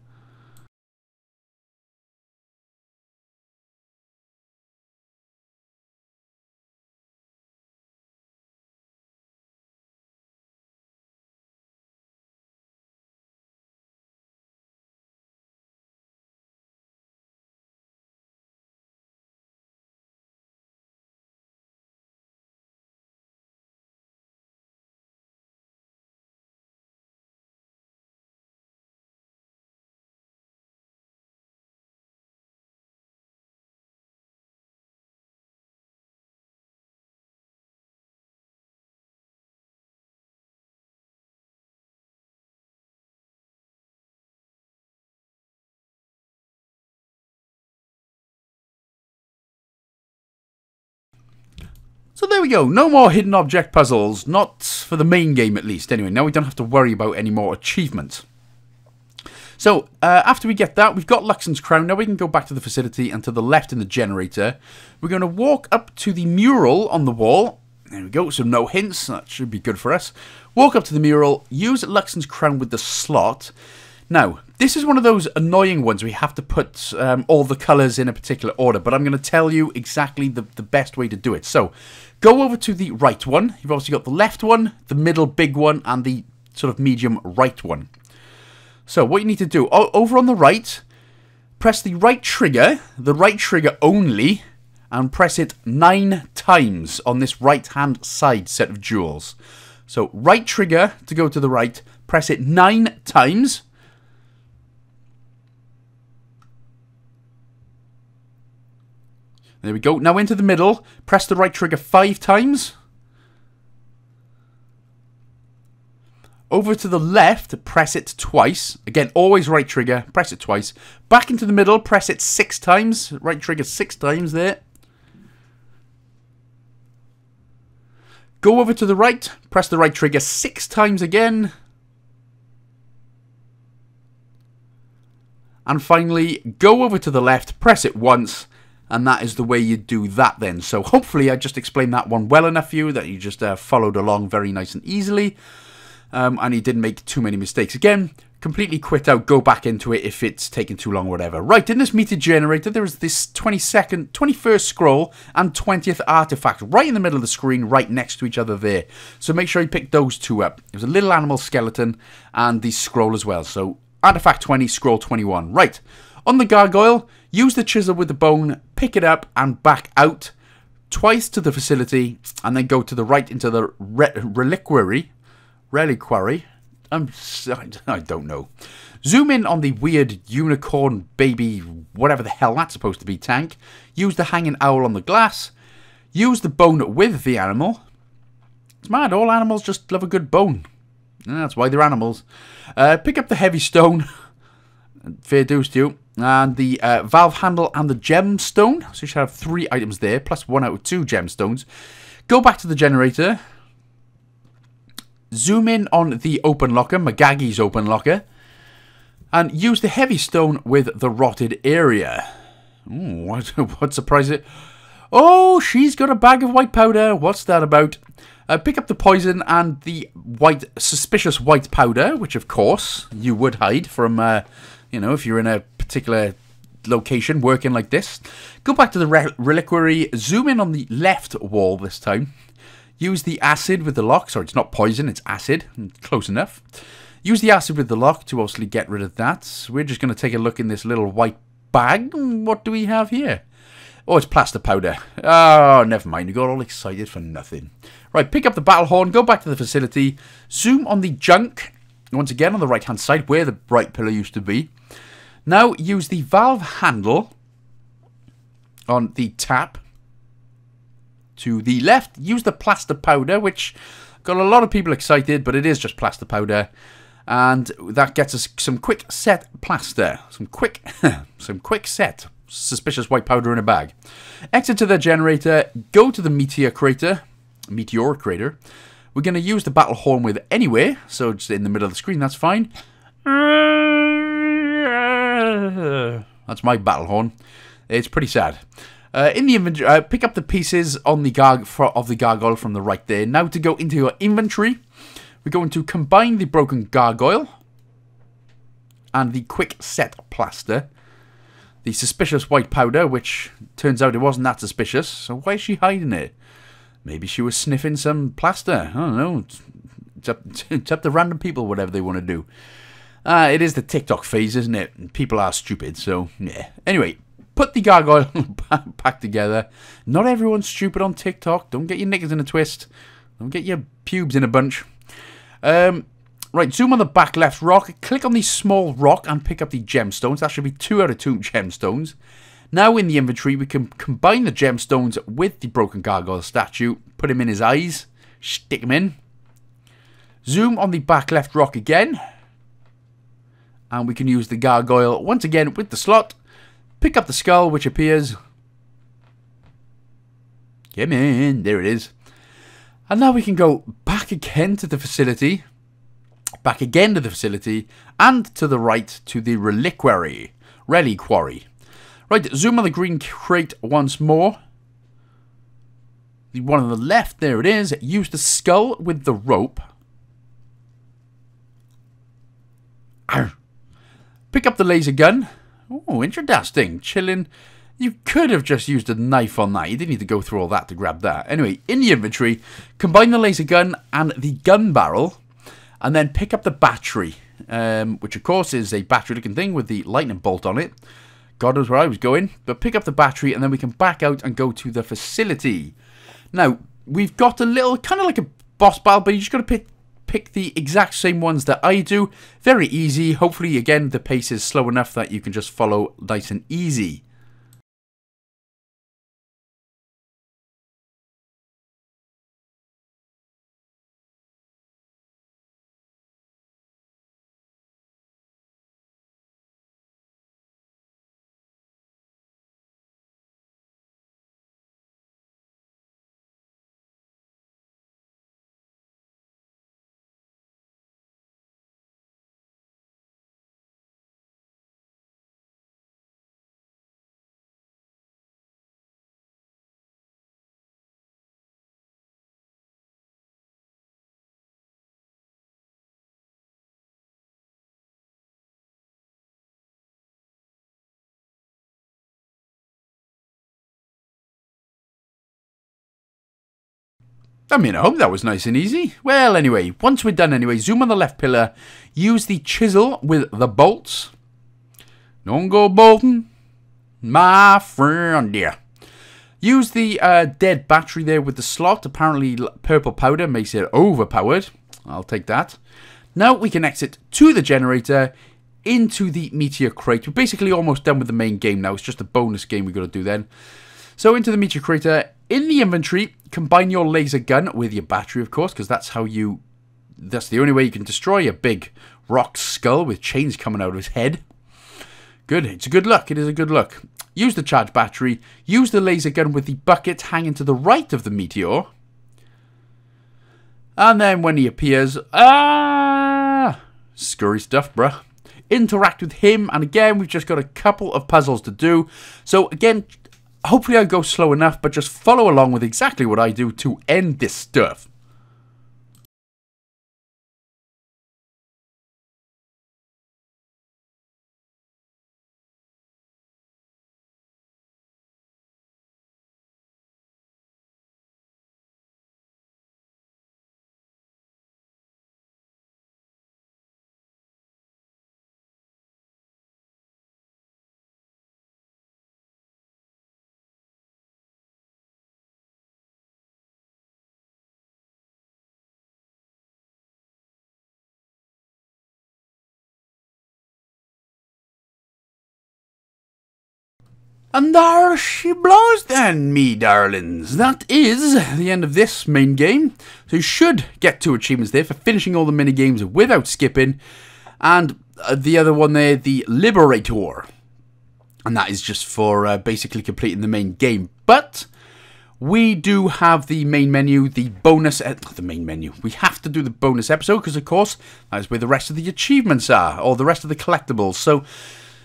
So there we go, no more hidden object puzzles, not for the main game at least. Anyway, now we don't have to worry about any more achievements. So, uh, after we get that, we've got Luxon's Crown. Now we can go back to the facility and to the left in the generator. We're going to walk up to the mural on the wall. There we go, so no hints, that should be good for us. Walk up to the mural, use Luxon's Crown with the slot. Now, this is one of those annoying ones where you have to put um, all the colours in a particular order, but I'm going to tell you exactly the, the best way to do it. So, go over to the right one. You've obviously got the left one, the middle big one, and the sort of medium right one. So, what you need to do, over on the right, press the right trigger, the right trigger only, and press it nine times on this right-hand side set of jewels. So, right trigger to go to the right, press it nine times. There we go. Now into the middle. Press the right trigger five times. Over to the left, press it twice. Again, always right trigger. Press it twice. Back into the middle. Press it six times. Right trigger six times there. Go over to the right. Press the right trigger six times again. And finally, go over to the left. Press it once. And that is the way you do that then. So hopefully I just explained that one well enough for you that you just uh, followed along very nice and easily. Um, and you didn't make too many mistakes. Again, completely quit out. Go back into it if it's taking too long or whatever. Right, in this meter generator, there is this twenty-second, twenty-first scroll and twentieth artifact right in the middle of the screen, right next to each other there. So make sure you pick those two up. There's a little animal skeleton and the scroll as well. So artifact twenty, scroll twenty-one. Right. On the gargoyle, use the chisel with the bone, pick it up and back out twice to the facility and then go to the right into the re reliquary. Reliquary? I'm, I don't know. Zoom in on the weird unicorn baby, whatever the hell that's supposed to be, tank. Use the hanging owl on the glass. Use the bone with the animal. It's mad, all animals just love a good bone. That's why they're animals. Uh, pick up the heavy stone. Fair dues to you. And the uh, valve handle and the gemstone. So you should have three items there, plus one out of two gemstones. Go back to the generator. Zoom in on the open locker, Magagi's open locker. And use the heavy stone with the rotted area. Ooh, what, what surprised it? Oh, she's got a bag of white powder. What's that about? Uh, pick up the poison and the white, suspicious white powder, which of course you would hide from... Uh, You know, if you're in a particular location working like this. Go back to the re reliquary. Zoom in on the left wall this time. Use the acid with the lock. Sorry, it's not poison, it's acid. Close enough. Use the acid with the lock to obviously get rid of that. We're just going to take a look in this little white bag. What do we have here? Oh, it's plaster powder. Oh, never mind. You got all excited for nothing. Right, pick up the battle horn. Go back to the facility. Zoom on the junk. Once again, on the right-hand side, where the bright pillar used to be. Now, use the valve handle on the tap to the left. Use the plaster powder, which got a lot of people excited, but it is just plaster powder. And that gets us some quick set plaster. Some quick, some quick set suspicious white powder in a bag. Exit to the generator. Go to the meteor crater. Meteor crater. We're going to use the battle horn with anyway, so just in the middle of the screen, that's fine. That's my battle horn. It's pretty sad. Uh, in the inventory, uh, pick up the pieces on the garg of the gargoyle from the right there. Now to go into your inventory, we're going to combine the broken gargoyle and the quick set plaster. The suspicious white powder, which turns out it wasn't that suspicious, so why is she hiding it? Maybe she was sniffing some plaster. I don't know. It's up, it's up to random people, whatever they want to do. Uh, it is the TikTok phase, isn't it? People are stupid, so yeah. Anyway, put the gargoyle back together. Not everyone's stupid on TikTok. Don't get your knickers in a twist. Don't get your pubes in a bunch. Um, right, zoom on the back left rock. Click on the small rock and pick up the gemstones. That should be two out of two gemstones. Now in the inventory, we can combine the gemstones with the broken gargoyle statue. Put him in his eyes. Stick him in. Zoom on the back left rock again. And we can use the gargoyle once again with the slot. Pick up the skull, which appears. Come in. There it is. And now we can go back again to the facility. Back again to the facility. And to the right to the reliquary. Reliquary. Right, zoom on the green crate once more. The one on the left, there it is. Use the skull with the rope. Arr. Pick up the laser gun. Oh, interesting. Chilling. You could have just used a knife on that. You didn't need to go through all that to grab that. Anyway, in the inventory, combine the laser gun and the gun barrel. And then pick up the battery. Um, which, of course, is a battery-looking thing with the lightning bolt on it. God knows where I was going. But pick up the battery, and then we can back out and go to the facility. Now, we've got a little, kind of like a boss battle, but you just got to pick... Pick the exact same ones that I do. Very easy. Hopefully, again, the pace is slow enough that you can just follow nice and easy. I mean, I hope that was nice and easy. Well, anyway, once we're done anyway, zoom on the left pillar. Use the chisel with the bolts. Don't go bolting, my friend, yeah. Use the uh, dead battery there with the slot. Apparently, purple powder makes it overpowered. I'll take that. Now we can exit to the generator into the meteor crate. We're basically almost done with the main game now. It's just a bonus game we've got to do then. So into the meteor crater. In the inventory, combine your laser gun with your battery, of course, because that's how you... That's the only way you can destroy a big rock skull with chains coming out of his head. Good. It's a good look. It is a good look. Use the charge battery. Use the laser gun with the bucket hanging to the right of the meteor. And then when he appears... Ah! Scurry stuff, bruh. Interact with him. And again, we've just got a couple of puzzles to do. So, again... Hopefully I go slow enough, but just follow along with exactly what I do to end this stuff. And there she blows then, me darlings. That is the end of this main game. So you should get two achievements there for finishing all the minigames without skipping. And uh, the other one there, the Liberator. And that is just for uh, basically completing the main game. But we do have the main menu, the bonus... Uh, the main menu. We have to do the bonus episode because, of course, that is where the rest of the achievements are. Or the rest of the collectibles. So...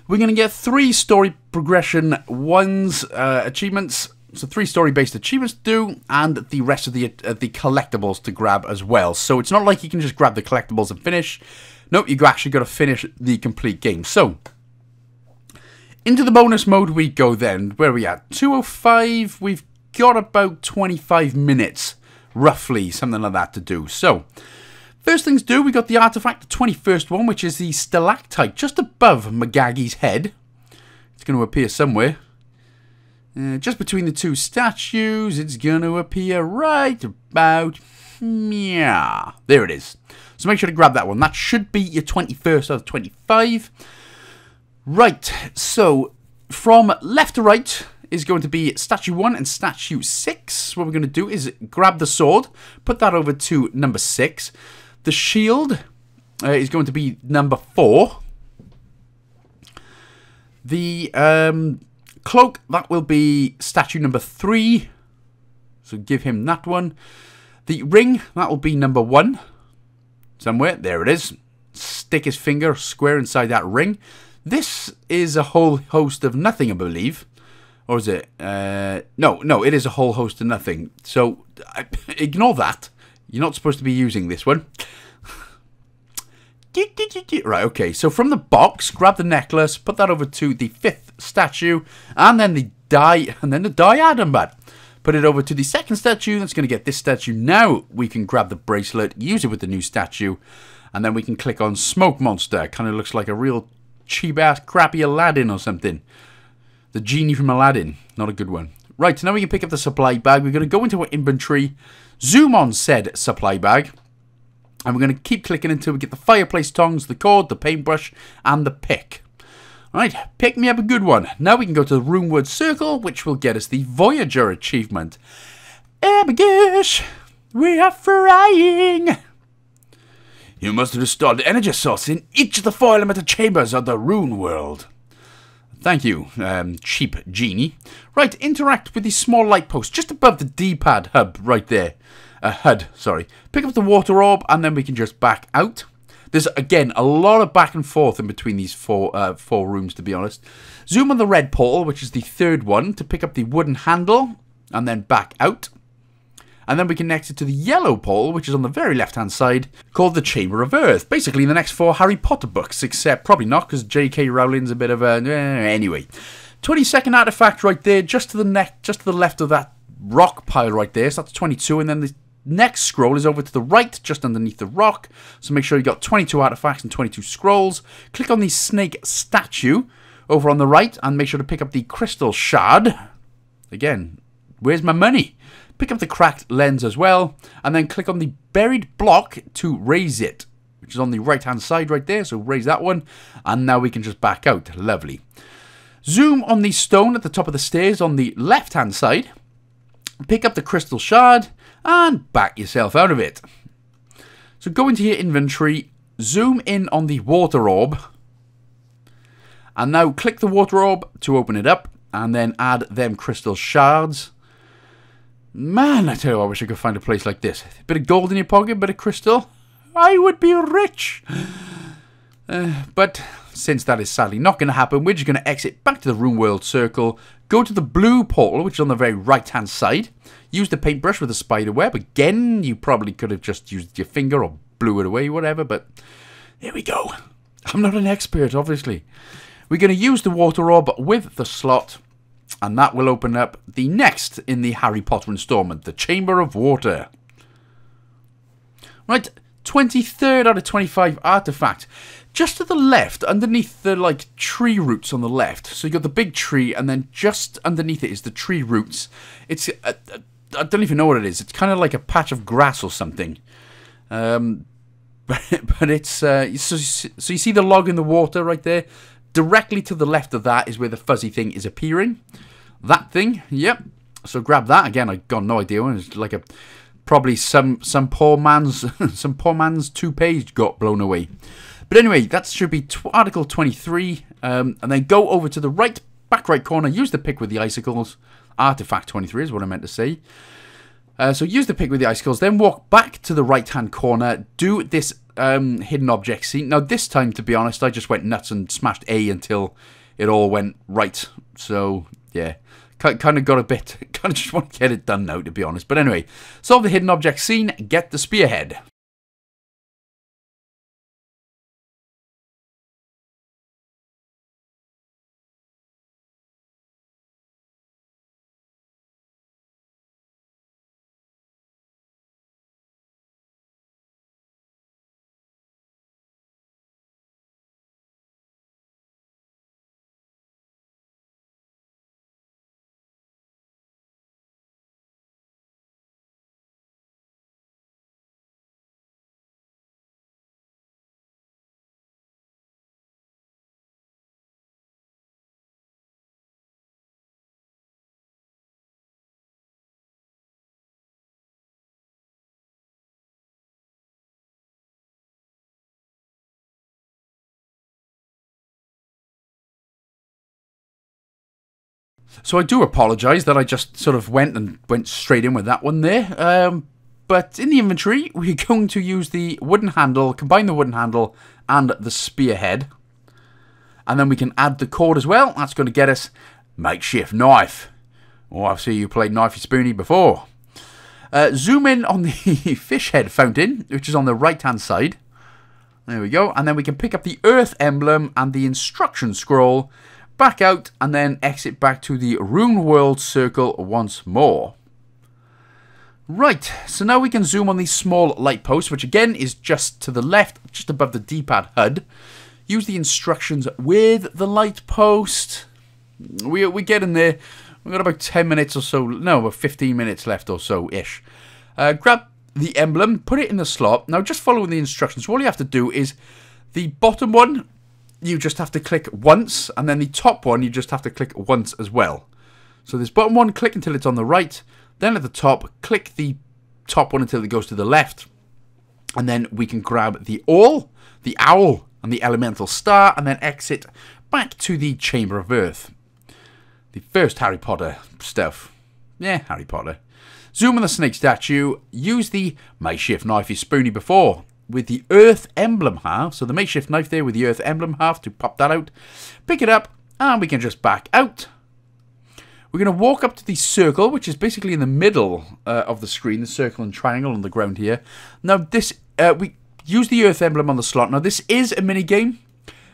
We're going to get three story progression ones uh, achievements. So three story-based achievements to do, and the rest of the uh, the collectibles to grab as well. So it's not like you can just grab the collectibles and finish. No, you actually got to finish the complete game. So into the bonus mode we go then. Where are we at? two oh five. We've got about twenty-five minutes, roughly, something like that to do. So first things do, we got the artifact, the twenty-first one, which is the stalactite just above Magagi's head. It's going to appear somewhere. Uh, just between the two statues, it's going to appear right about... yeah, there it is. So make sure to grab that one. That should be your twenty-first out of twenty-five. Right, so from left to right is going to be statue one and statue six. What we're going to do is grab the sword, put that over to number six. The shield uh, is going to be number four. The... um. cloak, that will be statue number three, so give him that one. The ring, that will be number one, somewhere, there it is. Stick his finger square inside that ring. This is a whole host of nothing, I believe, or is it, uh, no, no, it is a whole host of nothing, so uh, ignore that, you're not supposed to be using this one. Right, okay, so from the box, grab the necklace, put that over to the fifth statue, and then the di- and then the diadem bat. Put it over to the second statue, that's going to get this statue. Now we can grab the bracelet, use it with the new statue, and then we can click on Smoke Monster. Kind of looks like a real cheap-ass, crappy Aladdin or something. The genie from Aladdin, not a good one. Right, so now we can pick up the supply bag. We're going to go into our inventory, zoom on said supply bag. And we're going to keep clicking until we get the fireplace tongs, the cord, the paintbrush, and the pick. Alright, pick me up a good one. Now we can go to the Roomwood Circle, which will get us the Voyager achievement. Oh my gosh, we are frying! You must have restored the energy source in each of the four elemental chambers of the Rune World. Thank you, um, cheap genie. Right, interact with the small light post just above the D-pad hub right there. Uh, H U D, sorry. Pick up the water orb, and then we can just back out. There's, again, a lot of back and forth in between these four uh, four rooms, to be honest. Zoom on the red portal, which is the third one, to pick up the wooden handle, and then back out. And then we connect it to the yellow portal, which is on the very left-hand side, called the Chamber of Earth. Basically, the next four Harry Potter books, except probably not, because J K Rowling's a bit of a... anyway. twenty-second artifact right there, just to the neck, just to the left of that rock pile right there, so that's twenty-two, and then the next scroll is over to the right, just underneath the rock. So make sure you got twenty-two artifacts and twenty-two scrolls. Click on the snake statue over on the right and make sure to pick up the crystal shard. Again, where's my money? Pick up the cracked lens as well. And then click on the buried block to raise it, which is on the right-hand side right there. So raise that one. And now we can just back out. Lovely. Zoom on the stone at the top of the stairs on the left-hand side. Pick up the crystal shard. And back yourself out of it. So go into your inventory, zoom in on the water orb, and now click the water orb to open it up, and then add them crystal shards. Man, I tell you, I wish I could find a place like this. Bit of gold in your pocket, bit of crystal. I would be rich. Uh, but since that is sadly not going to happen, we're just going to exit back to the Room World Circle, go to the blue portal, which is on the very right-hand side. Use the paintbrush with the spider web. Again, you probably could have just used your finger or blew it away, whatever, but there we go. I'm not an expert, obviously. We're going to use the water orb with the slot, and that will open up the next in the Harry Potter installment, the Chamber of Water. Right, twenty-third out of twenty-five artifact. Just to the left, underneath the, like, tree roots on the left. So you've got the big tree, and then just underneath it is the tree roots. It's... Uh, uh, I don't even know what it is. It's kind of like a patch of grass or something. Um, but, but it's... Uh, so, so you see the log in the water right there? Directly to the left of that is where the fuzzy thing is appearing. That thing, yep. So grab that. Again, I've got no idea. It's like a... Probably some, some poor man's... some poor man's toupee got blown away. But anyway, that should be Article twenty-three. Um, and then go over to the right... back right corner. Use the pick with the icicles. Artifact twenty-three is what I meant to say. Uh, so use the pick with the icicles. Then walk back to the right-hand corner. Do this um, hidden object scene. Now, this time, to be honest, I just went nuts and smashed A until it all went right. So, yeah. Kind of got a bit, kind of just want to get it done now, to be honest. But anyway, solve the hidden object scene, get the spearhead. So I do apologise that I just sort of went and went straight in with that one there. Um, but in the inventory, we're going to use the wooden handle, combine the wooden handle and the spearhead. And then we can add the cord as well. That's going to get us makeshift knife. Oh, I've seen you played Knifey Spoonie before. Uh, zoom in on the fish head fountain, which is on the right-hand side. There we go. And then we can pick up the earth emblem and the instruction scroll. Back out and then exit back to the rune world circle once more. Right, so now we can zoom on the small light post, which again is just to the left, just above the D-pad H U D. Use the instructions with the light post. We, we get in there. We've got about ten minutes or so, no, about fifteen minutes left or so-ish. Uh, grab the emblem, put it in the slot. Now, just following the instructions, all you have to do is the bottom one, you just have to click once, and then the top one, you just have to click once as well. So this bottom one, click until it's on the right, then at the top, click the top one until it goes to the left, and then we can grab the awl, the owl, and the elemental star, and then exit back to the Chamber of Earth. The first Harry Potter stuff. Yeah, Harry Potter. Zoom on the snake statue, use the makeshift knifey spoonie before, with the earth emblem half, so the makeshift knife there with the earth emblem half to pop that out, pick it up, and we can just back out. We're going to walk up to the circle, which is basically in the middle uh, of the screen, the circle and triangle on the ground here. Now this, uh, we use the earth emblem on the slot. Now this is a mini game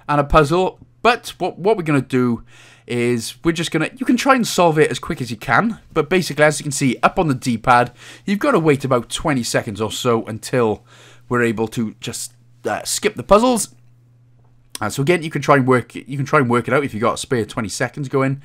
and a puzzle, but what, what we're going to do is we're just going to, you can try and solve it as quick as you can, but basically as you can see up on the D-pad, you've got to wait about twenty seconds or so until we're able to just uh, skip the puzzles. And so again, you can try and work you can try and work it out if you've got a spare twenty seconds going.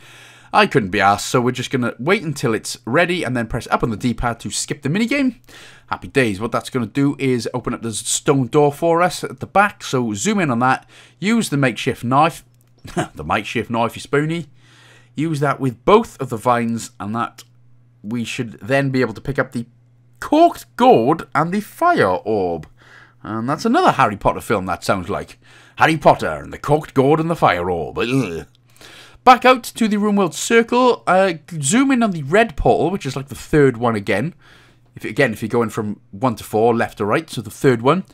I couldn't be asked, so we're just going to wait until it's ready and then press up on the D-pad to skip the minigame. Happy days. What that's going to do is open up the stone door for us at the back. So zoom in on that. Use the makeshift knife. The makeshift knifey spoonie. Use that with both of the vines, and that we should then be able to pick up the corked gourd and the fire orb. And that's another Harry Potter film, that sounds like. Harry Potter and the corked gourd and the fire orb. Ugh. Back out to the room world circle. Uh, zoom in on the red portal, which is like the third one again. If, again, if you're going from one to four, left to right, so the third one.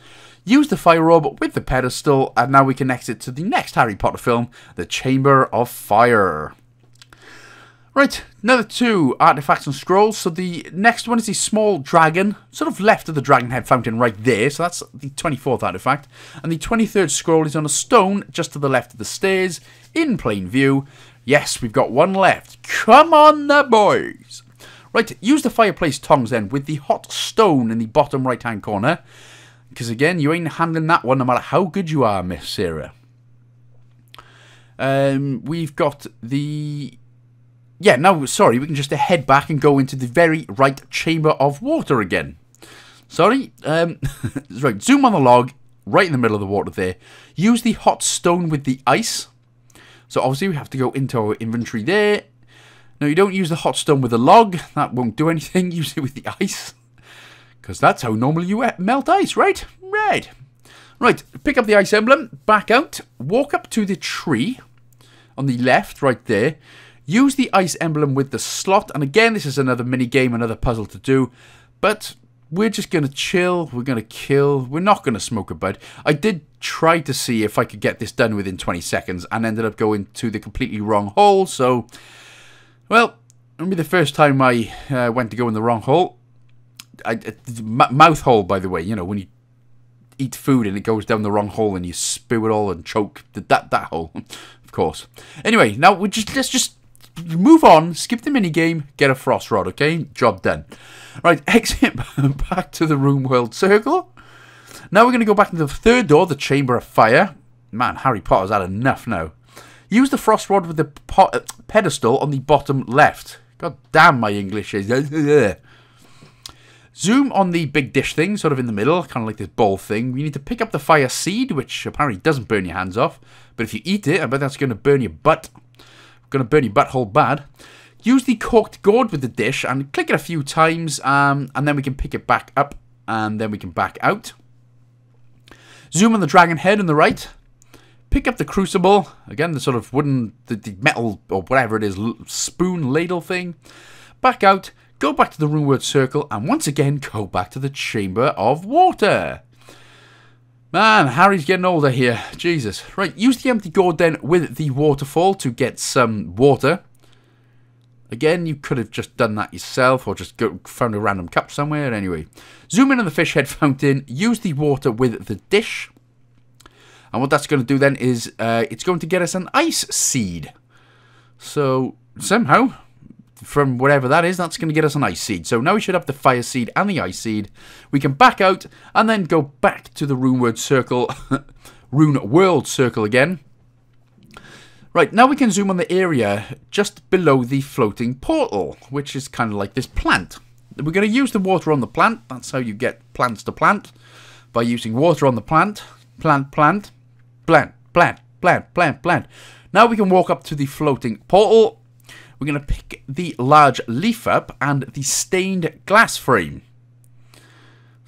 Use the fire orb with the pedestal, and now we can exit to the next Harry Potter film, The Chamber of Fire. Right, another two artifacts and scrolls. So the next one is the small dragon, sort of left of the dragon head fountain right there. So that's the twenty-fourth artifact. And the twenty-third scroll is on a stone just to the left of the stairs, in plain view. Yes, we've got one left. Come on, the boys. Right, use the fireplace tongs then with the hot stone in the bottom right-hand corner. Because again, you ain't handling that one no matter how good you are, Miss Sarah. Um, we've got the... Yeah, no, sorry, we can just head back and go into the very right Chamber of Water again. Sorry, um, right, zoom on the log, right in the middle of the water there. Use the hot stone with the ice. So obviously we have to go into our inventory there. No, you don't use the hot stone with the log, that won't do anything, use it with the ice. Because that's how normally you melt ice, right? Right. Right, pick up the ice emblem, back out, walk up to the tree on the left, right there. Use the ice emblem with the slot, and again, this is another mini game, another puzzle to do, but we're just going to chill, we're going to kill, we're not going to smoke a bud. I did try to see if I could get this done within twenty seconds and ended up going to the completely wrong hole, so, well, it'll be the first time I uh, went to go in the wrong hole. I, uh, mouth hole, by the way, you know, when you eat food and it goes down the wrong hole and you spew it all and choke, that, that hole, of course. Anyway, now, we just let's just move on, skip the minigame, get a frost rod, okay? Job done. Right, exit back to the room world circle. Now we're going to go back into the third door, the Chamber of Fire. Man, Harry Potter's had enough now. Use the frost rod with the pot, uh, pedestal on the bottom left. God damn, my English is... Zoom on the big dish thing, sort of in the middle, kind of like this bowl thing. You need to pick up the fire seed, which apparently doesn't burn your hands off. But if you eat it, I bet that's going to burn your butt. Going to burn your butthole bad. Use the corked gourd with the dish and click it a few times, um, and then we can pick it back up, and then we can back out. Zoom on the dragon head on the right. Pick up the crucible, again the sort of wooden, the, the metal or whatever it is, spoon ladle thing. Back out, go back to the roomward circle, and once again go back to the Chamber of Water. Man, Harry's getting older here. Jesus. Right, use the empty gourd then with the waterfall to get some water. Again, you could have just done that yourself or just go, found a random cup somewhere. Anyway, zoom in on the fish head fountain. Use the water with the dish. And what that's going to do then is uh, it's going to get us an ice seed. So, somehow, from whatever that is, that's going to get us an ice seed. So now we should have the fire seed and the ice seed. We can back out and then go back to the Runeward Circle, Rune World Circle again. Right, now we can zoom on the area just below the floating portal, which is kind of like this plant. We're going to use the water on the plant. That's how you get plants to plant, by using water on the plant. Plant, plant, plant, plant, plant, plant, plant. Now we can walk up to the floating portal. We're going to pick the large leaf up and the stained glass frame.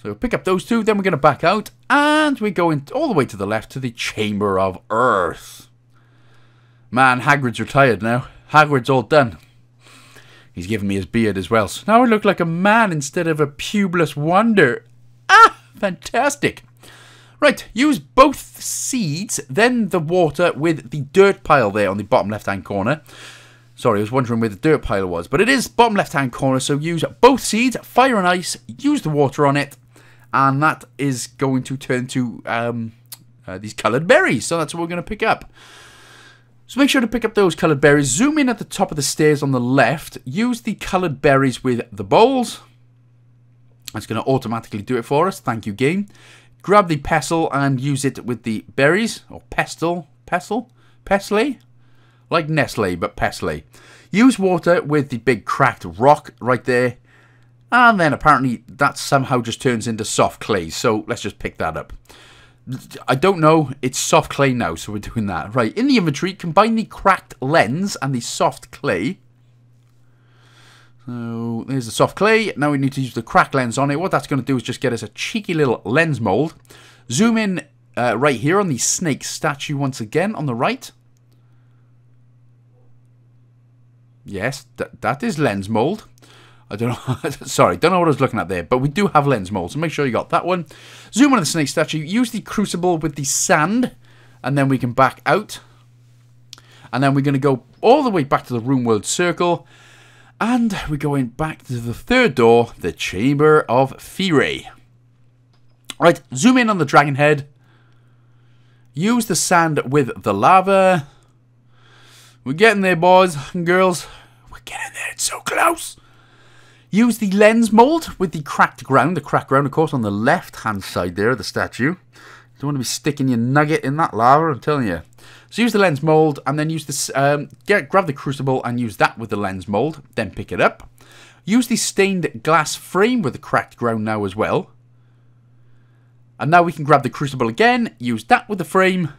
So pick up those two, then we're going to back out. And we're going all the way to the left to the Chamber of Earth. Man, Hagrid's retired now. Hagrid's all done. He's given me his beard as well. So now I look like a man instead of a pubeless wonder. Ah, fantastic. Right, use both seeds, then the water with the dirt pile there on the bottom left-hand corner. Sorry, I was wondering where the dirt pile was. But it is bottom left-hand corner, so use both seeds, fire and ice, use the water on it, and that is going to turn to um, uh, these coloured berries. So that's what we're going to pick up. So make sure to pick up those coloured berries. Zoom in at the top of the stairs on the left. Use the coloured berries with the bowls. That's going to automatically do it for us. Thank you, game. Grab the pestle and use it with the berries. Or pestle. Pestle? Pestley? Like Nestle, but Pestley. Use water with the big cracked rock right there. And then apparently that somehow just turns into soft clay. So let's just pick that up. I don't know. It's soft clay now, so we're doing that. Right, in the inventory, combine the cracked lens and the soft clay. So there's the soft clay. Now we need to use the cracked lens on it. What that's going to do is just get us a cheeky little lens mold. Zoom in uh, right here on the snake statue once again on the right. Yes, that, that is lens mold. I don't know. Sorry, don't know what I was looking at there. But we do have lens mold, so make sure you got that one. Zoom on the snake statue. Use the crucible with the sand. And then we can back out. And then we're going to go all the way back to the room world circle. And we're going back to the third door, the Chamber of Fire. Right, zoom in on the dragon head. Use the sand with the lava. We're getting there, boys and girls. We're getting there. It's so close. Use the lens mold with the cracked ground. The cracked ground, of course, on the left-hand side there of the statue. You don't want to be sticking your nugget in that lava, I'm telling you. So use the lens mold and then use this. Um, get, grab the crucible and use that with the lens mold. Then pick it up. Use the stained glass frame with the cracked ground now as well. And now we can grab the crucible again. Use that with the frame.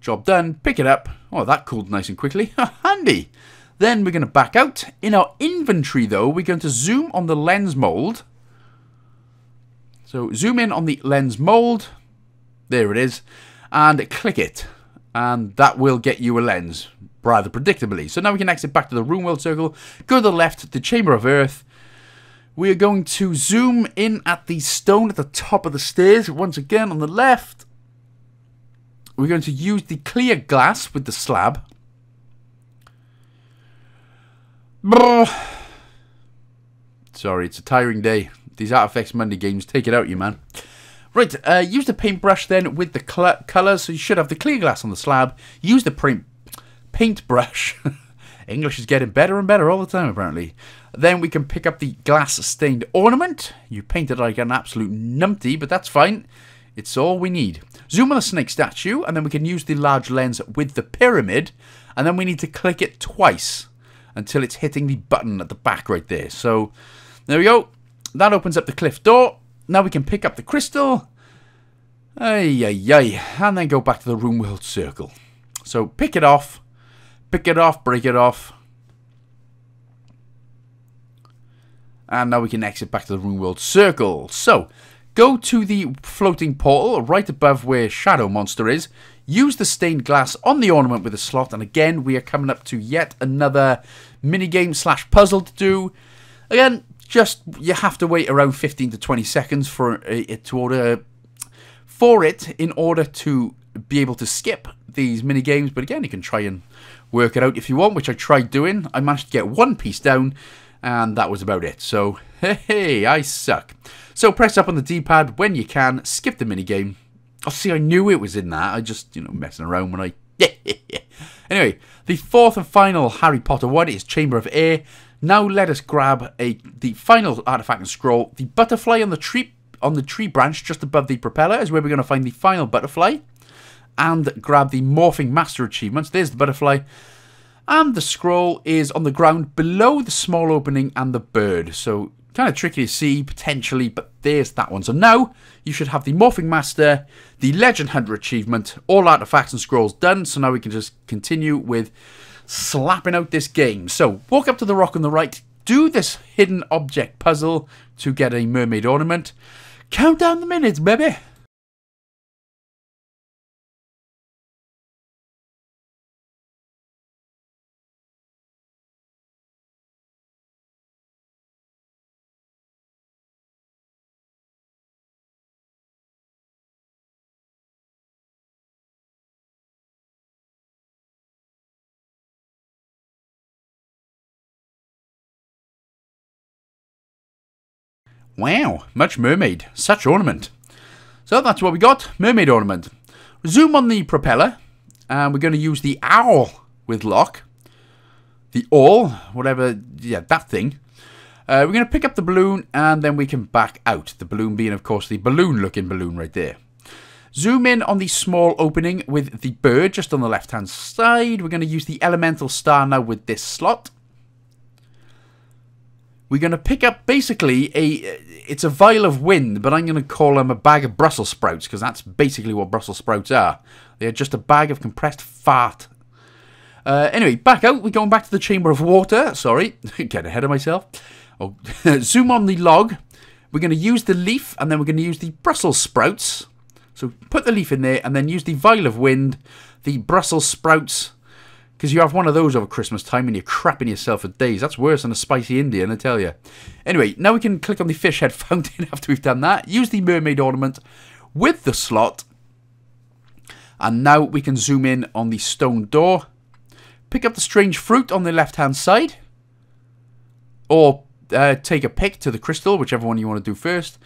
Job done, pick it up. Oh, that cooled nice and quickly. Handy. Then we're going to back out. In our inventory, though, we're going to zoom on the lens mold. So zoom in on the lens mold. There it is. And click it. And that will get you a lens, rather predictably. So now we can exit back to the room world circle. Go to the left, the Chamber of Earth. we are going to zoom in at the stone at the top of the stairs. Once again, on the left, we're going to use the clear glass with the slab. Sorry, it's a tiring day. These Artifex Mundi games, take it out, you man. Right, uh, use the paintbrush then with the colours. So you should have the clear glass on the slab. Use the paint paintbrush. English is getting better and better all the time, apparently. Then we can pick up the glass-stained ornament. You painted like an absolute numpty, but that's fine. It's all we need. Zoom on the snake statue, and then we can use the large lens with the pyramid. And then we need to click it twice until it's hitting the button at the back right there. So, there we go. That opens up the cliff door. Now we can pick up the crystal. Ay, ay, ay. And then go back to the room world circle. So, pick it off. Pick it off, break it off. And now we can exit back to the room world circle. So, go to the floating portal right above where Shadow Monster is. Use the stained glass on the ornament with a slot. And again, we are coming up to yet another minigame slash puzzle to do. Again, just you have to wait around fifteen to twenty seconds for it to order for it in order to be able to skip these minigames. But again, you can try and work it out if you want, which I tried doing. I managed to get one piece down, and that was about it. So, hey, hey, I suck. So, press up on the D-pad when you can. Skip the minigame. Oh, see, I knew it was in that. I just, you know, messing around when I... Anyway, the fourth and final Harry Potter one is Chamber of Air. Now let us grab a the final artifact and scroll. The butterfly on the tree, on the tree branch just above the propeller is where we're going to find the final butterfly. And grab the Morphing Master achievements. There's the butterfly. And the scroll is on the ground below the small opening and the bird. So, kind of tricky to see, potentially, but there's that one. So now, you should have the Morphing Master, the Legend Hunter achievement, all artifacts and scrolls done. So now we can just continue with slapping out this game. So, walk up to the rock on the right, do this hidden object puzzle to get a mermaid ornament. Count down the minutes, baby! Wow, much mermaid. Such ornament. So that's what we got. Mermaid ornament. Zoom on the propeller. And we're going to use the owl with lock. The owl, whatever, yeah, that thing. Uh, we're going to pick up the balloon and then we can back out. The balloon being, of course, the balloon-looking balloon right there. Zoom in on the small opening with the bird just on the left-hand side. We're going to use the elemental star now with this slot. We're going to pick up, basically, a it's a vial of wind, but I'm going to call them a bag of Brussels sprouts, because that's basically what Brussels sprouts are. They're just a bag of compressed fart. Uh, anyway, back out. We're going back to the Chamber of Water. Sorry, get ahead of myself. Oh, zoom on the log. We're going to use the leaf, and then we're going to use the Brussels sprouts. So put the leaf in there, and then use the vial of wind, the Brussels sprouts. Because you have one of those over Christmas time and you're crapping yourself for days. That's worse than a spicy Indian, I tell you. Anyway, now we can click on the fish head fountain after we've done that. Use the mermaid ornament with the slot. And now we can zoom in on the stone door. Pick up the strange fruit on the left-hand side. Or uh, take a pick to the crystal, whichever one you want to do first.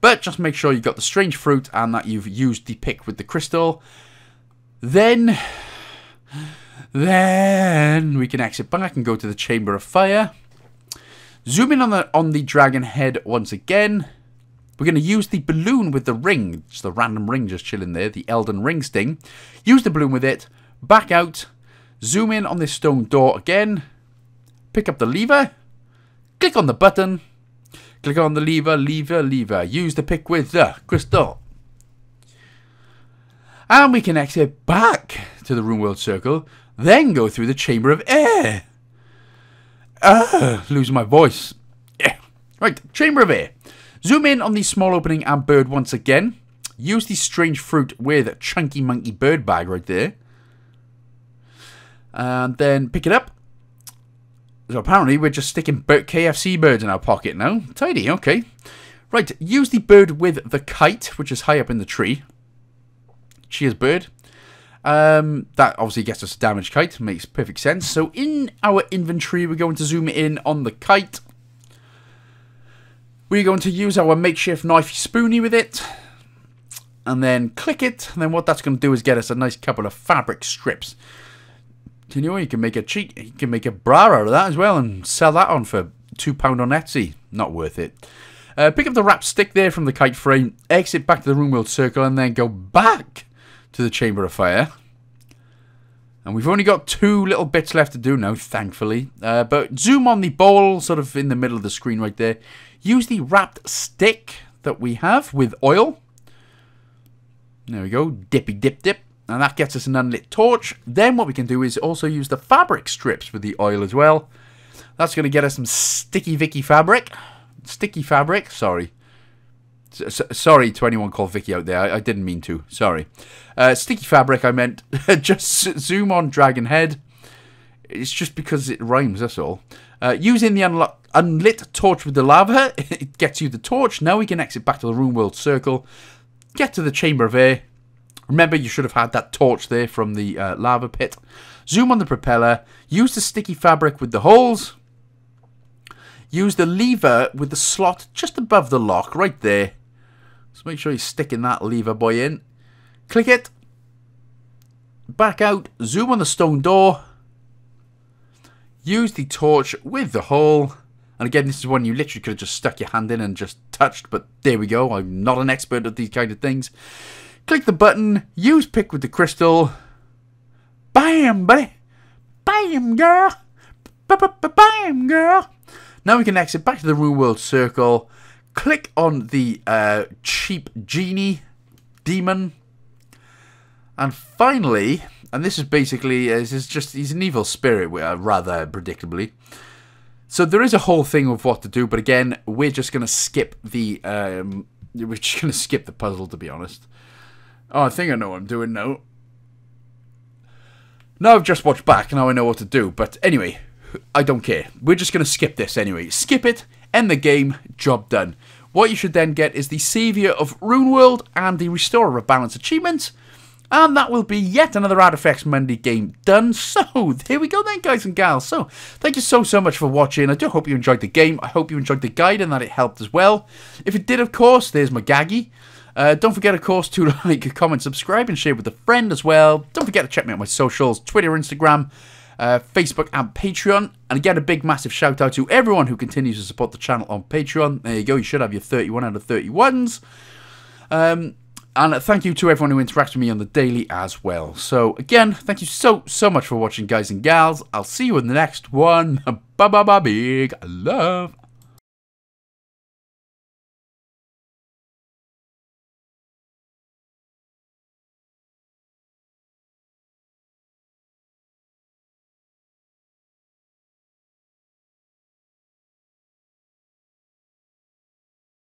But just make sure you've got the strange fruit and that you've used the pick with the crystal. Then... Then we can exit back and go to the Chamber of Fire. Zoom in on the on the dragon head once again. We're going to use the balloon with the ring. Just the random ring just chilling there. The Elden Ring sting. Use the balloon with it. Back out. Zoom in on this stone door again. Pick up the lever. Click on the button. Click on the lever, lever, lever. Use the pick with the crystal. And we can exit back to the room world circle. Then go through the Chamber of Air. Ah, lose my voice. Yeah. Right, Chamber of Air. Zoom in on the small opening and bird once again. Use the strange fruit with chunky monkey bird bag right there. And then pick it up. So apparently we're just sticking K F C birds in our pocket now. Tidy, okay. Right, use the bird with the kite, which is high up in the tree. Cheers, bird. Um, that obviously gets us a damaged kite. Makes perfect sense. So in our inventory, we're going to zoom in on the kite. We're going to use our makeshift knife spoonie with it. And then click it. And then what that's going to do is get us a nice couple of fabric strips. You know, you can make a cheek, you can make a bra out of that as well and sell that on for two pound on Etsy. Not worth it. Uh, pick up the wrap stick there from the kite frame, exit back to the room world circle, and then go back to the chamber of fire. And we've only got two little bits left to do now, thankfully. Uh, but zoom on the bowl, sort of in the middle of the screen right there. Use the wrapped stick that we have with oil. There we go, dippy dip dip. And that gets us an unlit torch. Then what we can do is also use the fabric strips with the oil as well. That's going to get us some sticky Vicky fabric. Sticky fabric, sorry. S sorry to anyone called Vicky out there. I, I didn't mean to, sorry. Uh, sticky fabric, I meant. Just zoom on dragon head. It's just because it rhymes, that's all. Uh, using the unlo unlit torch with the lava, it gets you the torch. Now we can exit back to the room world circle. Get to the chamber of air. Remember, you should have had that torch there from the uh, lava pit. Zoom on the propeller. Use the sticky fabric with the holes. Use the lever with the slot just above the lock, right there. So make sure you're sticking that lever boy in. Click it. Back out. Zoom on the stone door. Use the torch with the hole. And again, this is one you literally could have just stuck your hand in and just touched. But there we go. I'm not an expert at these kind of things. Click the button, use pick with the crystal. Bam, buddy. Bam, girl. Ba-ba-ba-bam, girl. Now we can exit back to the Rune World Circle. Click on the uh, cheap genie, demon. And finally, and this is basically, uh, this is just, he's an evil spirit, uh, rather predictably. So there is a whole thing of what to do, but again, we're just going to skip the, um, we're just going to skip the puzzle, to be honest. Oh, I think I know what I'm doing now. Now I've just watched back, now I know what to do. But anyway, I don't care. We're just going to skip this anyway. Skip it, end the game, job done. What you should then get is the Savior of RuneWorld and the Restorer of Balance achievement. And that will be yet another Artifex Mundi game done. So, here we go then, guys and gals. So, thank you so, so much for watching. I do hope you enjoyed the game. I hope you enjoyed the guide and that it helped as well. If it did, of course, there's my gaggy. Uh, don't forget, of course, to like, comment, subscribe, and share with a friend as well. Don't forget to check me out on my socials, Twitter, Instagram, uh, Facebook, and Patreon. And again, a big, massive shout-out to everyone who continues to support the channel on Patreon. There you go. You should have your thirty-one out of thirty-ones. Um, and thank you to everyone who interacts with me on the daily as well. So, again, thank you so, so much for watching, guys and gals. I'll see you in the next one. Bye-bye-bye, big love.